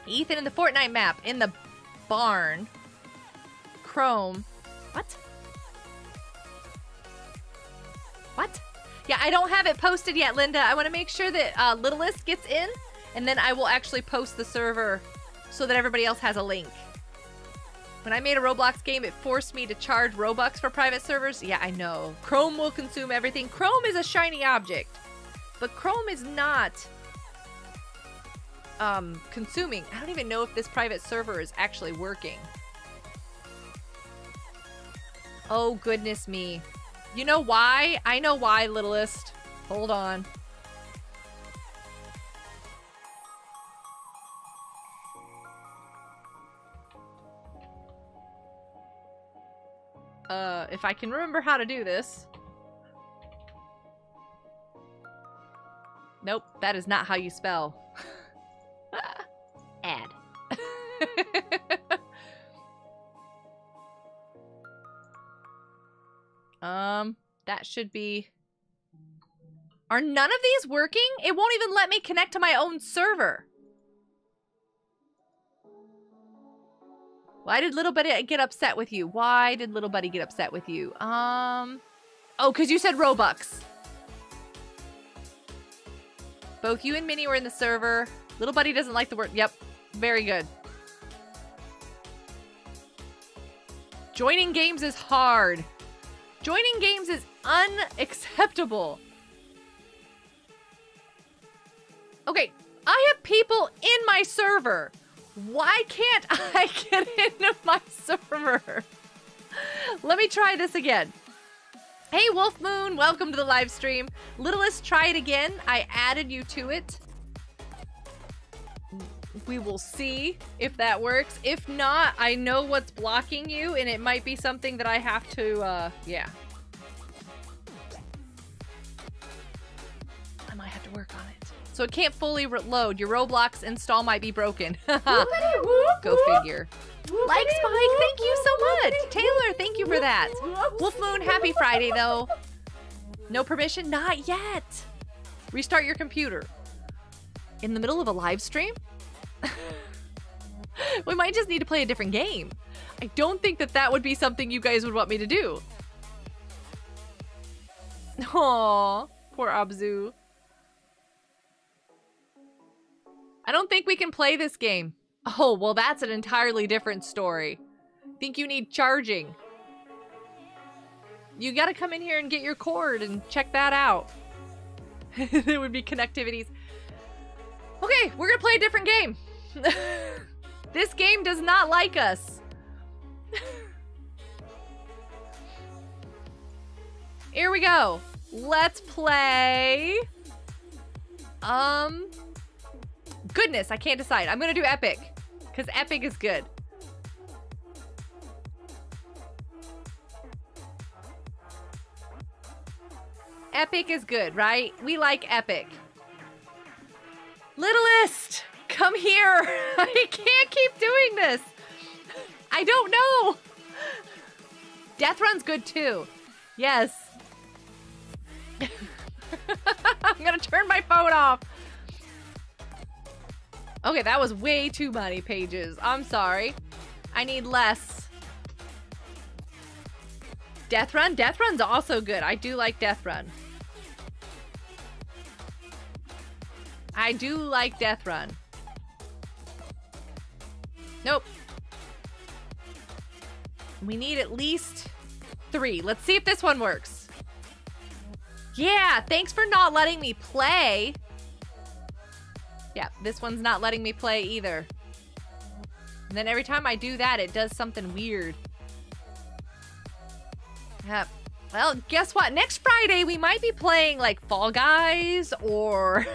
Ethan in the Fortnite map. In the barn. Chrome. What? What? Yeah, I don't have it posted yet, Linda. I want to make sure that uh, Littlest gets in, and then I will actually post the server so that everybody else has a link. When I made a Roblox game, it forced me to charge Robux for private servers. Yeah, I know. Chrome will consume everything. Chrome is a shiny object, but Chrome is not um, consuming. I don't even know if this private server is actually working. Oh, goodness me. You know why? I know why, Littlest. Hold on. Uh, if I can remember how to do this. Nope, that is not how you spell. Ad. That should be... Are none of these working? It won't even let me connect to my own server. Why did little buddy get upset with you? Why did little buddy get upset with you? Um, oh, because you said Robux. Both you and Minnie were in the server. Little buddy doesn't like the word. Yep, very good. Joining games is hard. Joining games is unacceptable. Okay, I have people in my server. Why can't I get into my server? Let me try this again. Hey, Wolf Moon, welcome to the live stream. Littlest, try it again. I added you to it. We will see if that works. If not, I know what's blocking you, and it might be something that I have to, uh, yeah. I might have to work on it. So it can't fully load. Your Roblox install might be broken. Go figure. Like Spike, thank you so much. Taylor, thank you for that. Wolf Moon, happy Friday though. No permission? Not yet. Restart your computer. In the middle of a live stream? We might just need to play a different game. I don't think that that would be something you guys would want me to do. Aww, poor Abzu. I don't think we can play this game. Oh, well, that's an entirely different story. I think you need charging. You gotta come in here and get your cord and check that out. There would be connectivities. Okay, we're gonna play a different game. This game does not like us. Here we go. Let's play. Um... Goodness, I can't decide. I'm gonna do Epic, because Epic is good. Epic is good, right? We like Epic. Littlest, come here. I can't keep doing this. I don't know. Death Run's good too. Yes. I'm gonna turn my phone off. Okay, that was way too many pages. I'm sorry. I need less. Death Run? Death Run's also good. I do like Death Run. I do like Death Run. Nope. We need at least three. Let's see if this one works. Yeah, thanks for not letting me play. Yeah, this one's not letting me play either. And then every time I do that, it does something weird. Yep. Well, guess what? Next Friday, we might be playing, like, Fall Guys or...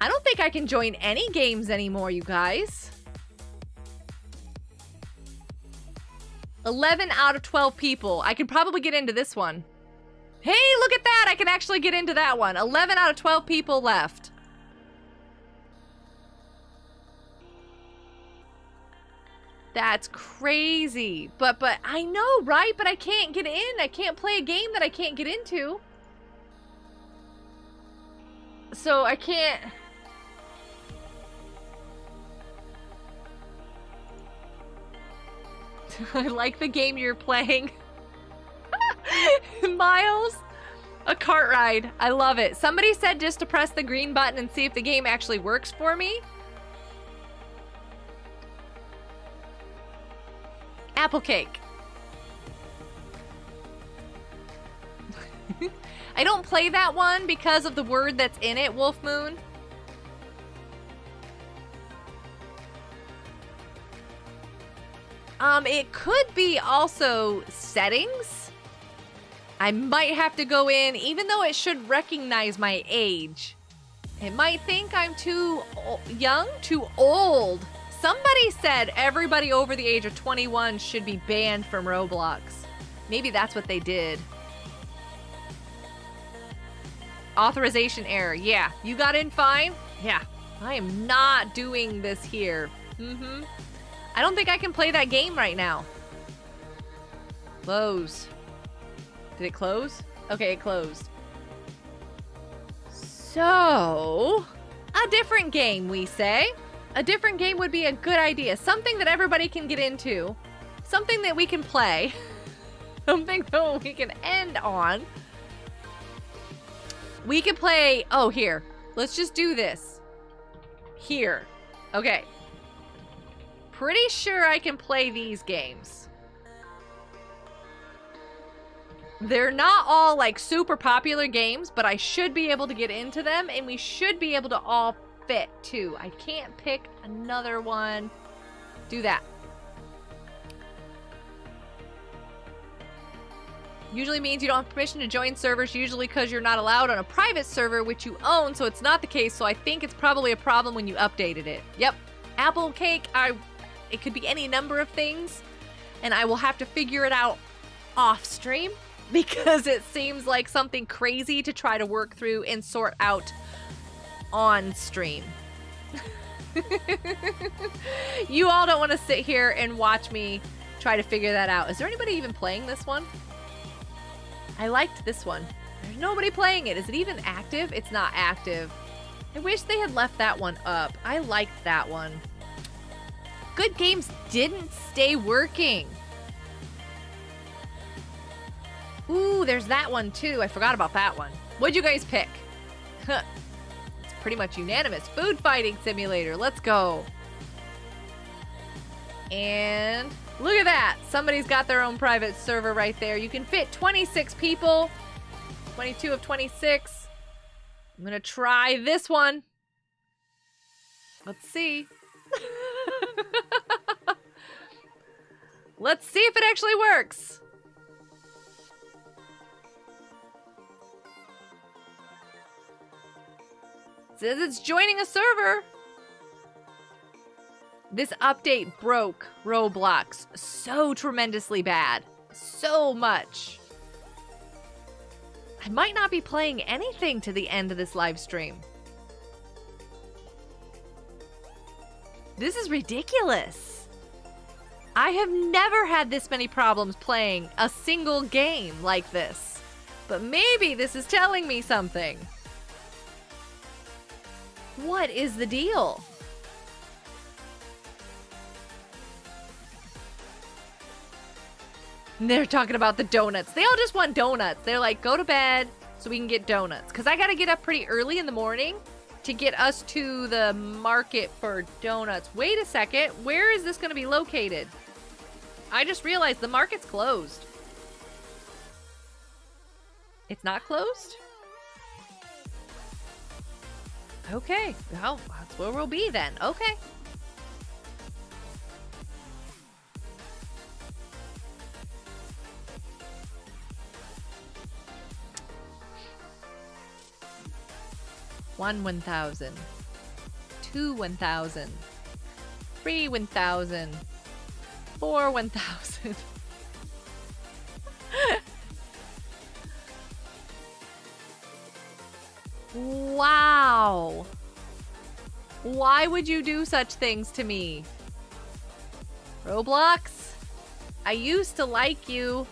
I don't think I can join any games anymore, you guys. eleven out of twelve people. I could probably get into this one. Hey, look at that! I can actually get into that one. eleven out of twelve people left. That's crazy. But, but, I know, right? But I can't get in. I can't play a game that I can't get into. So, I can't... I like the game you're playing. Miles, a cart ride. I love it. Somebody said just to press the green button and see if the game actually works for me. Apple cake. I don't play that one because of the word that's in it, Wolf Moon. Um, it could be also settings. I might have to go in, even though it should recognize my age. It might think I'm too young, too old. Somebody said everybody over the age of twenty-one should be banned from Roblox. Maybe that's what they did. Authorization error. Yeah, you got in fine? Yeah, I am not doing this here. Mm-hmm. I don't think I can play that game right now. Close. Did it close? Okay, it closed. So, a different game, we say. A different game would be a good idea. Something that everybody can get into. Something that we can play. Something that we can end on. We can play... Oh, here. Let's just do this. Here. Okay. Pretty sure I can play these games. They're not all, like, super popular games, but I should be able to get into them, and we should be able to all fit too. I can't pick another one. Do that. Usually means you don't have permission to join servers, usually because you're not allowed on a private server, which you own, so it's not the case. So I think it's probably a problem when you updated it. Yep. Apple cake. I it could be any number of things, and I will have to figure it out off stream, because it seems like something crazy to try to work through and sort out on stream. You all don't want to sit here and watch me try to figure that out. Is there anybody even playing this one? I liked this one. There's nobody playing it. Is it even active? It's not active. I wish they had left that one up. I liked that one. Good games didn't stay working. Ooh, there's that one too. I forgot about that one. What'd you guys pick? Huh. It's pretty much unanimous. Food Fighting Simulator. Let's go. And look at that. Somebody's got their own private server right there. You can fit twenty-six people. twenty-two of twenty-six. I'm going to try this one. Let's see. Let's see if it actually works. Says it's joining a server. This update broke Roblox so tremendously bad. So much. I might not be playing anything to the end of this live stream. This is ridiculous. I have never had this many problems playing a single game like this. But maybe this is telling me something. What is the deal? And they're talking about the donuts. They all just want donuts. They're like, go to bed so we can get donuts. Because I got to get up pretty early in the morning to get us to the market for donuts. Wait a second. Where is this going to be located? I just realized the market's closed. It's not closed? Okay, well, that's where we'll be then. Okay. One one thousand. Two one thousand. Three one thousand. Four one thousand. Wow. Why would you do such things to me? Roblox, I used to like you.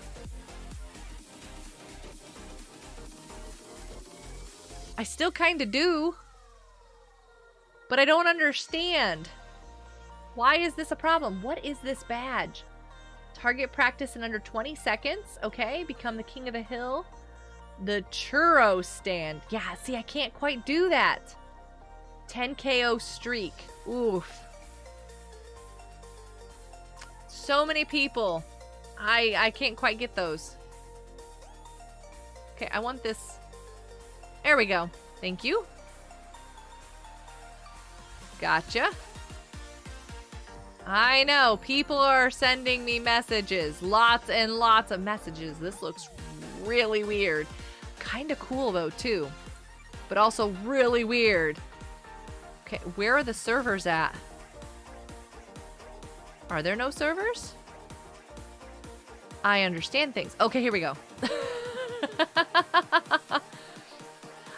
I still kind of do. But I don't understand. Why is this a problem? What is this badge? Target practice in under twenty seconds. Okay, become the king of the hill. The churro stand. Yeah, see, I can't quite do that. ten K O streak. Oof. So many people. I I can't quite get those. Okay, I want this. There we go. Thank you. Gotcha. I know. People are sending me messages. Lots and lots of messages. This looks really weird. Kind of cool though too, but also really weird. Okay, where are the servers at? Are there no servers? I understand things. Okay, here we go.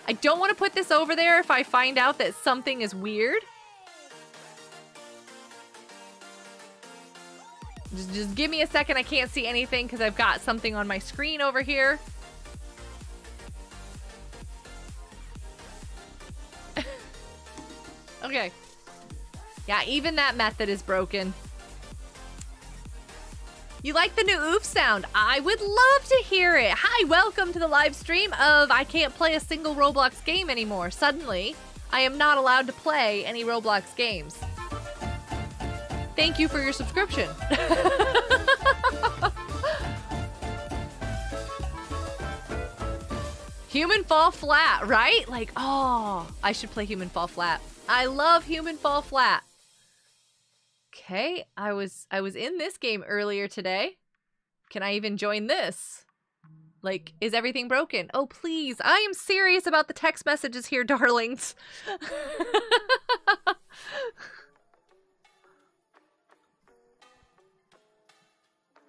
I don't want to put this over there if I find out that something is weird. Just, just give me a second. I can't see anything because I've got something on my screen over here. Okay. Yeah, even that method is broken. You like the new oof sound? I would love to hear it. Hi, welcome to the live stream of I can't play a single Roblox game anymore. Suddenly, I am not allowed to play any Roblox games. Thank you for your subscription. Human Fall Flat, right? Like, oh, I should play Human Fall Flat. I love Human Fall Flat. Okay, I was I was in this game earlier today. Can I even join this? Like, is everything broken? Oh, please. I am serious about the text messages here, darlings.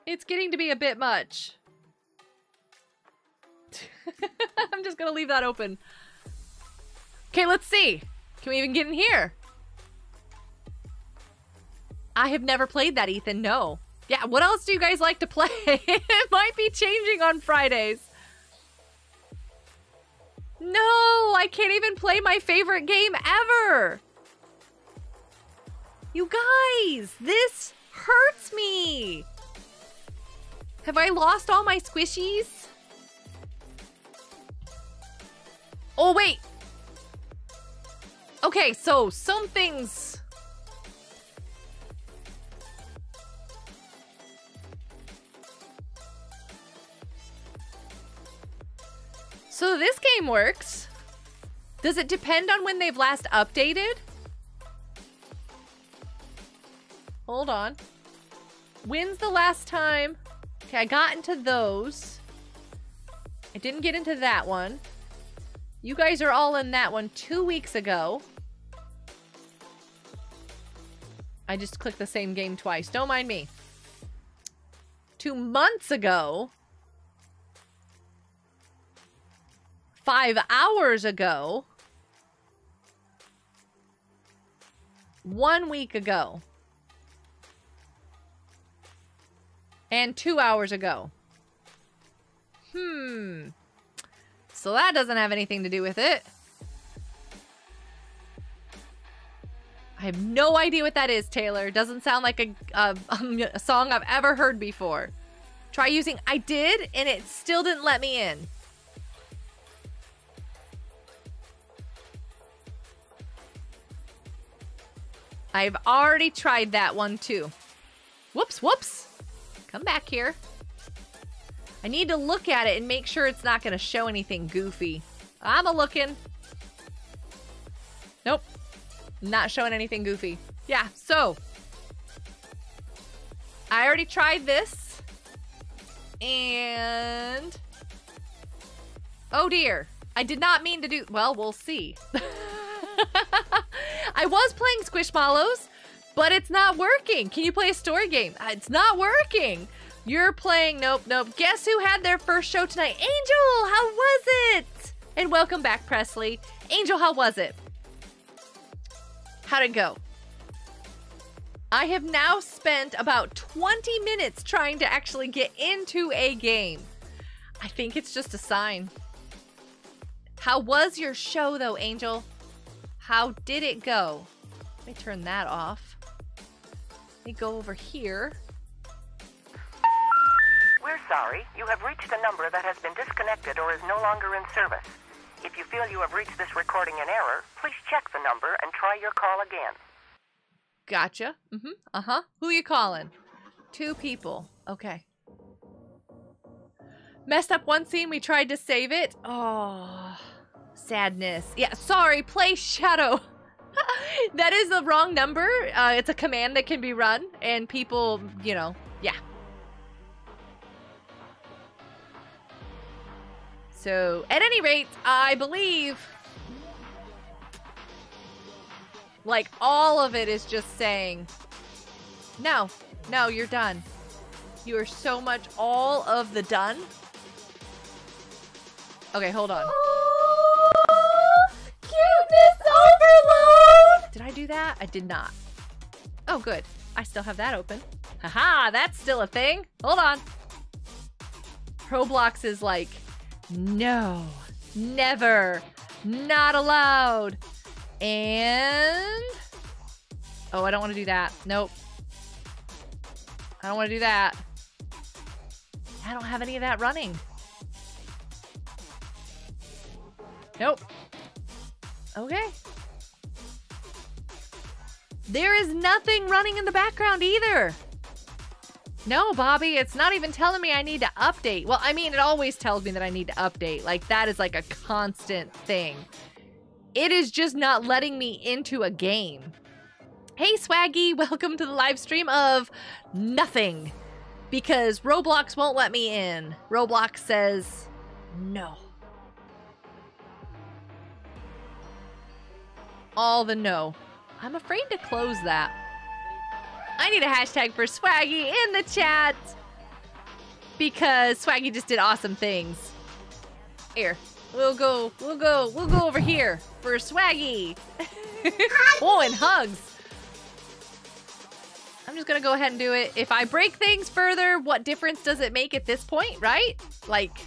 It's getting to be a bit much. I'm just gonna leave that open. Okay, let's see. Can we even get in here? I have never played that, Ethan. No. Yeah, what else do you guys like to play? It might be changing on Fridays. No, I can't even play my favorite game ever. You guys, this hurts me. Have I lost all my squishies? Oh, wait. Okay, so some things... So this game works. Does it depend on when they've last updated? Hold on. When's the last time? Okay, I got into those. I didn't get into that one. You guys are all in that one two weeks ago. I just clicked the same game twice. Don't mind me. Two months ago. Five hours ago. One week ago. And two hours ago. Hmm. So that doesn't have anything to do with it. I have no idea what that is, Taylor. Doesn't sound like a, a, a song I've ever heard before. Try using I did, and it still didn't let me in. I've already tried that one too. Whoops, whoops. Come back here. I need to look at it and make sure it's not going to show anything goofy. I'm a looking. Nope. Not showing anything goofy. Yeah, so. I already tried this. And. Oh dear. I did not mean to do. Well, we'll see. I was playing Squishmallows, but it's not working. Can you play a story game? It's not working. You're playing, nope, nope. Guess who had their first show tonight? Angel, how was it? And welcome back, Presley. Angel, how was it? How'd it go? I have now spent about twenty minutes trying to actually get into a game. I think it's just a sign. How was your show though, Angel? How did it go? Let me turn that off. Let me go over here. We're sorry. You have reached a number that has been disconnected or is no longer in service. If you feel you have reached this recording in error, please check the number and try your call again. Gotcha. Mm-hmm. Uh-huh. Who you calling? Two people. Okay. Messed up one scene. We tried to save it. Oh... Sadness. Yeah, sorry, play Shadow. That is the wrong number. Uh, it's a command that can be run, and people, you know, yeah. So, at any rate, I believe, like, all of it is just saying, no, no, you're done. You are so much all of the done. Okay, hold on. Cuteness overload! Did I do that? I did not. Oh, good. I still have that open. Haha, that's still a thing. Hold on. Roblox is like, no, never, not allowed. And, oh, I don't want to do that. Nope. I don't want to do that. I don't have any of that running. Nope. Okay. There is nothing running in the background either. No, Bobby, it's not even telling me I need to update. Well, I mean, it always tells me that I need to update. Like, that is like a constant thing. It is just not letting me into a game. Hey, Swaggy, welcome to the live stream of nothing. Because Roblox won't let me in. Roblox says no. All the no. I'm afraid to close that. I need a hashtag for Swaggy in the chat. Because Swaggy just did awesome things. Here. We'll go, we'll go, we'll go over here for Swaggy. Oh, and hugs. I'm just gonna go ahead and do it. If I break things further, what difference does it make at this point, right? Like,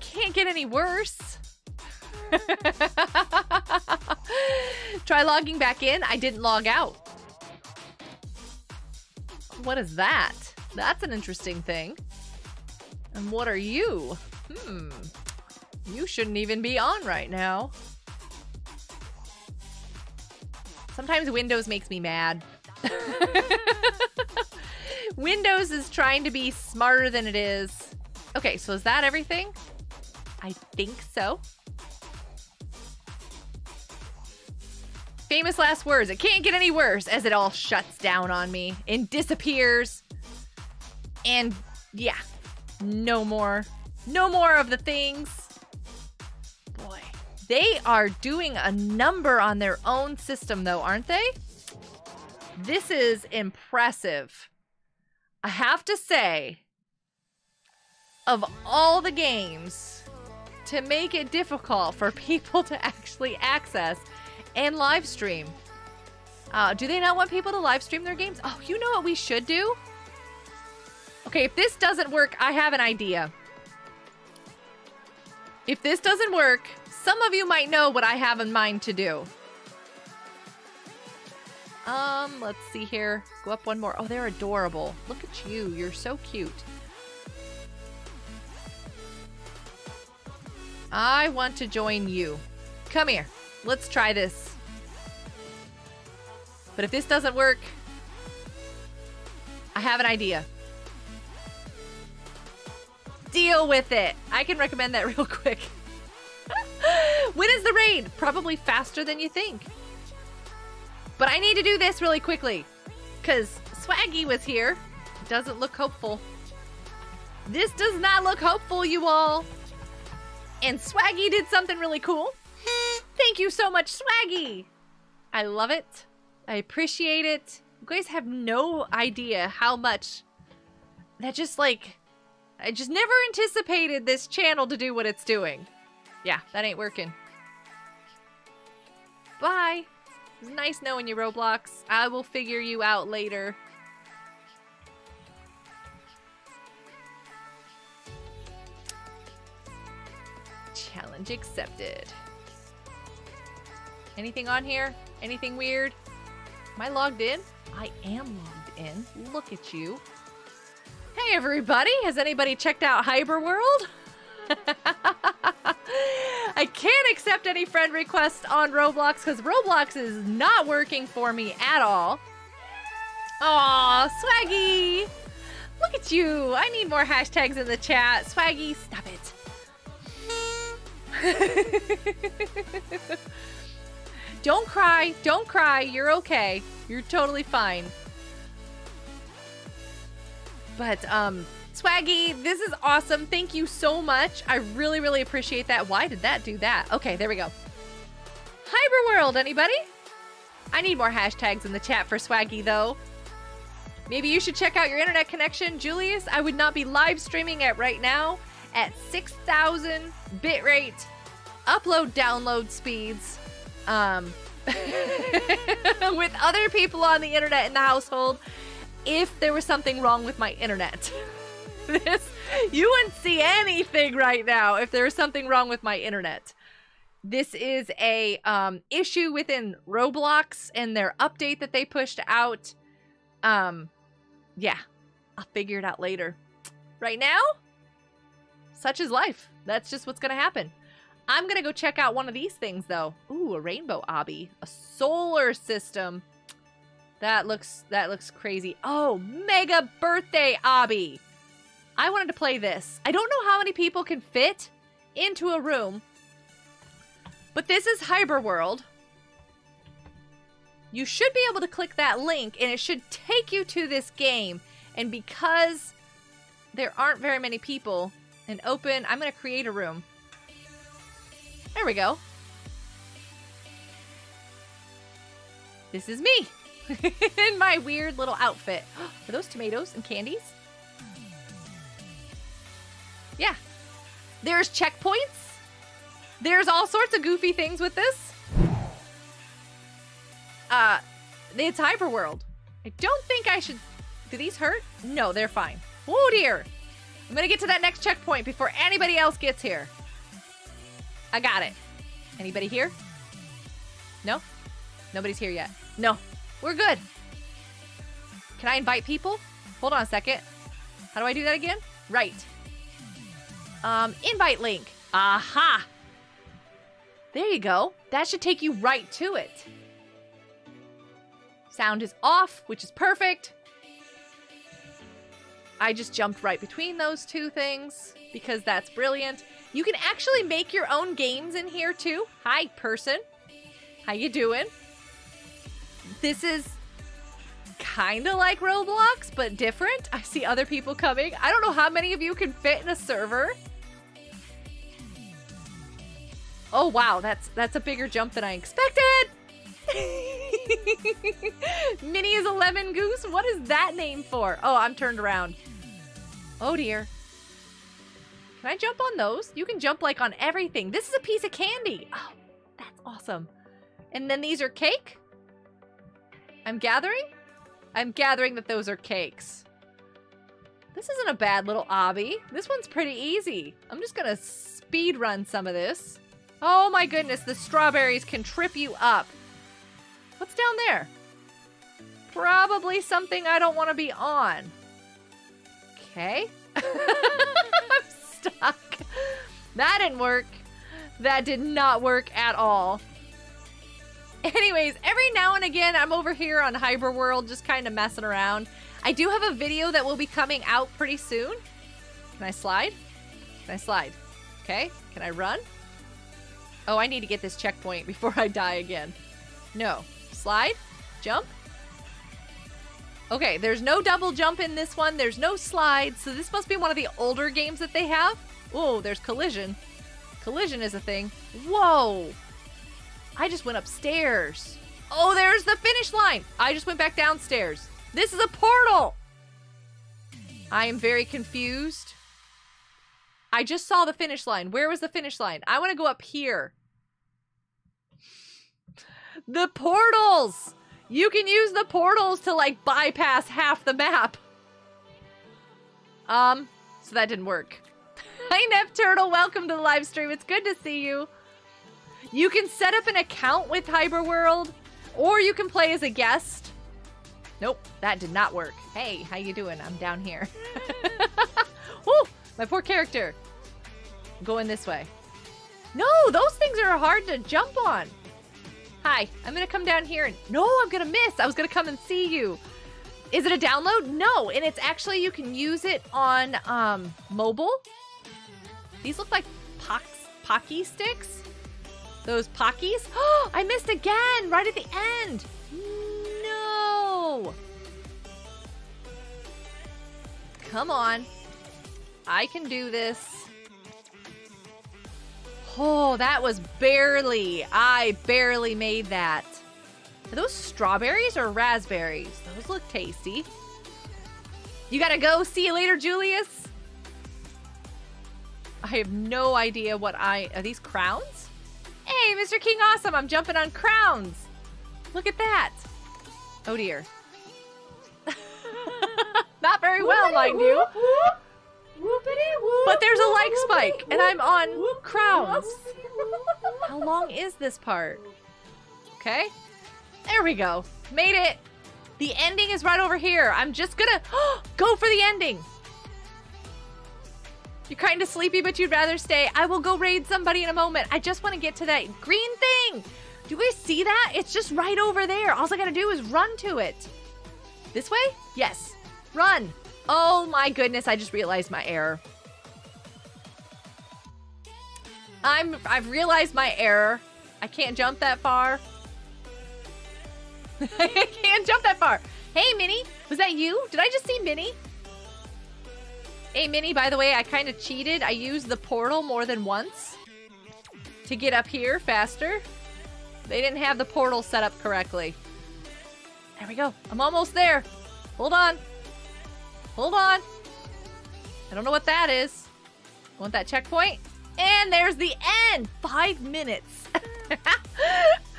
can't get any worse. Try logging back in. I didn't log out. What is that? That's an interesting thing. And what are you? Hmm. You shouldn't even be on right now. Sometimes Windows makes me mad. Windows is trying to be smarter than it is. Okay, so is that everything? I think so. Famous last words. It can't get any worse, as it all shuts down on me and disappears. And yeah, no more. No more of the things. Boy, they are doing a number on their own system though, aren't they? This is impressive. I have to say, of all the games to make it difficult for people to actually access and live stream. Uh, do they not want people to live stream their games? Oh, you know what we should do? Okay, if this doesn't work, I have an idea. If this doesn't work, some of you might know what I have in mind to do. Um, let's see here. Go up one more. Oh, they're adorable. Look at you. You're so cute. I want to join you. Come here. Let's try this. But if this doesn't work, I have an idea. Deal with it. I can recommend that real quick. When is the raid? Probably faster than you think. But I need to do this really quickly because Swaggy was here. Doesn't look hopeful. This does not look hopeful, you all. And Swaggy did something really cool. Thank you so much, Swaggy. I love it. I appreciate it. You guys have no idea how much that just like, I just never anticipated this channel to do what it's doing. Yeah, that ain't working. Bye. It was nice knowing you, Roblox. I will figure you out later. Challenge accepted. Anything on here? Anything weird? Am I logged in? I am logged in. Look at you. Hey, everybody. Has anybody checked out HyperWorld? I can't accept any friend requests on Roblox because Roblox is not working for me at all. Aw, Swaggy. Look at you. I need more hashtags in the chat. Swaggy, stop it. Don't cry. Don't cry. You're okay. You're totally fine. But, um, Swaggy, this is awesome. Thank you so much. I really, really appreciate that. Why did that do that? Okay, there we go. HyperWorld, anybody? I need more hashtags in the chat for Swaggy, though. Maybe you should check out your internet connection. Julius, I would not be live streaming at right now at six thousand bitrate upload download speeds. Um, with other people on the internet in the household if there was something wrong with my internet. This, you wouldn't see anything right now if there was something wrong with my internet. This is a um, issue within Roblox and their update that they pushed out. Um, yeah, I'll figure it out later. Right now, such is life. That's just what's gonna happen. I'm gonna go check out one of these things though. Ooh, a rainbow obby, a solar system. That looks that looks crazy. Oh, mega birthday obby. I wanted to play this. I don't know how many people can fit into a room, but this is HyperWorld. You should be able to click that link and it should take you to this game. And because there aren't very many people and open, I'm gonna create a room. There we go. This is me in my weird little outfit. Are those tomatoes and candies? Yeah, there's checkpoints. There's all sorts of goofy things with this. Uh, it's HyperWorld. I don't think I should, do these hurt? No, they're fine. Oh dear. I'm gonna get to that next checkpoint before anybody else gets here. I got it. Anybody here? No? Nobody's here yet. No, we're good. Can I invite people? Hold on a second. How do I do that again? Right. Um, invite link. Aha! There you go. That should take you right to it. Sound is off, which is perfect. I just jumped right between those two things because that's brilliant. You can actually make your own games in here too. Hi, person. How you doing? This is kind of like Roblox, but different. I see other people coming. I don't know how many of you can fit in a server. Oh wow, that's that's a bigger jump than I expected. Minnie is a lemon goose. What is that name for? Oh, I'm turned around. Oh dear. Can I jump on those? You can jump like on everything. This is a piece of candy. Oh, that's awesome. And then these are cake. I'm gathering. I'm gathering that those are cakes. This isn't a bad little obby. This one's pretty easy. I'm just gonna speed run some of this. Oh my goodness, the strawberries can trip you up. What's down there? Probably something I don't want to be on. Okay. I'm stuck. That didn't work. That did not work at all. Anyways, every now and again, I'm over here on HyperWorld just kind of messing around. I do have a video that will be coming out pretty soon. Can I slide? Can I slide? Okay. Can I run? Oh, I need to get this checkpoint before I die again. No. Slide? Jump? Okay, there's no double jump in this one. There's no slide, so this must be one of the older games that they have. Oh, there's collision. Collision is a thing. Whoa! I just went upstairs. Oh, there's the finish line! I just went back downstairs. This is a portal! I am very confused. I just saw the finish line. Where was the finish line? I want to go up here. The portals! You can use the portals to, like, bypass half the map. Um, so that didn't work. Hi, Nepturtle. Welcome to the live stream. It's good to see you. You can set up an account with HyperWorld, or you can play as a guest. Nope, that did not work. Hey, how you doing? I'm down here. Woo! My poor character. I'm going this way. No, those things are hard to jump on. Hi, I'm gonna come down here and... No, I'm gonna miss. I was gonna come and see you. Is it a download? No, and it's actually, you can use it on um, mobile. These look like pox, Pocky sticks. Those Pockies. Oh, I missed again right at the end. No. Come on. I can do this. Oh, that was barely. I barely made that. Are those strawberries or raspberries? Those look tasty. You gotta go. See you later, Julius. I have no idea what I... Are these crowns? Hey, Mister King Awesome. I'm jumping on crowns. Look at that. Oh dear. Not very well, mind you. But there's a like spike, and I'm on crowns. How long is this part? Okay. There we go. Made it. The ending is right over here. I'm just gonna go for the ending. You're kind of sleepy, but you'd rather stay. I will go raid somebody in a moment. I just want to get to that green thing. Do you guys see that? It's just right over there. All I gotta do is run to it. This way? Yes. Run. Oh my goodness, I just realized my error. I'm, I've realized my error. I can't jump that far. I can't jump that far. Hey, Minnie. Was that you? Did I just see Minnie? Hey, Minnie, by the way, I kind of cheated. I used the portal more than once to get up here faster. They didn't have the portal set up correctly. There we go. I'm almost there. Hold on. Hold on. I don't know what that is. Want that checkpoint? And there's the end. Five minutes.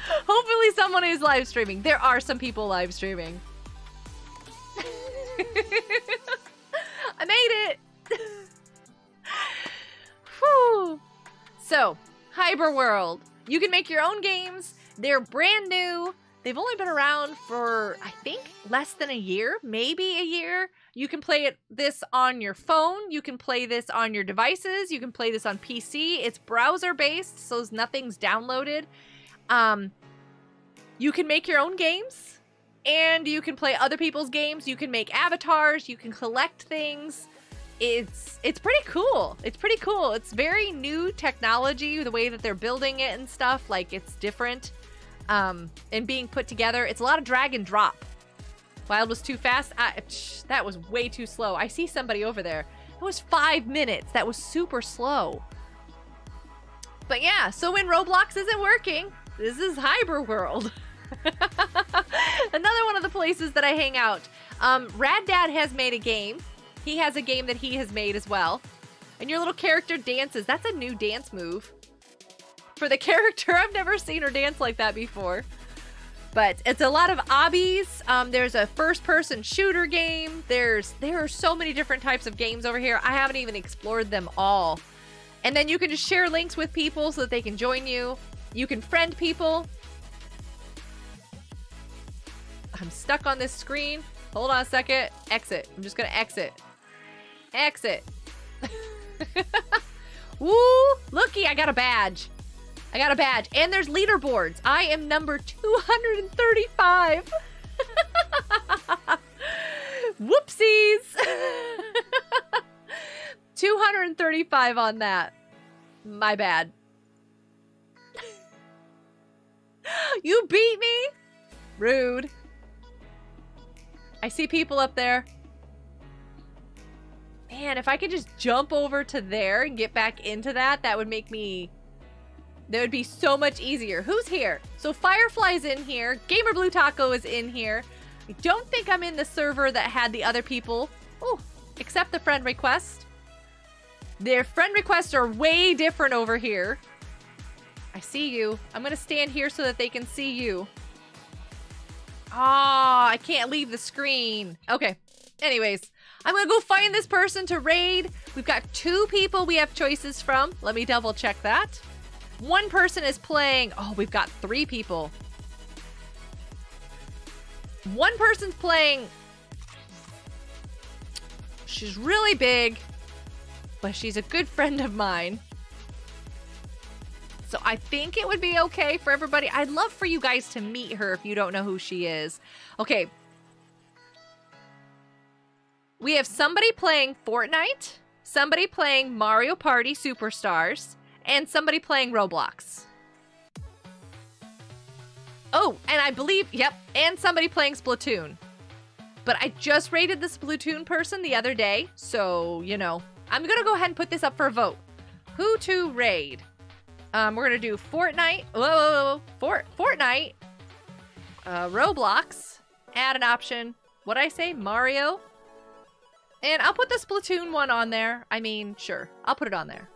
Hopefully someone is live streaming. There are some people live streaming. I made it. Whew. So, HyperWorld. You can make your own games. They're brand new. They've only been around for, I think, less than a year, maybe a year. You can play it, this on your phone. You can play this on your devices. You can play this on P C. It's browser-based, so nothing's downloaded. Um, you can make your own games, and you can play other people's games. You can make avatars. You can collect things. It's it's pretty cool. It's pretty cool. It's very new technology, the way that they're building it and stuff. Like, it's different. Um, and being put together. It's a lot of drag and drop. Wild was too fast. I, psh, that was way too slow. I see somebody over there. That was five minutes. That was super slow. But yeah, so when Roblox isn't working, this is HyperWorld. Another one of the places that I hang out. Um, Rad Dad has made a game. He has a game that he has made as well. And your little character dances. That's a new dance move for the character. I've never seen her dance like that before. But it's a lot of obbies. Um, there's a first-person shooter game. There's There are so many different types of games over here. I haven't even explored them all. And then you can just share links with people so that they can join you. You can friend people. I'm stuck on this screen. Hold on a second. Exit. I'm just going to exit. Exit. Woo! Looky, I got a badge. I got a badge. And there's leaderboards. I am number two hundred thirty-five. Whoopsies. two hundred thirty-five on that. My bad. You beat me? Rude. I see people up there. Man, if I could just jump over to there and get back into that, that would make me... That would be so much easier. Who's here? So Firefly's in here. Gamer Blue Taco is in here. I don't think I'm in the server that had the other people. Oh, accept the friend request. Their friend requests are way different over here. I see you. I'm going to stand here so that they can see you. Ah, oh, I can't leave the screen. Okay. Anyways, I'm going to go find this person to raid. We've got two people we have choices from. Let me double check that. One person is playing. Oh, we've got three people. One person's playing. She's really big, but she's a good friend of mine. So I think it would be okay for everybody. I'd love for you guys to meet her if you don't know who she is. Okay. We have somebody playing Fortnite, somebody playing Mario Party Superstars, and somebody playing Roblox. Oh, and I believe, yep, and somebody playing Splatoon. But I just rated the Splatoon person the other day, so, you know. I'm gonna go ahead and put this up for a vote. Who to raid? Um, we're gonna do Fortnite, whoa, whoa, whoa. Fort, Fortnite, uh, Roblox, add an option. What'd I say, Mario? And I'll put the Splatoon one on there. I mean, sure, I'll put it on there.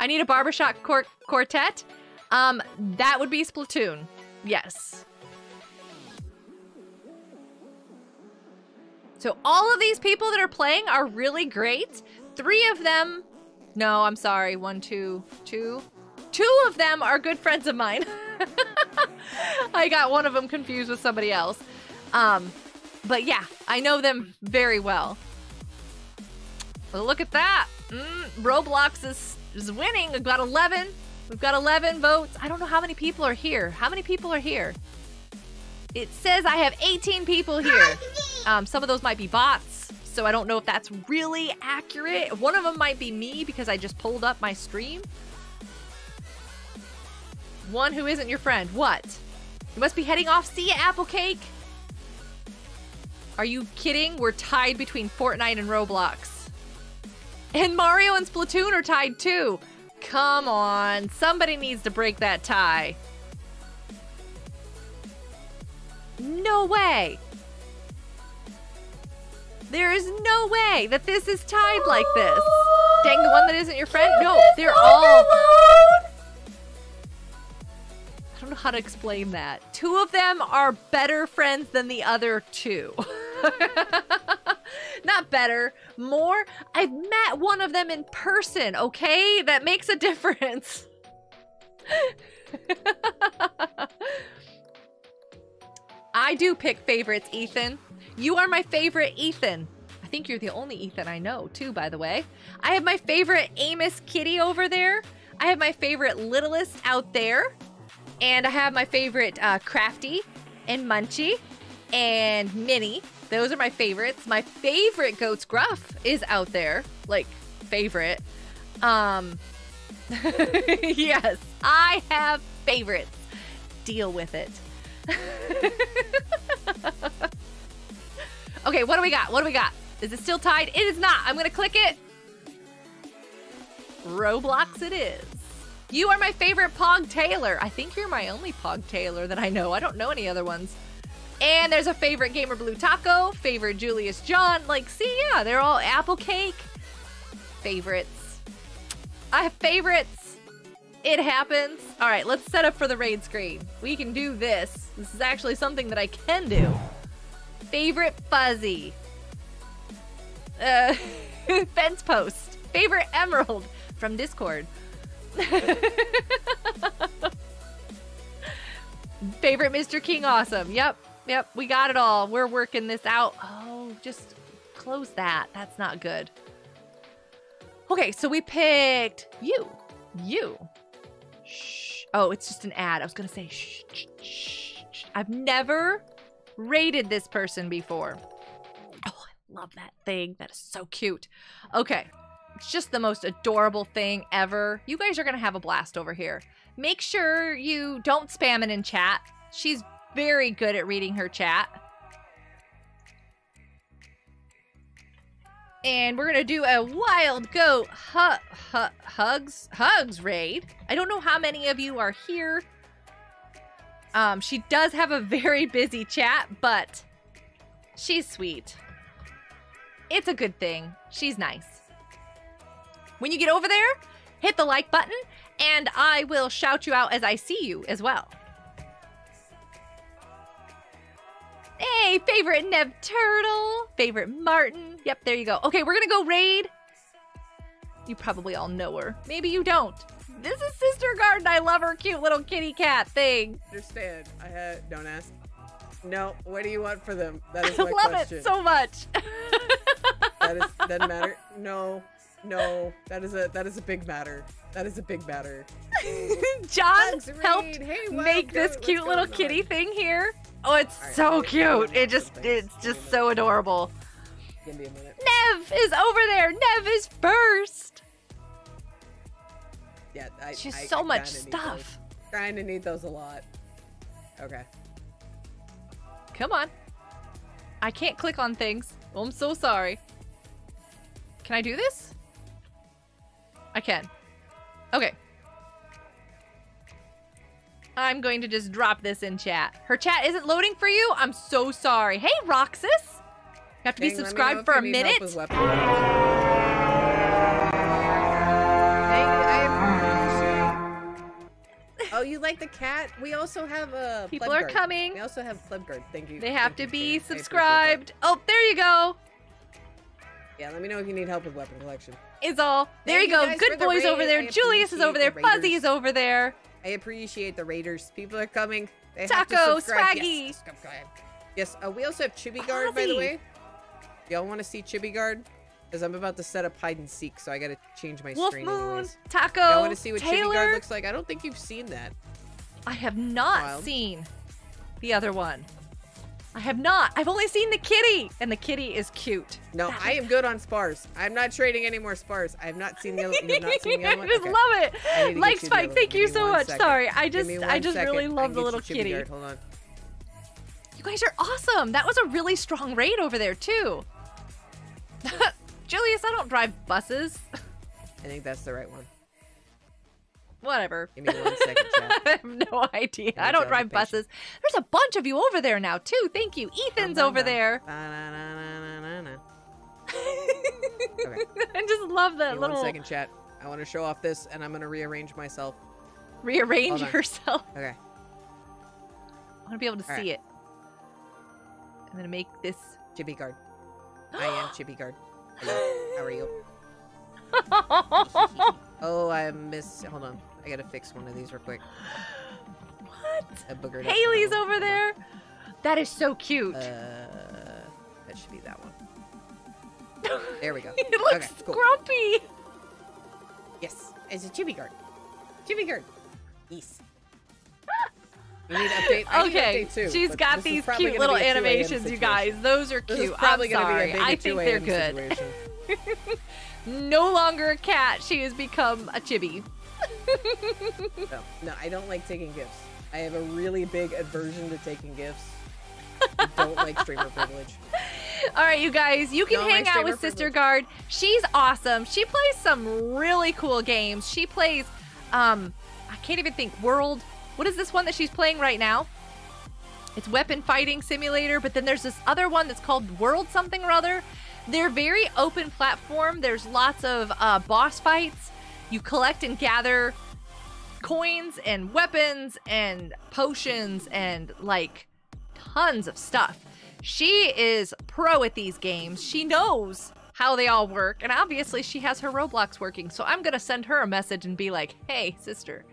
I need a barbershop quartet. Um, that would be Splatoon. Yes. So all of these people that are playing are really great. Three of them, no, I'm sorry, one, two, two. Two of them are good friends of mine. I got one of them confused with somebody else. Um, but yeah, I know them very well. Well, look at that. Mm, Roblox is, is winning. We've got eleven. We've got eleven votes. I don't know how many people are here. How many people are here? It says I have eighteen people here. Um, some of those might be bots, so I don't know if that's really accurate. One of them might be me because I just pulled up my stream. One who isn't your friend. What? You must be heading off. See ya, Apple Cake. Are you kidding? We're tied between Fortnite and Roblox. And Mario and Splatoon are tied too. Come on. Somebody needs to break that tie. No way. There is no way that this is tied like this. Dang, the one that isn't your friend? No, they're all... I don't know how to explain that. Two of them are better friends than the other two. Not better, more. I've met one of them in person, okay? That makes a difference. I do pick favorites, Ethan. You are my favorite Ethan. I think you're the only Ethan I know, too, by the way. I have my favorite Amos Kitty over there. I have my favorite Littlest out there. And I have my favorite uh, Crafty and Munchie and Minnie. Those are my favorites. My favorite Goat's Gruff is out there. Like, favorite. Um, yes, I have favorites. Deal with it. Okay, what do we got? What do we got? Is it still tied? It is not. I'm going to click it. Roblox it is. You are my favorite Pog Taylor. I think you're my only Pog Taylor that I know. I don't know any other ones. And there's a favorite Gamer Blue Taco, favorite Julius John. Like, see, yeah, they're all Apple Cake. Favorites. I have favorites. It happens. All right, let's set up for the raid screen. We can do this. This is actually something that I can do. Favorite Fuzzy. Uh, fence post. Favorite Emerald from Discord. Favorite Mister King Awesome. Yep, yep, we got it all. We're working this out. Oh, just close that. That's not good. Okay, so we picked you. You. Shh. Oh, it's just an ad. I was going to say shh, shh, shh, shh. I've never rated this person before. Oh, I love that thing. That is so cute. Okay. It's just the most adorable thing ever. You guys are going to have a blast over here. Make sure you don't spam it in chat. She's very good at reading her chat. And we're going to do a Wild Goat hu hu hugs hugs raid. I don't know how many of you are here. Um, she does have a very busy chat, but she's sweet. It's a good thing. She's nice. When you get over there, hit the like button, and I will shout you out as I see you as well. Hey, favorite Nev Turtle, favorite Martin. Yep, there you go. Okay, we're going to go raid. You probably all know her. Maybe you don't. This is Sister Garden. I love her cute little kitty cat thing. Understand. I had, don't ask. No, what do you want for them? That is my question. I love question. It so much. That is, doesn't matter. No. No, that is a that is a big matter. That is a big matter. John helped hey, make this Goat. Cute little on? Kitty thing here. Oh, it's right, so cute. It just it's just so adorable. Give me a minute. Nev is over there. Nev is first. Yeah, I, she's I, so I much stuff. Trying to need those a lot. Okay. Come on. I can't click on things. Oh, I'm so sorry. Can I do this? I can. Okay. I'm going to just drop this in chat. Her chat isn't loading for you? I'm so sorry. Hey, Roxas! You have to Dang, be subscribed for a minute. Thank I am Oh, you like the cat? We also have a People Pleb are guard. coming. We also have Pleb Guard. Thank you. They have Thank to be you. subscribed. Oh, there you go. Yeah, let me know if you need help with weapon collection. Is all. There Thank you go. Good boy's the over there. Julius is over there. The Fuzzy is over there. I appreciate the raiders. People are coming. They Taco, have to Swaggy. Yes, yes. Uh, we also have Chibi Guard, Fuzzy. by the way. Y'all want to see Chibi Guard? Because I'm about to set up hide and seek, so I gotta change my Wolf screen. Moon, anyways. Taco, I want to see what Taylor. Chibi Guard looks like. I don't think you've seen that. I have not Wild. seen the other one. I have not. I've only seen the kitty, and the kitty is cute. No, that I am good on spars. I'm not trading any more spars. I have not seen the other. You've not seen the other one? I just okay. love it. Like Spike, thank you so much. Second. Sorry, I just, I just second. really love the little kitty. Guard. Hold on. You guys are awesome. That was a really strong raid over there too. Julius, I don't drive buses. I think that's the right one. Whatever. Give me one second, chat. I have no idea. I don't drive buses. There's a bunch of you over there now, too. Thank you. Ethan's over there. I just love that little... One second, chat. I want to show off this, and I'm going to rearrange myself. Rearrange yourself? Okay. I want to be able to see right. it. I'm going to make this... Chibi Guard. I am Chibi Guard. Hello. How are you? Oh, I missed. Hold on. I gotta fix one of these real quick. What? Haley's over Hold there. On. That is so cute. Uh, that should be that one. There we go. It looks okay, cool. grumpy. Yes. It's a Chibi Guard. Chibi Guard. Yes. You need update. I okay, need update too, she's got these cute little animations, you guys. Those are cute. I'm sorry. I think they're good. No longer a cat. She has become a chibi. no, no, I don't like taking gifts. I have a really big aversion to taking gifts. I don't like streamer privilege. All right, you guys, you can no, hang out with privilege. Sister Guard. She's awesome. She plays some really cool games. She plays, um, I can't even think, World... What is this one that she's playing right now? It's Weapon Fighting Simulator, but then there's this other one that's called World Something or Other. They're very open platform. There's lots of uh, boss fights. You collect and gather coins and weapons and potions and like tons of stuff. She is pro at these games. She knows how they all work, and obviously she has her Roblox working. So I'm gonna send her a message and be like, hey, sister,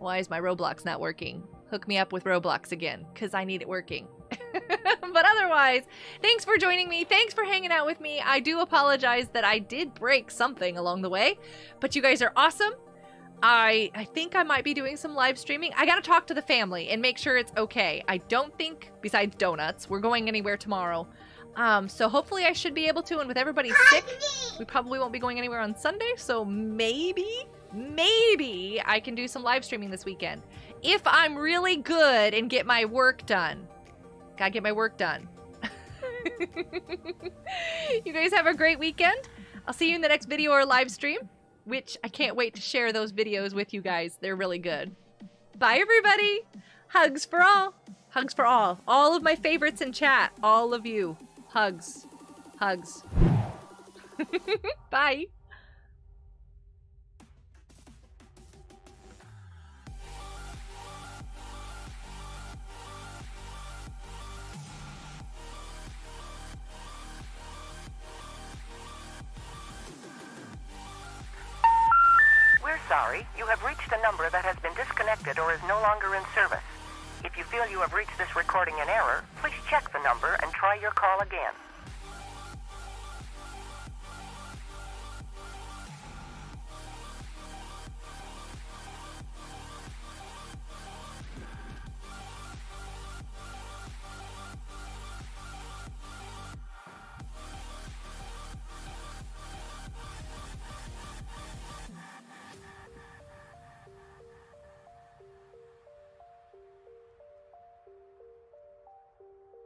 why is my Roblox not working? Hook me up with Roblox again, because I need it working. But otherwise, thanks for joining me. Thanks for hanging out with me. I do apologize that I did break something along the way, but you guys are awesome. I, I think I might be doing some live streaming. I got to talk to the family and make sure it's okay. I don't think, besides donuts, we're going anywhere tomorrow. Um, so hopefully I should be able to, and with everybody sick, we probably won't be going anywhere on Sunday, so maybe... Maybe I can do some live streaming this weekend. If I'm really good and get my work done. Gotta get my work done. You guys have a great weekend. I'll see you in the next video or live stream, which I can't wait to share those videos with you guys. They're really good. Bye, everybody. Hugs for all. Hugs for all. All of my favorites in chat. All of you. Hugs. Hugs. Bye. Sorry, you have reached a number that has been disconnected or is no longer in service. If you feel you have reached this recording in error, please check the number and try your call again.